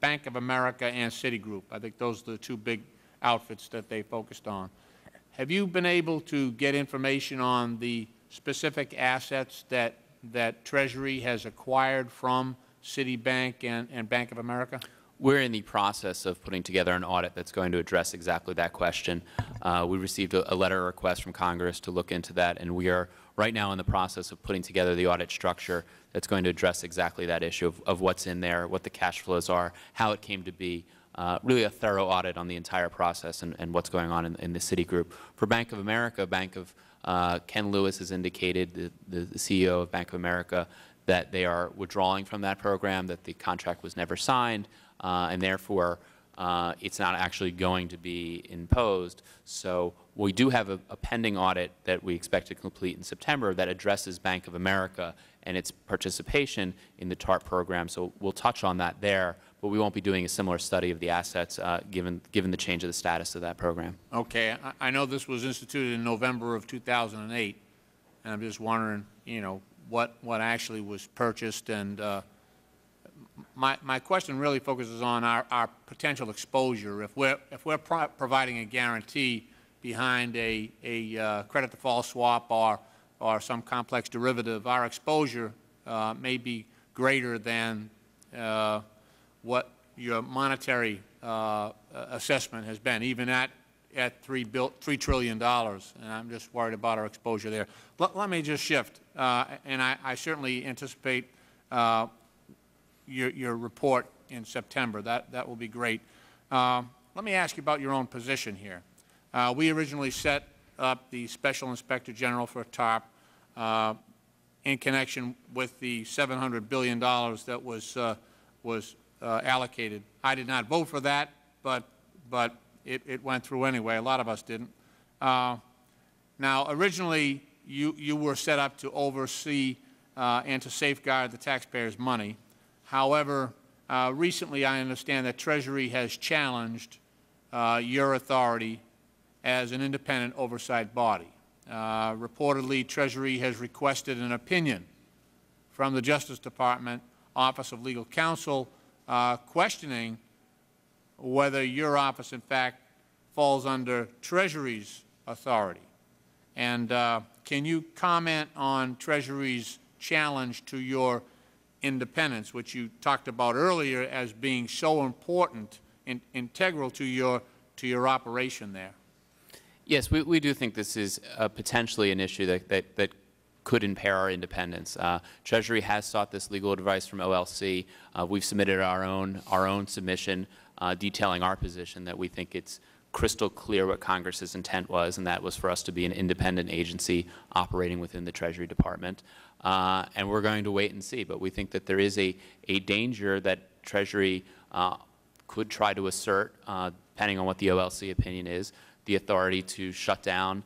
Bank of America and Citigroup. I think those are the two big outfits that they focused on. Have you been able to get information on the specific assets that Treasury has acquired from Citibank and Bank of America? We're in the process of putting together an audit that's going to address exactly that question. We received a letter request from Congress to look into that, and we are right now in the process of putting together the audit structure that's going to address exactly that issue of what's in there, what the cash flows are, how it came to be, really a thorough audit on the entire process and what's going on in the Citigroup. For Bank of America, Ken Lewis has indicated, the CEO of Bank of America, that they are withdrawing from that program, that the contract was never signed, and therefore it's not actually going to be imposed. So we do have a pending audit that we expect to complete in September that addresses Bank of America and its participation in the TARP program. So we'll touch on that there, but we won't be doing a similar study of the assets given the change of the status of that program. Okay. I know this was instituted in November of 2008, and I'm just wondering, you know, what actually was purchased. And my question really focuses on our potential exposure. If we're providing a guarantee behind a credit default swap or some complex derivative, our exposure may be greater than what your monetary assessment has been, even at $3 trillion, and I'm just worried about our exposure there. Let me just shift, and I certainly anticipate your report in September. That will be great. Let me ask you about your own position here. We originally set up the Special Inspector General for TARP in connection with the $700 billion that was allocated. I did not vote for that, but it went through anyway. A lot of us didn't. Now, originally, you were set up to oversee and to safeguard the taxpayers' money. However, recently I understand that Treasury has challenged your authority as an independent oversight body. Reportedly, Treasury has requested an opinion from the Justice Department Office of Legal Counsel questioning whether your office, in fact, falls under Treasury's authority. And can you comment on Treasury's challenge to your independence, which you talked about earlier as being so important and integral to your operation there? Yes, we do think this is potentially an issue that could impair our independence. Treasury has sought this legal advice from OLC. We've submitted our own submission detailing our position that we think it's crystal clear what Congress's intent was, and that was for us to be an independent agency operating within the Treasury Department. And we're going to wait and see, but we think that there is a danger that Treasury could try to assert, depending on what the OLC opinion is, the authority to shut down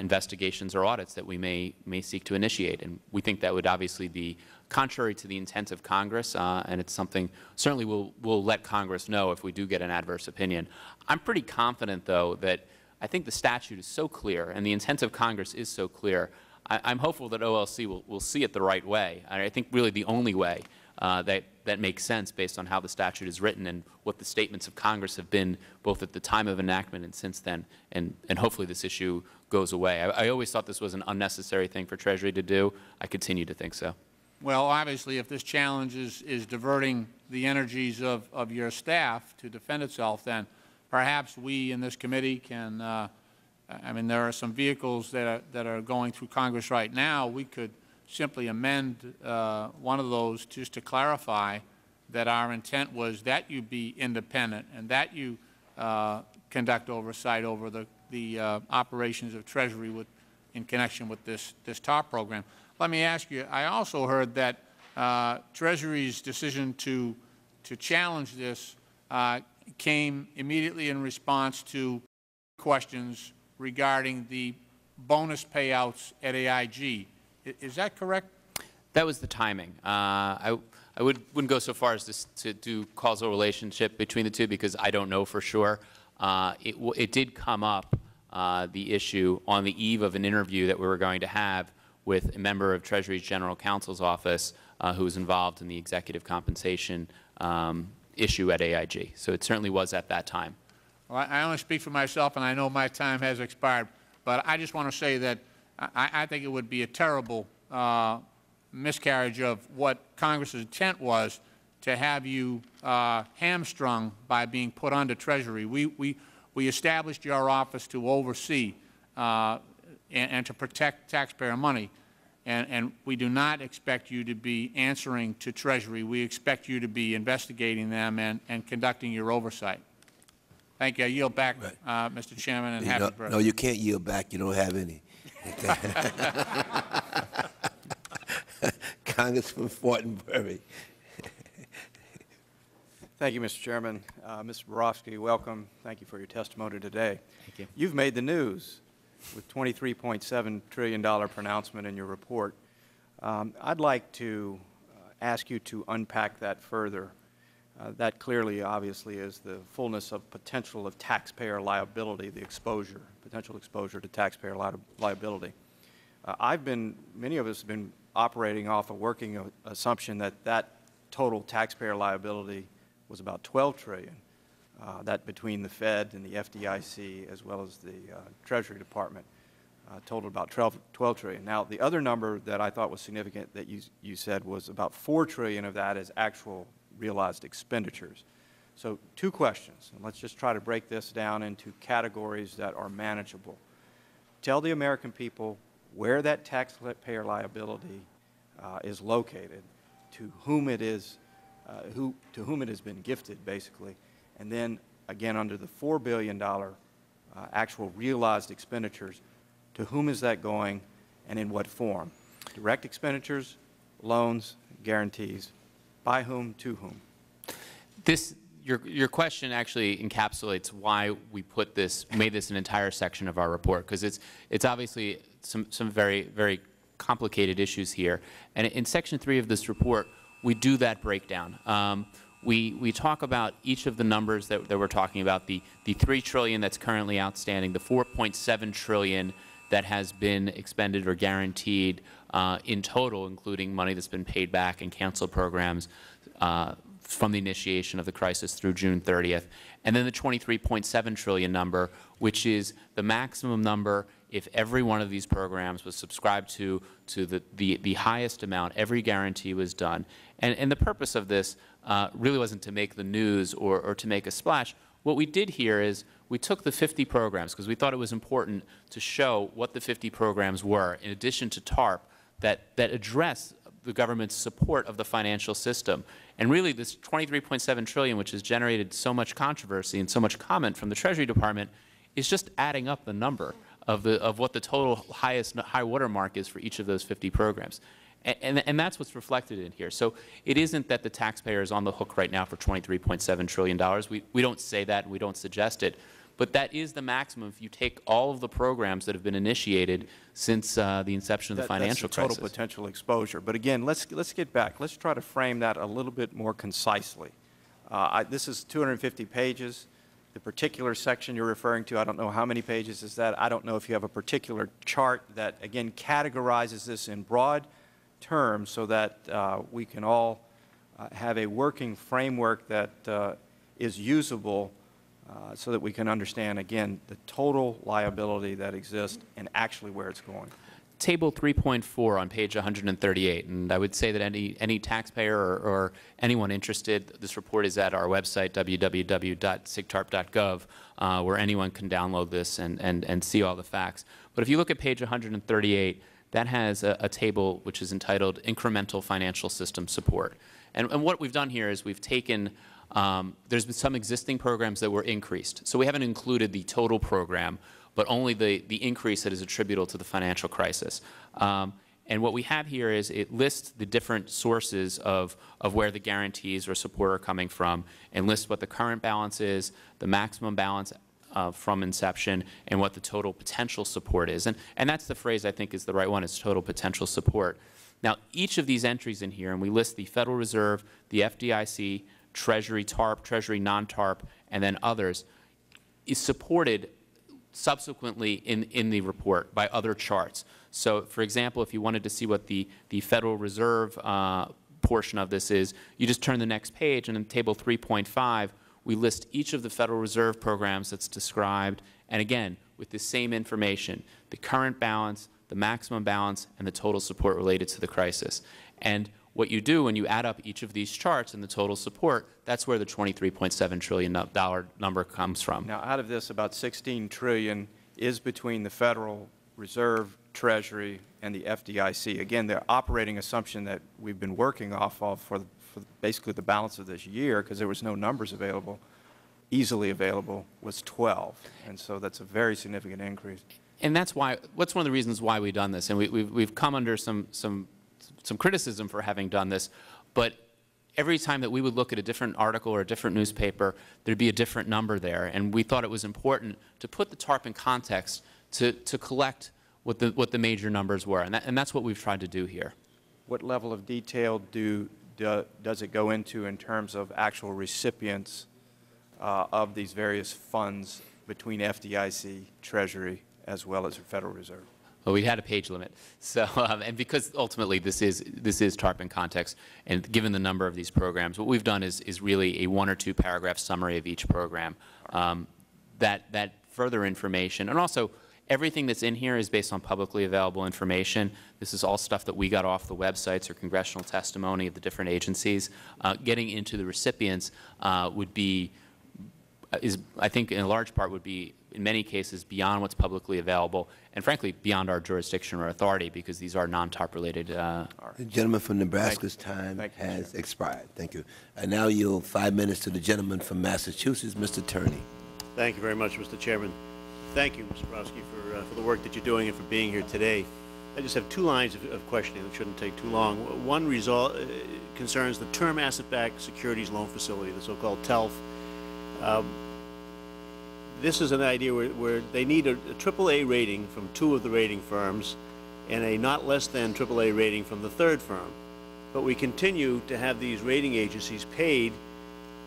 investigations or audits that we may seek to initiate. And we think that would obviously be contrary to the intent of Congress, and it's something certainly we'll let Congress know if we do get an adverse opinion. I'm pretty confident, though, that I think the statute is so clear and the intent of Congress is so clear. I'm hopeful that OLC will see it the right way. I think really the only way that makes sense based on how the statute is written and what the statements of Congress have been both at the time of enactment and since then, and hopefully this issue goes away. I always thought this was an unnecessary thing for Treasury to do. I continue to think so. Well, obviously, if this challenge is diverting the energies of your staff to defend itself, then perhaps we in this committee can I mean, there are some vehicles that are going through Congress right now. We could simply amend one of those just to clarify that our intent was that you be independent and that you conduct oversight over the operations of Treasury in connection with this TALF program. Let me ask you, I also heard that Treasury's decision to challenge this came immediately in response to questions regarding the bonus payouts at AIG. Is that correct? That was the timing. I wouldn't go so far as to do causal relationship between the two because I don't know for sure. It did come up, the issue, on the eve of an interview that we were going to have with a member of Treasury's General Counsel's office who was involved in the executive compensation issue at AIG. So it certainly was at that time. Well, I only speak for myself, and I know my time has expired, but I just want to say that I think it would be a terrible miscarriage of what Congress's intent was to have you hamstrung by being put onto Treasury. We established your office to oversee and to protect taxpayer money, and we do not expect you to be answering to Treasury. We expect you to be investigating them and conducting your oversight. Thank you. I yield back, Mr. Chairman, and happy birthday. No, you can't yield back. You don't have any. Congressman Fortenberry. Thank you, Mr. Chairman. Mr. Barofsky, welcome. Thank you for your testimony today. Thank you. You've made the news with $23.7 trillion pronouncement in your report. I'd like to ask you to unpack that further. That clearly, obviously, is the fullness of potential of taxpayer liability, the exposure, potential exposure to taxpayer liability. Many of us have been operating off a working assumption that total taxpayer liability was about $12 trillion, that between the Fed and the FDIC as well as the Treasury Department totaled about $12 trillion. Now, the other number that I thought was significant that you said was about $4 trillion of that is actual realized expenditures. So two questions, and let's just try to break this down into categories that are manageable. Tell the American people where that taxpayer liability is located, to whom it has been gifted, basically, and then again under the $4 billion actual realized expenditures, to whom is that going, and in what form? Direct expenditures, loans, guarantees. By whom, to whom? Your question actually encapsulates why we made this an entire section of our report, because it's obviously some very, very complicated issues here. And in Section 3 of this report, we do that breakdown. We talk about each of the numbers that we're talking about, the $3 trillion that's currently outstanding, the $4.7 trillion that has been expended or guaranteed in total, including money that's been paid back and canceled programs, from the initiation of the crisis through June 30th, and then the $23.7 trillion number, which is the maximum number if every one of these programs was subscribed to the highest amount, every guarantee was done. And the purpose of this really wasn't to make the news or to make a splash. What we did here is we took the 50 programs because we thought it was important to show what the 50 programs were, in addition to TARP, that address the government's support of the financial system. And really this $23.7 trillion, which has generated so much controversy and so much comment from the Treasury Department, is just adding up the number of what the total high water mark is for each of those 50 programs. And that's what's reflected in here. So it isn't that the taxpayer is on the hook right now for $23.7 trillion. We don't say that and we don't suggest it. But that is the maximum if you take all of the programs that have been initiated since the inception of the financial crisis. That's the total potential exposure. But again, let's get back. Let's try to frame that a little bit more concisely. This is 250 pages. The particular section you're referring to, I don't know how many pages is that. I don't know if you have a particular chart that, again, categorizes this in broad terms so that we can all have a working framework that is usable so that we can understand, again, the total liability that exists and actually where it's going. Table 3.4 on page 138, and I would say that any taxpayer or anyone interested, this report is at our website, www.sigtarp.gov, where anyone can download this and see all the facts. But if you look at page 138, that has a table which is entitled Incremental Financial System Support. And what we've done here is we've taken there's been some existing programs that were increased. So we haven't included the total program, but only the increase that is attributable to the financial crisis. And what we have here is it lists the different sources of where the guarantees or support are coming from, and lists what the current balance is, the maximum balance from inception, and what the total potential support is. And that's the phrase I think is the right one, it's total potential support. Now, each of these entries in here, and we list the Federal Reserve, the FDIC, Treasury TARP, Treasury non-TARP, and then others, is supported subsequently in the report by other charts. So, for example, if you wanted to see what the Federal Reserve portion of this is, you just turn the next page, and in Table 3.5, we list each of the Federal Reserve programs that's described, and again, with the same information, the current balance, the maximum balance, and the total support related to the crisis. And what you do when you add up each of these charts and the total support, that's where the $23.7 trillion number comes from. Now, out of this, about $16 trillion is between the Federal Reserve, Treasury, and the FDIC. Again, the operating assumption that we've been working off of for basically the balance of this year, because there was no numbers available, easily available, was 12. And so that's a very significant increase. And that's why, what's one of the reasons why we've done this. And we've come under some criticism for having done this, but every time that we would look at a different article or a different newspaper, there'd be a different number there, and we thought it was important to put the TARP in context to collect what the major numbers were, and that's what we've tried to do here. What level of detail does it go into in terms of actual recipients of these various funds between FDIC, Treasury, as well as the Federal Reserve? Well, we had a page limit, so and because ultimately this is TARP in context, and given the number of these programs, what we've done is really a 1 or 2 paragraph summary of each program. That further information, and also everything that's in here is based on publicly available information. This is all stuff that we got off the websites or congressional testimony of the different agencies. Getting into the recipients I think in large part would be, in many cases, beyond what's publicly available, and frankly, beyond our jurisdiction or authority, because these are non-TARP related. The gentleman from Nebraska's time has expired. Thank you. I now yield 5 minutes to the gentleman from Massachusetts, Mr. Turney. Thank you very much, Mr. Chairman. Thank you, Mr. Barofsky, for the work that you're doing and for being here today. I just have 2 lines of questioning that shouldn't take too long. One concerns the Term Asset-Backed Securities Loan Facility, the so-called TALF. This is an idea where they need a AAA rating from 2 of the rating firms and a not less than AAA rating from the 3rd firm. But we continue to have these rating agencies paid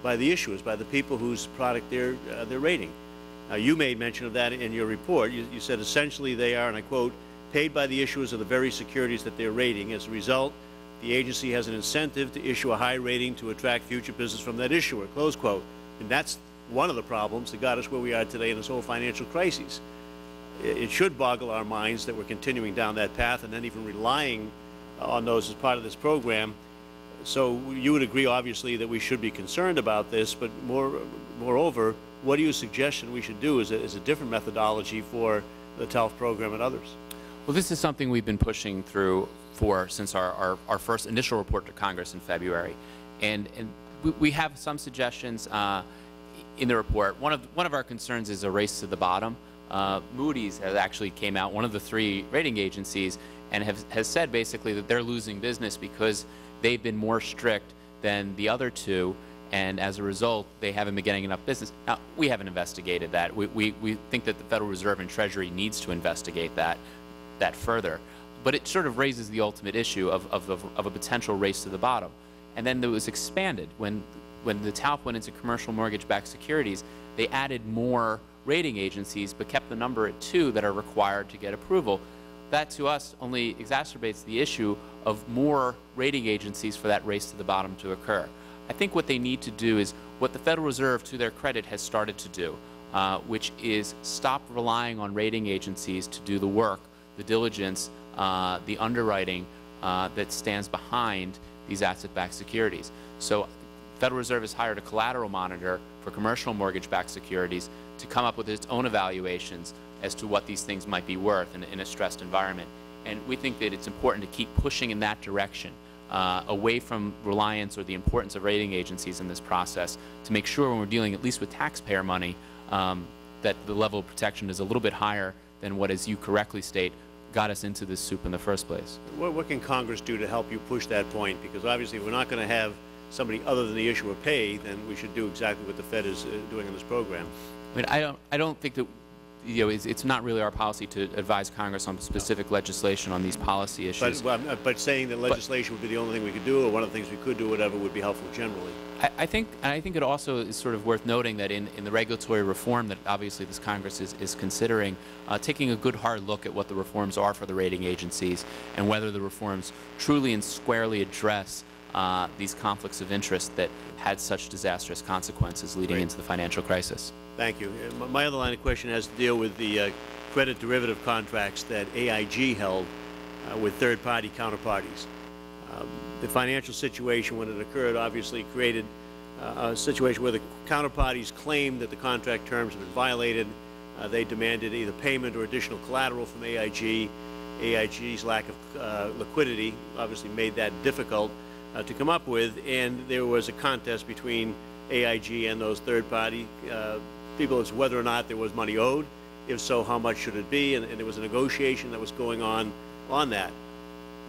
by the issuers, by the people whose product they're rating. Now, you made mention of that in your report. You said essentially they are, and I quote, paid by the issuers of the very securities that they're rating. As a result, The agency has an incentive to issue a high rating to attract future business from that issuer, close quote. And that's one of the problems that got us where we are today in this whole financial crisis. It should boggle our minds that we're continuing down that path and then even relying on those as part of this program. So you would agree, obviously, that we should be concerned about this, but moreover, what do you suggest we should do as a different methodology for the TALF program and others? Well, this is something we've been pushing through for since our first initial report to Congress in February. And we have some suggestions in the report. One of our concerns is a race to the bottom. Moody's has actually came out, one of the three rating agencies, and has said basically that they're losing business because they've been more strict than the other two, and as a result, they haven't been getting enough business. Now, we haven't investigated that. We think that the Federal Reserve and Treasury needs to investigate that further. But it sort of raises the ultimate issue of a potential race to the bottom. And then it was expanded. When the TALF went into commercial mortgage-backed securities, they added more rating agencies but kept the number at 2 that are required to get approval. That, to us, only exacerbates the issue of more rating agencies for that race to the bottom to occur. I think what they need to do is what the Federal Reserve, to their credit, has started to do, which is stop relying on rating agencies to do the work, the diligence, the underwriting that stands behind these asset-backed securities. So the Federal Reserve has hired a collateral monitor for commercial mortgage-backed securities to come up with its own evaluations as to what these things might be worth in a stressed environment. And we think that it's important to keep pushing in that direction, away from reliance or the importance of rating agencies in this process, to make sure when we're dealing at least with taxpayer money that the level of protection is a little bit higher than what, as you correctly state, got us into this soup in the first place. What can Congress do to help you push that point? Because obviously if we're not going to have somebody other than the issuer pay, then we should do exactly what the Fed is doing in this program. I mean, I don't think that, you know, it's not really our policy to advise Congress on specific legislation on these policy issues. But saying that legislation would be the only thing we could do, or one of the things we could do, whatever, would be helpful generally. I think it also is sort of worth noting that in the regulatory reform that obviously this Congress is considering, taking a good hard look at what the reforms are for the rating agencies and whether the reforms truly and squarely address these conflicts of interest that had such disastrous consequences leading into the financial crisis. Thank you. My other line of question has to deal with the credit derivative contracts that AIG held with third-party counterparties. The financial situation when it occurred obviously created a situation where the counterparties claimed that the contract terms had been violated. They demanded either payment or additional collateral from AIG. AIG's lack of liquidity obviously made that difficult to come up with, and there was a contest between AIG and those third-party people as to whether or not there was money owed. If so, how much should it be? And there was a negotiation that was going on that.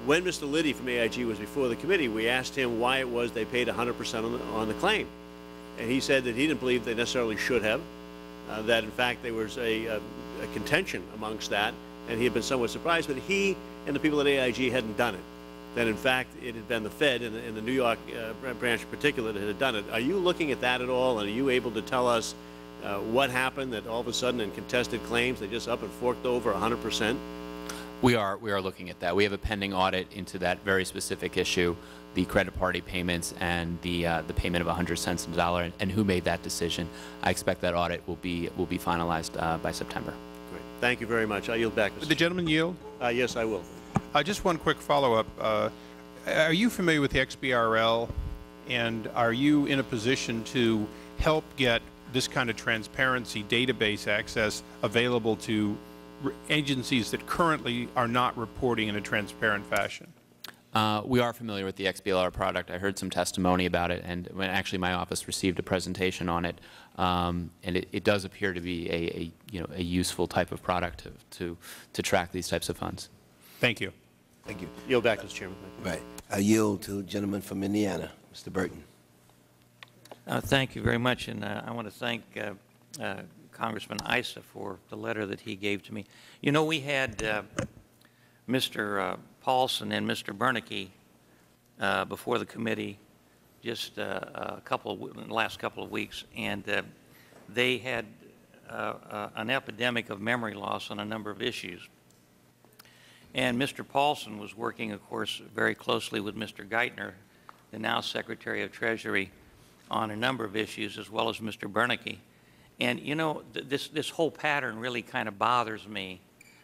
When Mr. Liddy from AIG was before the committee, we asked him why it was they paid 100% on the claim. And he said that he didn't believe they necessarily should have, that in fact there was a contention amongst that, and he had been somewhat surprised, but he and the people at AIG hadn't done it. That in fact it had been the Fed and the New York branch in particular that had done it. Are you looking at that at all, and are you able to tell us what happened that all of a sudden in contested claims they just up and forked over 100%? We are looking at that. We have a pending audit into that very specific issue, the credit party payments and the payment of 100 cents in the dollar, and who made that decision. I expect that audit will be finalized by September. Great. Thank you very much. I yield back. Would the gentleman yield? Yes, I will. Just one quick follow-up. Are you familiar with the XBRL, and are you in a position to help get this kind of transparency database access available to agencies that currently are not reporting in a transparent fashion? We are familiar with the XBRL product. I heard some testimony about it, and actually my office received a presentation on it, and it does appear to be a useful type of product to track these types of funds. Thank you. Thank you. Yield back, Mr. Chairman. Right. I yield to the gentleman from Indiana, Mr. Burton. Thank you very much, and I want to thank Congressman Issa for the letter that he gave to me. You know, we had Mr. Paulson and Mr. Bernanke before the committee just the last couple of weeks, and they had an epidemic of memory loss on a number of issues. And Mr. Paulson was working, of course, very closely with Mr. Geithner, the now Secretary of Treasury, on a number of issues, as well as Mr. Bernanke. And, you know, this whole pattern really kind of bothers me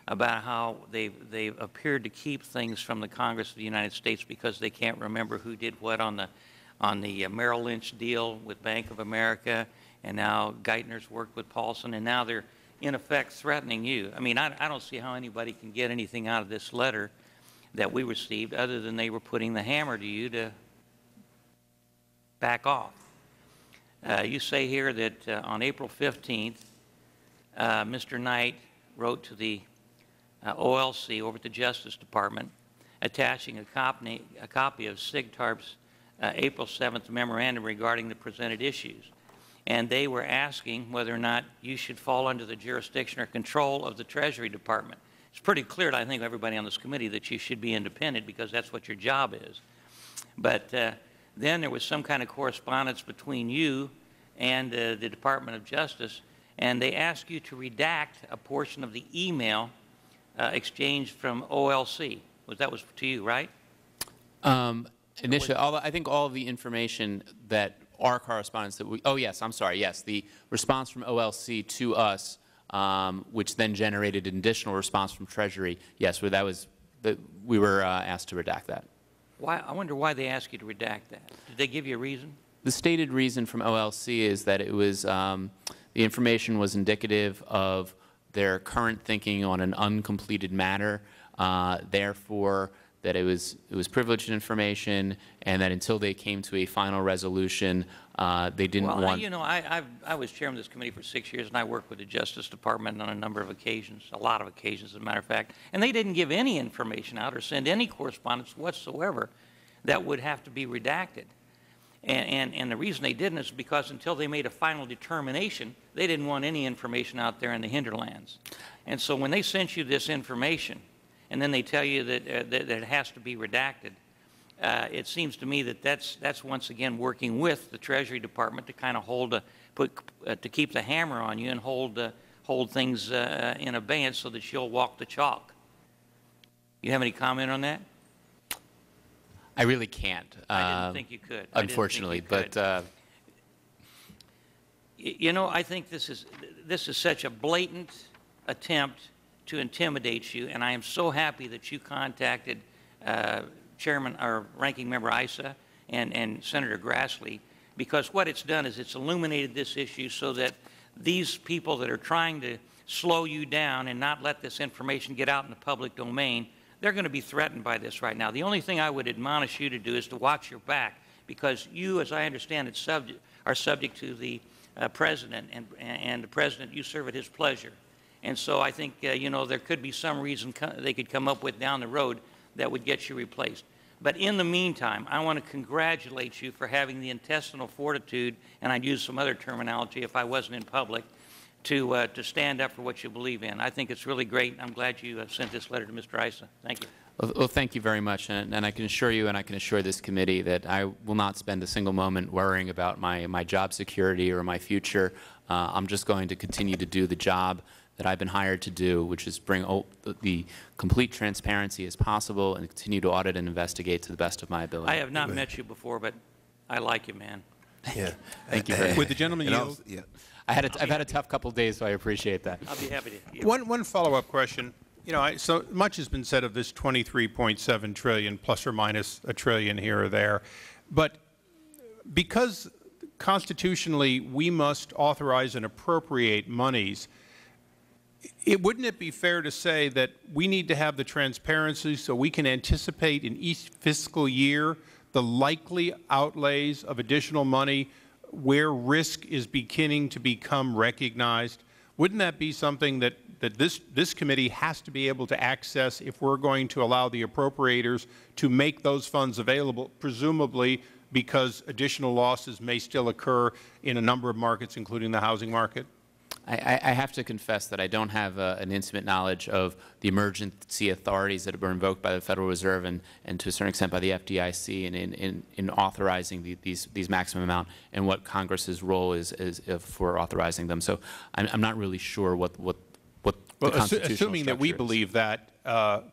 about how they've appeared to keep things from the Congress of the United States because they can't remember who did what on the Merrill Lynch deal with Bank of America, and now Geithner's worked with Paulson, and now they're, in effect, threatening you. I mean, I don't see how anybody can get anything out of this letter that we received other than they were putting the hammer to you to back off. You say here that on April 15th, Mr. Knight wrote to the OLC over at the Justice Department attaching a copy of SIGTARP's April 7th memorandum regarding the presented issues. And they were asking whether or not you should fall under the jurisdiction or control of the Treasury Department. It's pretty clear to, I think, everybody on this committee that you should be independent because that's what your job is. But then there was some kind of correspondence between you and the Department of Justice, and they asked you to redact a portion of the email exchange from OLC. That was to you, right? Initially, I think all of the information that our correspondence that we, oh yes, I'm sorry, yes, the response from OLC to us, which then generated an additional response from Treasury, yes, well, that was, we were asked to redact that. Why, I wonder why they asked you to redact that. Did they give you a reason? The stated reason from OLC is that it was, the information was indicative of their current thinking on an uncompleted matter, therefore, that it was privileged information, and that until they came to a final resolution, they didn't want. Well, you know, I was chairman of this committee for 6 years, and I worked with the Justice Department on a number of occasions, a lot of occasions, as a matter of fact. And they didn't give any information out or send any correspondence whatsoever that would have to be redacted. And the reason they didn't is because until they made a final determination, they didn't want any information out there in the hinterlands. And so when they sent you this information, and then they tell you that it has to be redacted, it seems to me that that's once again working with the Treasury Department to kind of to keep the hammer on you and hold things in abeyance so that you'll walk the chalk. You have any comment on that? I really can't. I didn't think you could. Unfortunately, but you know, I think this is such a blatant attempt to intimidate you, and I am so happy that you contacted Chairman or Ranking Member Issa and Senator Grassley, because what it's done is it's illuminated this issue so that these people that are trying to slow you down and not let this information get out in the public domain, they're going to be threatened by this right now. The only thing I would admonish you to do is to watch your back, because you, as I understand it, are subject to the President, and the President, you serve at his pleasure. And so I think, you know, there could be some reason they could come up with down the road that would get you replaced. But in the meantime, I want to congratulate you for having the intestinal fortitude, and I'd use some other terminology if I wasn't in public, to stand up for what you believe in. I think it's really great. I'm glad you sent this letter to Mr. Issa. Thank you. Well, thank you very much, and I can assure you, and I can assure this committee, that I will not spend a single moment worrying about my job security or my future. I'm just going to continue to do the job that I've been hired to do, which is bring the complete transparency as possible and continue to audit and investigate to the best of my ability. I have not met you before, but I like you, man. Yeah. Thank you very much. Would the gentleman yield? Yeah. I've had a tough couple of days, so I appreciate that. I'll be happy to. Yeah. One follow-up question. You know, so much has been said of this $23.7 trillion, plus or minus a trillion here or there, but because constitutionally we must authorize and appropriate monies, wouldn't it be fair to say that we need to have the transparency so we can anticipate in each fiscal year the likely outlays of additional money where risk is beginning to become recognized? Wouldn't that be something that this committee has to be able to access if we're going to allow the appropriators to make those funds available, presumably because additional losses may still occur in a number of markets, including the housing market? I have to confess that I don't have an intimate knowledge of the emergency authorities that were invoked by the Federal Reserve and to a certain extent by the FDIC in authorizing these maximum amount and what Congress's role is for authorizing them. So I'm not really sure what what the Constitutional structure is. Assuming that we believe that,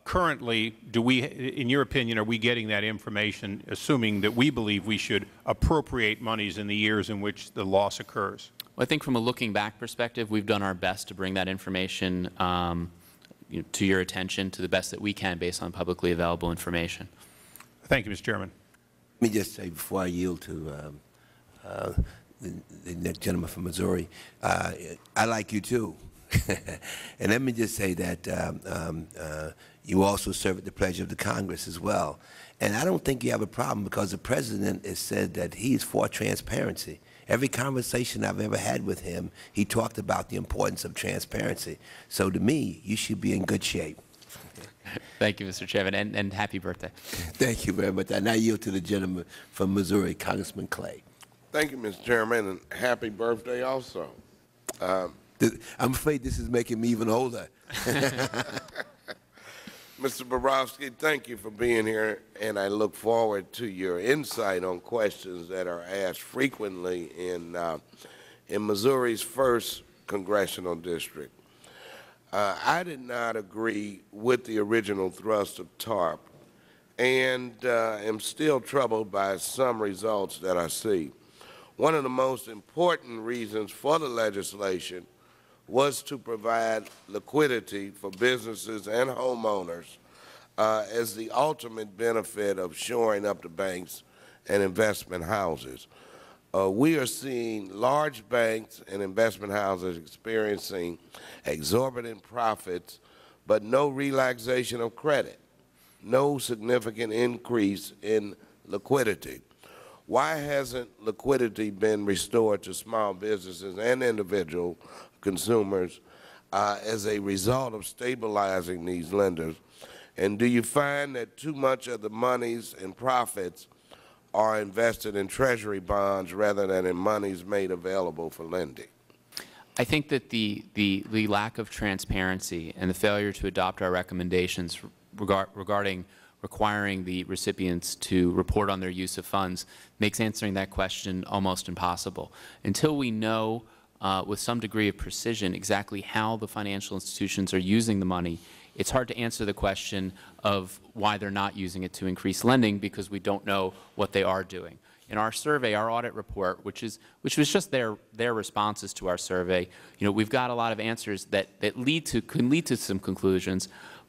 currently, do we, in your opinion, are we getting that information, assuming that we believe we should appropriate monies in the years in which the loss occurs? Well, I think from a looking back perspective, we've done our best to bring that information to your attention to the best that we can based on publicly available information. Thank you, Mr. Chairman. Let me just say before I yield to the next gentleman from Missouri, I like you too. And let me just say that you also serve at the pleasure of the Congress as well. And I don't think you have a problem because the President has said that he is for transparency. Every conversation I've ever had with him, he talked about the importance of transparency. So to me, you should be in good shape. Thank you, Mr. Chairman, and happy birthday. Thank you very much. I now yield to the gentleman from Missouri, Congressman Clay. Thank you, Mr. Chairman, and happy birthday also. I'm afraid this is making me even older. Mr. Barofsky, thank you for being here, and I look forward to your insight on questions that are asked frequently in Missouri's first congressional district. I did not agree with the original thrust of TARP and am still troubled by some results that I see. One of the most important reasons for the legislation was to provide liquidity for businesses and homeowners as the ultimate benefit of shoring up the banks and investment houses. We are seeing large banks and investment houses experiencing exorbitant profits, but no relaxation of credit, no significant increase in liquidity. Why hasn't liquidity been restored to small businesses and individual consumers as a result of stabilizing these lenders? And do you find that too much of the monies and profits are invested in Treasury bonds rather than in monies made available for lending? I think that the lack of transparency and the failure to adopt our recommendations regarding requiring the recipients to report on their use of funds makes answering that question almost impossible. Until we know with some degree of precision exactly how the financial institutions are using the money, it's hard to answer the question of why they're not using it to increase lending because we don't know what they are doing. In our survey, our audit report, which was just their responses to our survey, you know, we've got a lot of answers that can lead to some conclusions.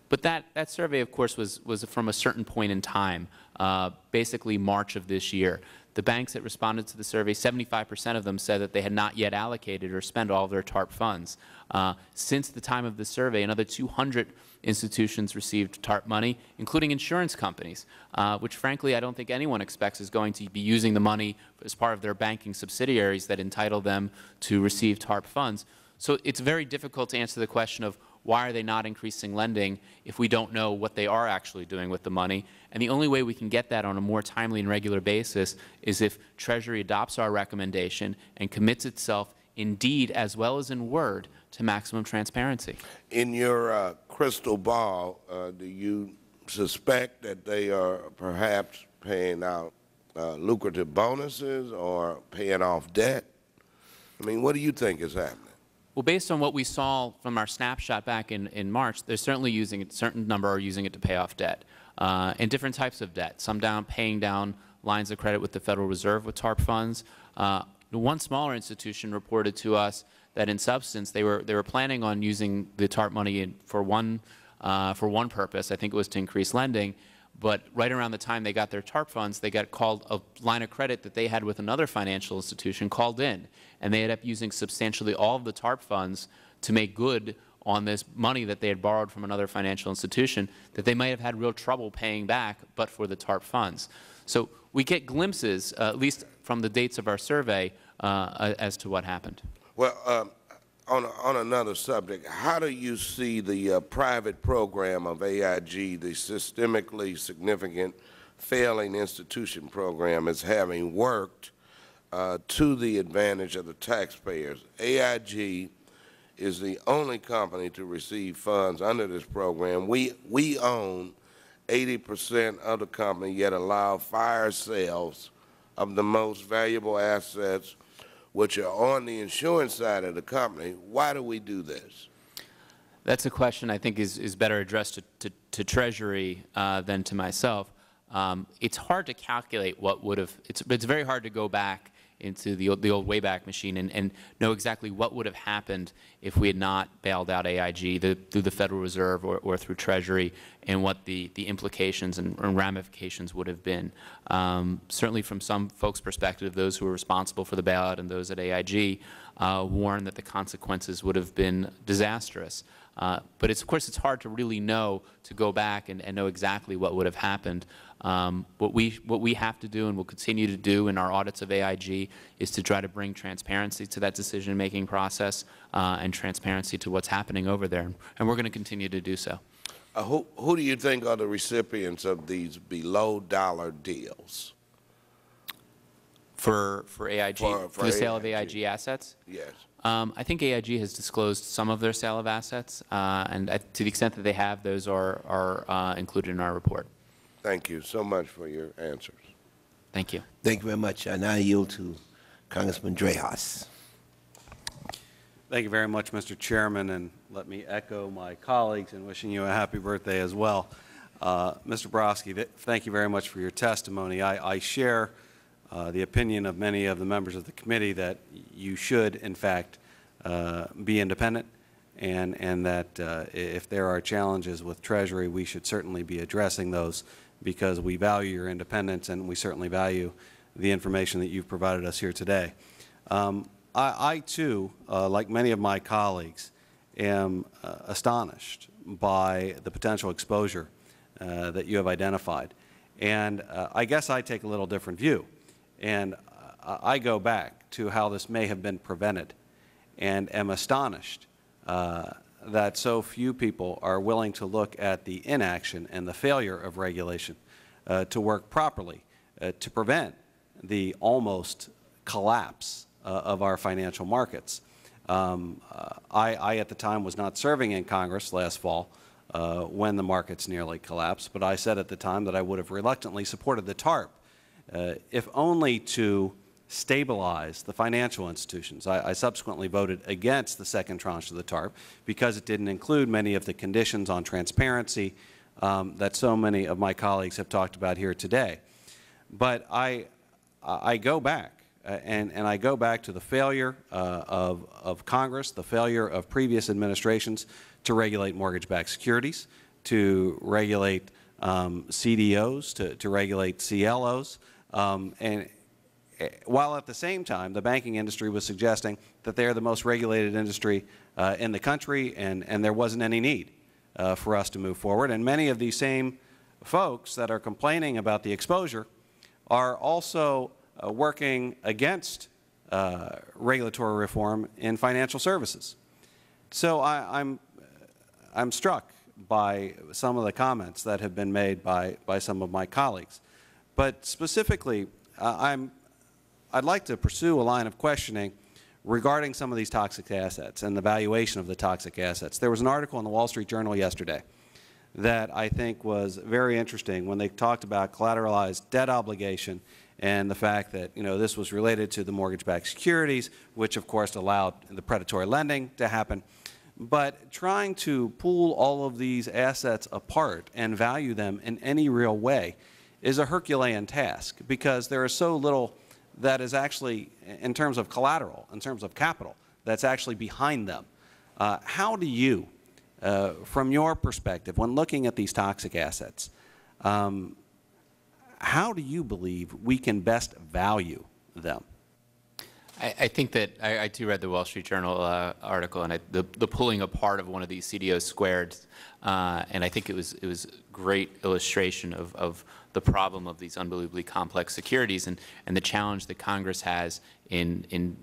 But that survey, of course, was from a certain point in time, basically March of this year. The banks that responded to the survey, 75% of them said that they had not yet allocated or spent all of their TARP funds. Since the time of the survey, another 200 institutions received TARP money, including insurance companies, which frankly I don't think anyone expects is going to be using the money as part of their banking subsidiaries that entitle them to receive TARP funds. So it's very difficult to answer the question of why are they not increasing lending if we don't know what they are actually doing with the money. And the only way we can get that on a more timely and regular basis is if Treasury adopts our recommendation and commits itself in deed as well as in word to maximum transparency. In your crystal ball, do you suspect that they are perhaps paying out lucrative bonuses or paying off debt? I mean, what do you think is happening? Well, based on what we saw from our snapshot back in March, they're certainly using it, a certain number are using it to pay off debt, and different types of debt, some paying down lines of credit with the Federal Reserve with TARP funds. One smaller institution reported to us that in substance they were planning on using the TARP money for one purpose, I think it was to increase lending, but right around the time they got their TARP funds, they got called a line of credit that they had with another financial institution called in, and they ended up using substantially all of the TARP funds to make good on this money that they had borrowed from another financial institution that they might have had real trouble paying back but for the TARP funds. So we get glimpses, at least from the dates of our survey, as to what happened. Well, on another subject, how do you see the private program of AIG, the systemically significant failing institution program, as having worked to the advantage of the taxpayers? AIG is the only company to receive funds under this program. We own 80% of the company, yet allow fire sales of the most valuable assets which are on the insurance side of the company. Why do we do this? That's a question I think is better addressed to Treasury than to myself. It's hard to calculate what would have. It's very hard to go back into the old Wayback Machine and know exactly what would have happened if we had not bailed out AIG through the Federal Reserve or through Treasury, and what the implications and ramifications would have been. Certainly from some folks' perspective, those who were responsible for the bailout and those at AIG warned that the consequences would have been disastrous. But it's, of course, it's hard to really know, to go back and know exactly what would have happened. What we have to do and will continue to do in our audits of AIG is to try to bring transparency to that decision-making process and transparency to what's happening over there, and we're going to continue to do so. Who do you think are the recipients of these below-dollar deals? For AIG, for the sale of AIG assets? Yes. I think AIG has disclosed some of their sale of assets, and to the extent that they have, those are included in our report. Thank you so much for your answers. Thank you. Thank you very much. I now yield to Congressman Drejas. Thank you very much, Mr. Chairman, and let me echo my colleagues in wishing you a happy birthday as well. Mr. Barofsky, thank you very much for your testimony. I share the opinion of many of the members of the committee that you should, in fact, be independent, and that if there are challenges with Treasury, we should certainly be addressing those, because we value your independence and we certainly value the information that you've provided us here today. I too, like many of my colleagues, am astonished by the potential exposure that you have identified. And I guess I take a little different view. And I go back to how this may have been prevented and am astonished that so few people are willing to look at the inaction and the failure of regulation to work properly to prevent the almost collapse of our financial markets. I at the time was not serving in Congress last fall when the markets nearly collapsed, but I said at the time that I would have reluctantly supported the TARP if only to stabilize the financial institutions. I subsequently voted against the second tranche of the TARP because it didn't include many of the conditions on transparency that so many of my colleagues have talked about here today. But I go back, and I go back to the failure of Congress, the failure of previous administrations to regulate mortgage-backed securities, to regulate CDOs, to regulate CLOs. And while at the same time, the banking industry was suggesting that they are the most regulated industry in the country, and there wasn't any need for us to move forward. And many of these same folks that are complaining about the exposure are also working against regulatory reform in financial services. So I'm struck by some of the comments that have been made by some of my colleagues. But specifically, I'd like to pursue a line of questioning regarding some of these toxic assets and the valuation of the toxic assets. There was an article in the Wall Street Journal yesterday that I think was very interesting when they talked about collateralized debt obligation and the fact that, you know, this was related to the mortgage-backed securities, which of course allowed the predatory lending to happen. But trying to pull all of these assets apart and value them in any real way is a Herculean task, because there is so little that is actually, in terms of collateral, in terms of capital, that's actually behind them. How do you, from your perspective, when looking at these toxic assets, how do you believe we can best value them? I think that I too read the Wall Street Journal article, and the pulling apart of one of these CDO squareds, and I think it was a great illustration of the problem of these unbelievably complex securities and the challenge that Congress has in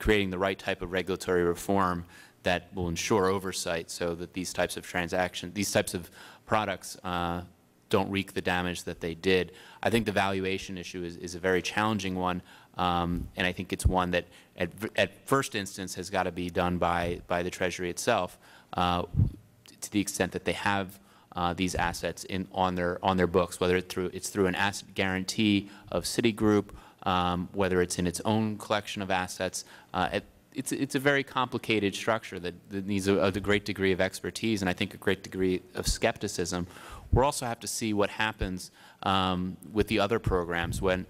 creating the right type of regulatory reform that will ensure oversight, so that these types of transactions, these types of products, don't wreak the damage that they did. I think the valuation issue is a very challenging one. And I think it's one that, at first instance, has got to be done by the Treasury itself, to the extent that they have these assets on their books, whether it's through an asset guarantee of Citigroup, whether it's in its own collection of assets. it's a very complicated structure that needs a great degree of expertise and I think a great degree of skepticism. We'll also have to see what happens with the other programs when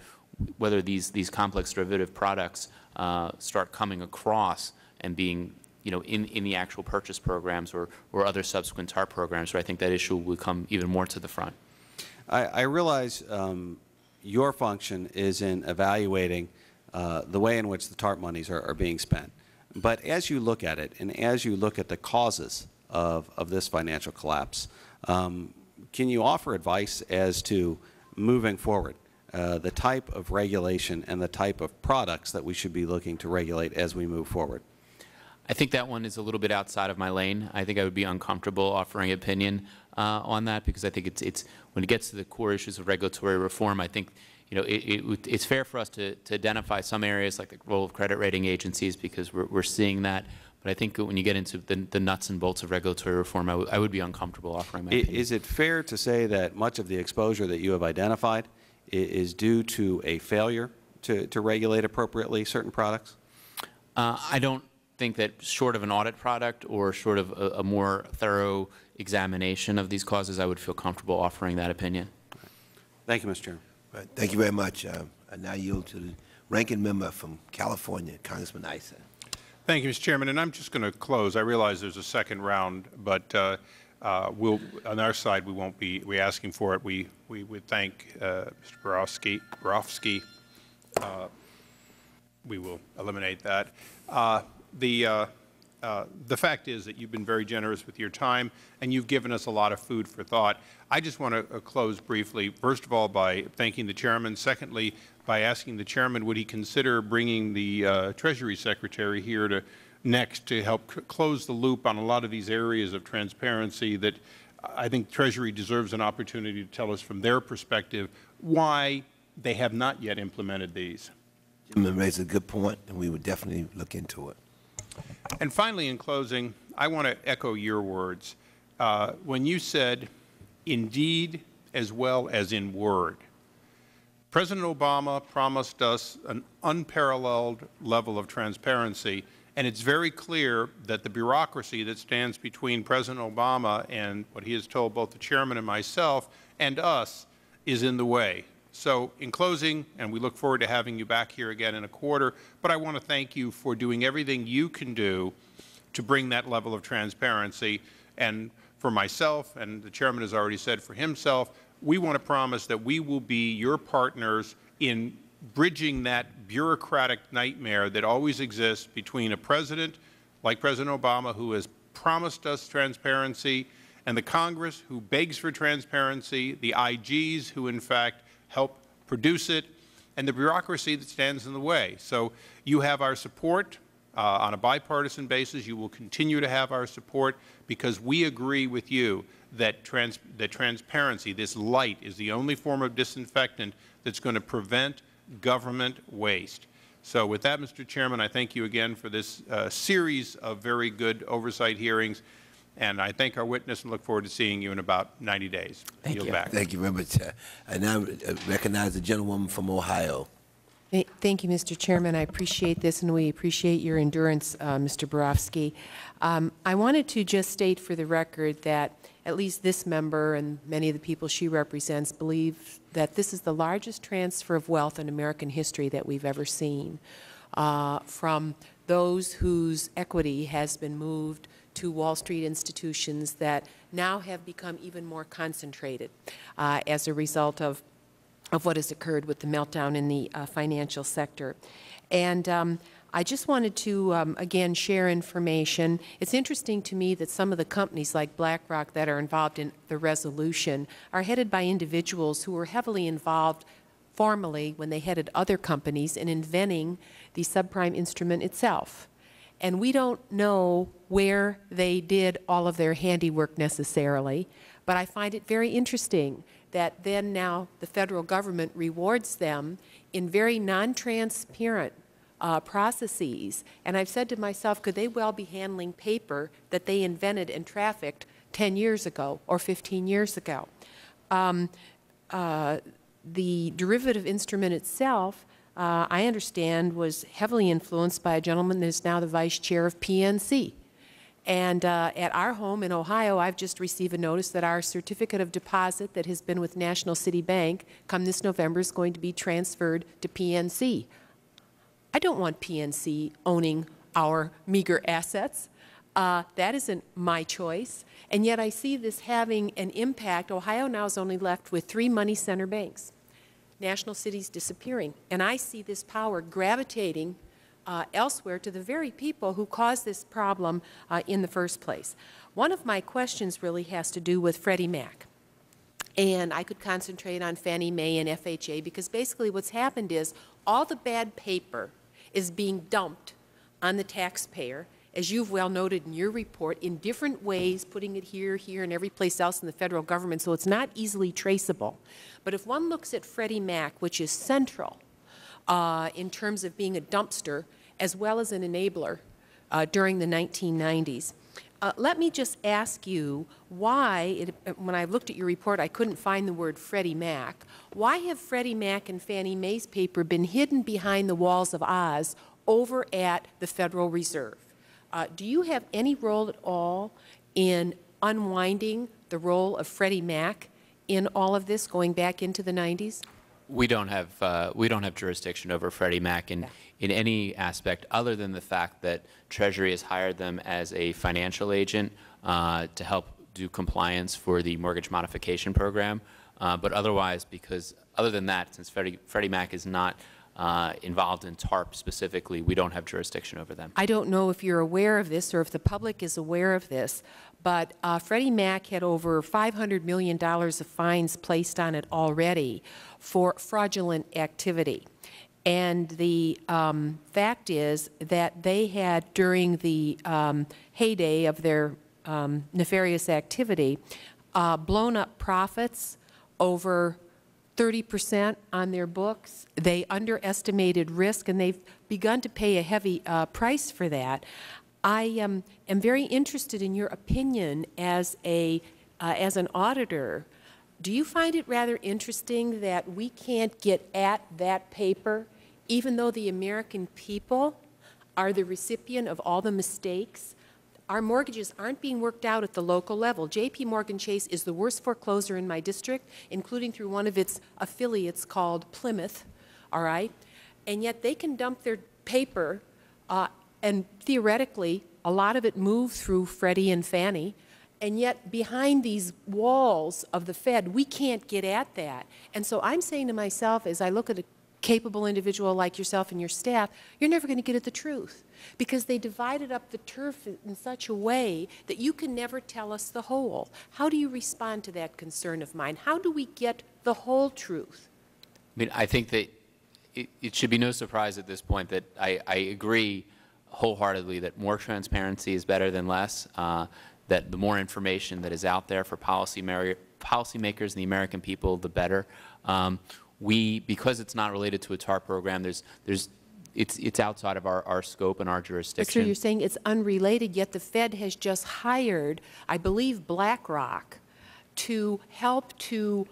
whether these complex derivative products start coming across and being in the actual purchase programs or other subsequent TARP programs, where I think that issue will come even more to the front. I realize your function is in evaluating the way in which the TARP monies are being spent. But as you look at it and as you look at the causes of this financial collapse, can you offer advice as to moving forward, the type of regulation and the type of products that we should be looking to regulate as we move forward? I think that one is a little bit outside of my lane. I think I would be uncomfortable offering opinion on that because I think it's when it gets to the core issues of regulatory reform, I think it's fair for us to identify some areas like the role of credit rating agencies because we're seeing that. But I think when you get into the nuts and bolts of regulatory reform, I would be uncomfortable offering my opinion. Is it fair to say that much of the exposure that you have identified is due to a failure to regulate appropriately certain products? I don't think that short of an audit product or short of a more thorough examination of these causes, I would feel comfortable offering that opinion. Right. Thank you, Mr. Chairman. Right. Thank you very much. I now yield to the ranking member from California, Congressman Issa. Thank you, Mr. Chairman. And I'm just going to close. I realize there's a second round, but we'll, on our side, we won't be asking for it. We would thank Mr. Barofsky. We will eliminate that. The fact is that you've been very generous with your time, and you've given us a lot of food for thought. I just want to close briefly, first of all, by thanking the Chairman. Secondly, by asking the Chairman, would he consider bringing the Treasury Secretary here next to help close the loop on a lot of these areas of transparency that I think Treasury deserves an opportunity to tell us from their perspective why they have not yet implemented these. Jim raised a good point, and we would definitely look into it. And finally, in closing, I want to echo your words. When you said, indeed as well as in word, President Obama promised us an unparalleled level of transparency, and it's very clear that the bureaucracy that stands between President Obama and what he has told both the Chairman and myself and us is in the way. So in closing, and we look forward to having you back here again in a quarter, but I want to thank you for doing everything you can do to bring that level of transparency. And for myself, and the Chairman has already said for himself, we want to promise that we will be your partners in bridging that bureaucratic nightmare that always exists between a President like President Obama, who has promised us transparency, and the Congress, who begs for transparency, the IGs, who in fact help produce it, and the bureaucracy that stands in the way. So you have our support on a bipartisan basis. You will continue to have our support because we agree with you that transparency, this light, is the only form of disinfectant that's going to prevent government waste. So with that, Mr. Chairman, I thank you again for this series of very good oversight hearings. And I thank our witness and look forward to seeing you in about 90 days. Thank you. Back. Thank you very much. I now recognize the gentlewoman from Ohio. Thank you, Mr. Chairman. I appreciate this, and we appreciate your endurance, Mr. Barofsky. I wanted to just state for the record that at least this member and many of the people she represents believe that this is the largest transfer of wealth in American history that we've ever seen, from those whose equity has been moved to Wall Street institutions that now have become even more concentrated as a result of what has occurred with the meltdown in the financial sector. And I just wanted to, again, share information. It's interesting to me that some of the companies like BlackRock that are involved in the resolution are headed by individuals who were heavily involved formally when they headed other companies in inventing the subprime instrument itself. And we don't know where they did all of their handiwork necessarily, but I find it very interesting that then now the Federal Government rewards them in very non-transparent processes. And I've said to myself, could they well be handling paper that they invented and trafficked 10 years ago or 15 years ago? The derivative instrument itself I understand, was heavily influenced by a gentleman that is now the vice chair of PNC. And at our home in Ohio, I've just received a notice that our certificate of deposit that has been with National City Bank come this November is going to be transferred to PNC. I don't want PNC owning our meager assets. That isn't my choice. And yet I see this having an impact. Ohio now is only left with 3 money center banks. National City's disappearing. And I see this power gravitating elsewhere to the very people who caused this problem in the first place. One of my questions really has to do with Freddie Mac. And I could concentrate on Fannie Mae and FHA, because basically what's happened is all the bad paper is being dumped on the taxpayer, as you've well noted in your report, in different ways, putting it here, here, and every place else in the federal government, so it's not easily traceable. But if one looks at Freddie Mac, which is central in terms of being a dumpster as well as an enabler during the 1990s, let me just ask you why, when I looked at your report, I couldn't find the word Freddie Mac. Why have Freddie Mac and Fannie Mae's paper been hidden behind the walls of Oz over at the Federal Reserve? Do you have any role at all in unwinding the role of Freddie Mac in all of this, going back into the 90s? We don't have jurisdiction over Freddie Mac in any aspect, other than the fact that Treasury has hired them as a financial agent to help do compliance for the mortgage modification program. But otherwise, because other than that, since Freddie Mac is not involved in TARP specifically, we don't have jurisdiction over them. I don't know if you're aware of this or if the public is aware of this, but Freddie Mac had over $500 million of fines placed on it already for fraudulent activity. And the fact is that they had, during the heyday of their nefarious activity, blown up profits over 30% on their books. They underestimated risk, and they've begun to pay a heavy price for that. I am very interested in your opinion as a as an auditor. Do you find it rather interesting that we can't get at that paper, even though the American people are the recipient of all the mistakes? Our mortgages aren't being worked out at the local level. J.P. Morgan Chase is the worst forecloser in my district, including through one of its affiliates called Plymouth, all right? And yet they can dump their paper, and theoretically, a lot of it moved through Freddie and Fannie, and yet behind these walls of the Fed, we can't get at that. And so I'm saying to myself, as I look at a capable individual like yourself and your staff, you're never going to get at the truth, because they divided up the turf in such a way that you can never tell us the whole. How do you respond to that concern of mine? How do we get the whole truth? I mean, I think that it should be no surprise at this point that I agree wholeheartedly that more transparency is better than less, that the more information that is out there for policymakers and the American people, the better. Because it's not related to a TARP program, it's outside of our scope and our jurisdiction. So you're saying it's unrelated, yet the Fed has just hired, I believe, BlackRock to help to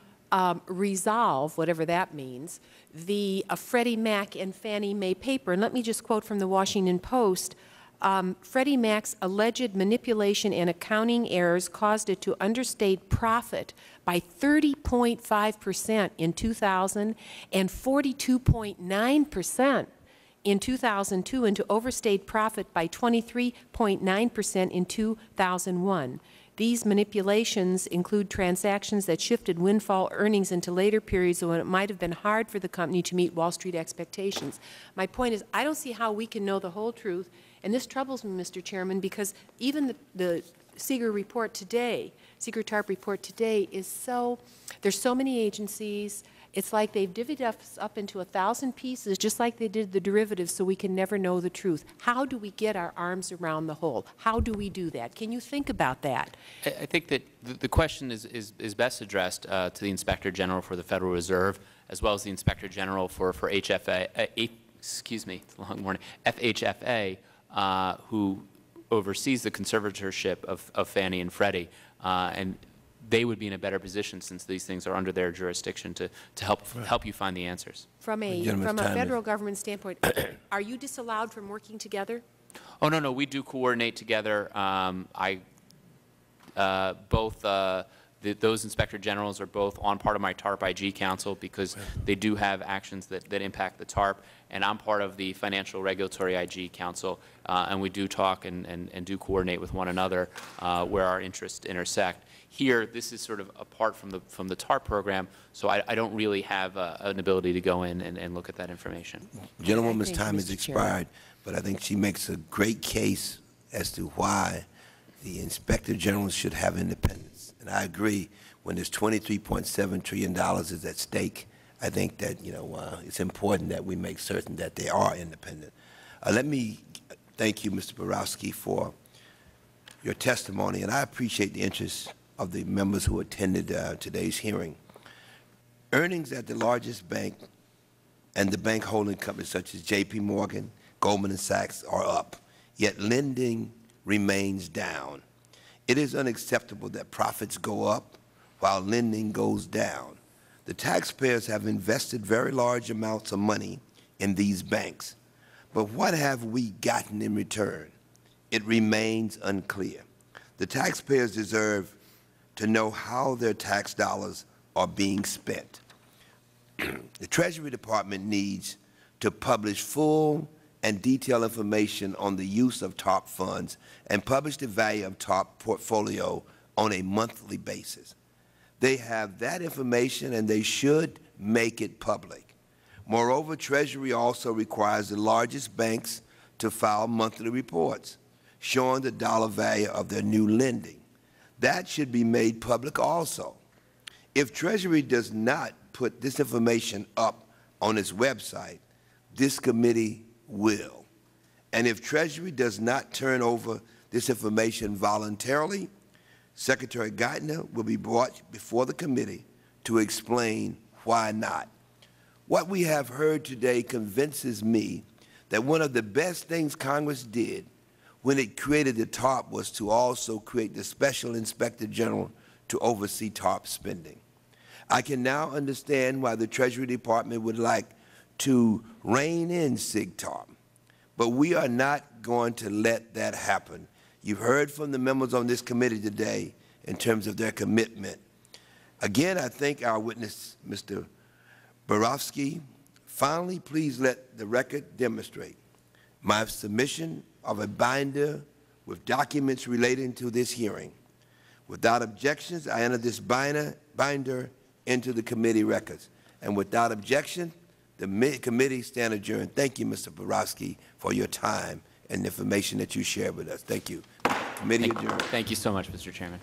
resolve, whatever that means, the Freddie Mac and Fannie Mae paper. And let me just quote from the Washington Post. Freddie Mac's alleged manipulation and accounting errors caused it to understate profit by 30.5% in 2000 and 42.9% in 2002, and to overstate profit by 23.9% in 2001. These manipulations include transactions that shifted windfall earnings into later periods when it might have been hard for the company to meet Wall Street expectations. My point is, I don't see how we can know the whole truth. And this troubles me, Mr. Chairman, because even the SIGTARP report today is so, there's so many agencies. It's like they've divvied us up into 1,000 pieces, just like they did the derivatives, so we can never know the truth. How do we get our arms around the whole? How do we do that? Can you think about that? I think that the question is best addressed to the Inspector General for the Federal Reserve, as well as the Inspector General for HFA, excuse me, it's a long morning, FHFA, who oversees the conservatorship of Fannie and Freddie. And they would be in a better position, since these things are under their jurisdiction, to help you find the answers. From a federal government standpoint, are you disallowed from working together? Oh, no, no. We do coordinate together. Those inspector generals are both on part of my TARP IG council, because they do have actions that impact the TARP, and I'm part of the financial regulatory IG council, and we do talk and do coordinate with one another where our interests intersect. Here, this is sort of apart from the TARP program, so I don't really have an ability to go in and look at that information. Gentlewoman's time has expired, but I think she makes a great case as to why the inspector generals should have independence. And I agree, when there's $23.7 trillion is at stake, I think that, you know, it's important that we make certain that they are independent. Let me thank you, Mr. Barofsky, for your testimony, and I appreciate the interest of the members who attended today's hearing. Earnings at the largest bank and the bank holding companies such as J.P. Morgan, Goldman Sachs are up, yet lending remains down. It is unacceptable that profits go up while lending goes down. The taxpayers have invested very large amounts of money in these banks, but what have we gotten in return? It remains unclear. The taxpayers deserve to know how their tax dollars are being spent. The Treasury Department needs to publish full and detailed information on the use of TARP funds and publish the value of TARP portfolio on a monthly basis. They have that information and they should make it public. Moreover, Treasury also requires the largest banks to file monthly reports showing the dollar value of their new lending. That should be made public also. If Treasury does not put this information up on its website, this committee will. And if Treasury does not turn over this information voluntarily, Secretary Geithner will be brought before the committee to explain why not. What we have heard today convinces me that one of the best things Congress did when it created the TARP was to also create the Special Inspector General to oversee TARP spending. I can now understand why the Treasury Department would like to rein in SIGTARP, but we are not going to let that happen. You've heard from the members on this committee today in terms of their commitment. Again, I thank our witness, Mr. Barofsky. Finally, please let the record demonstrate my submission of a binder with documents relating to this hearing. Without objections, I enter this binder into the committee records. And without objection, the committee stand adjourned. Thank you, Mr. Barofsky, for your time and the information that you shared with us. Thank you. Committee adjourned. Thank you so much, Mr. Chairman.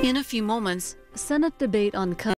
In a few moments, Senate debate on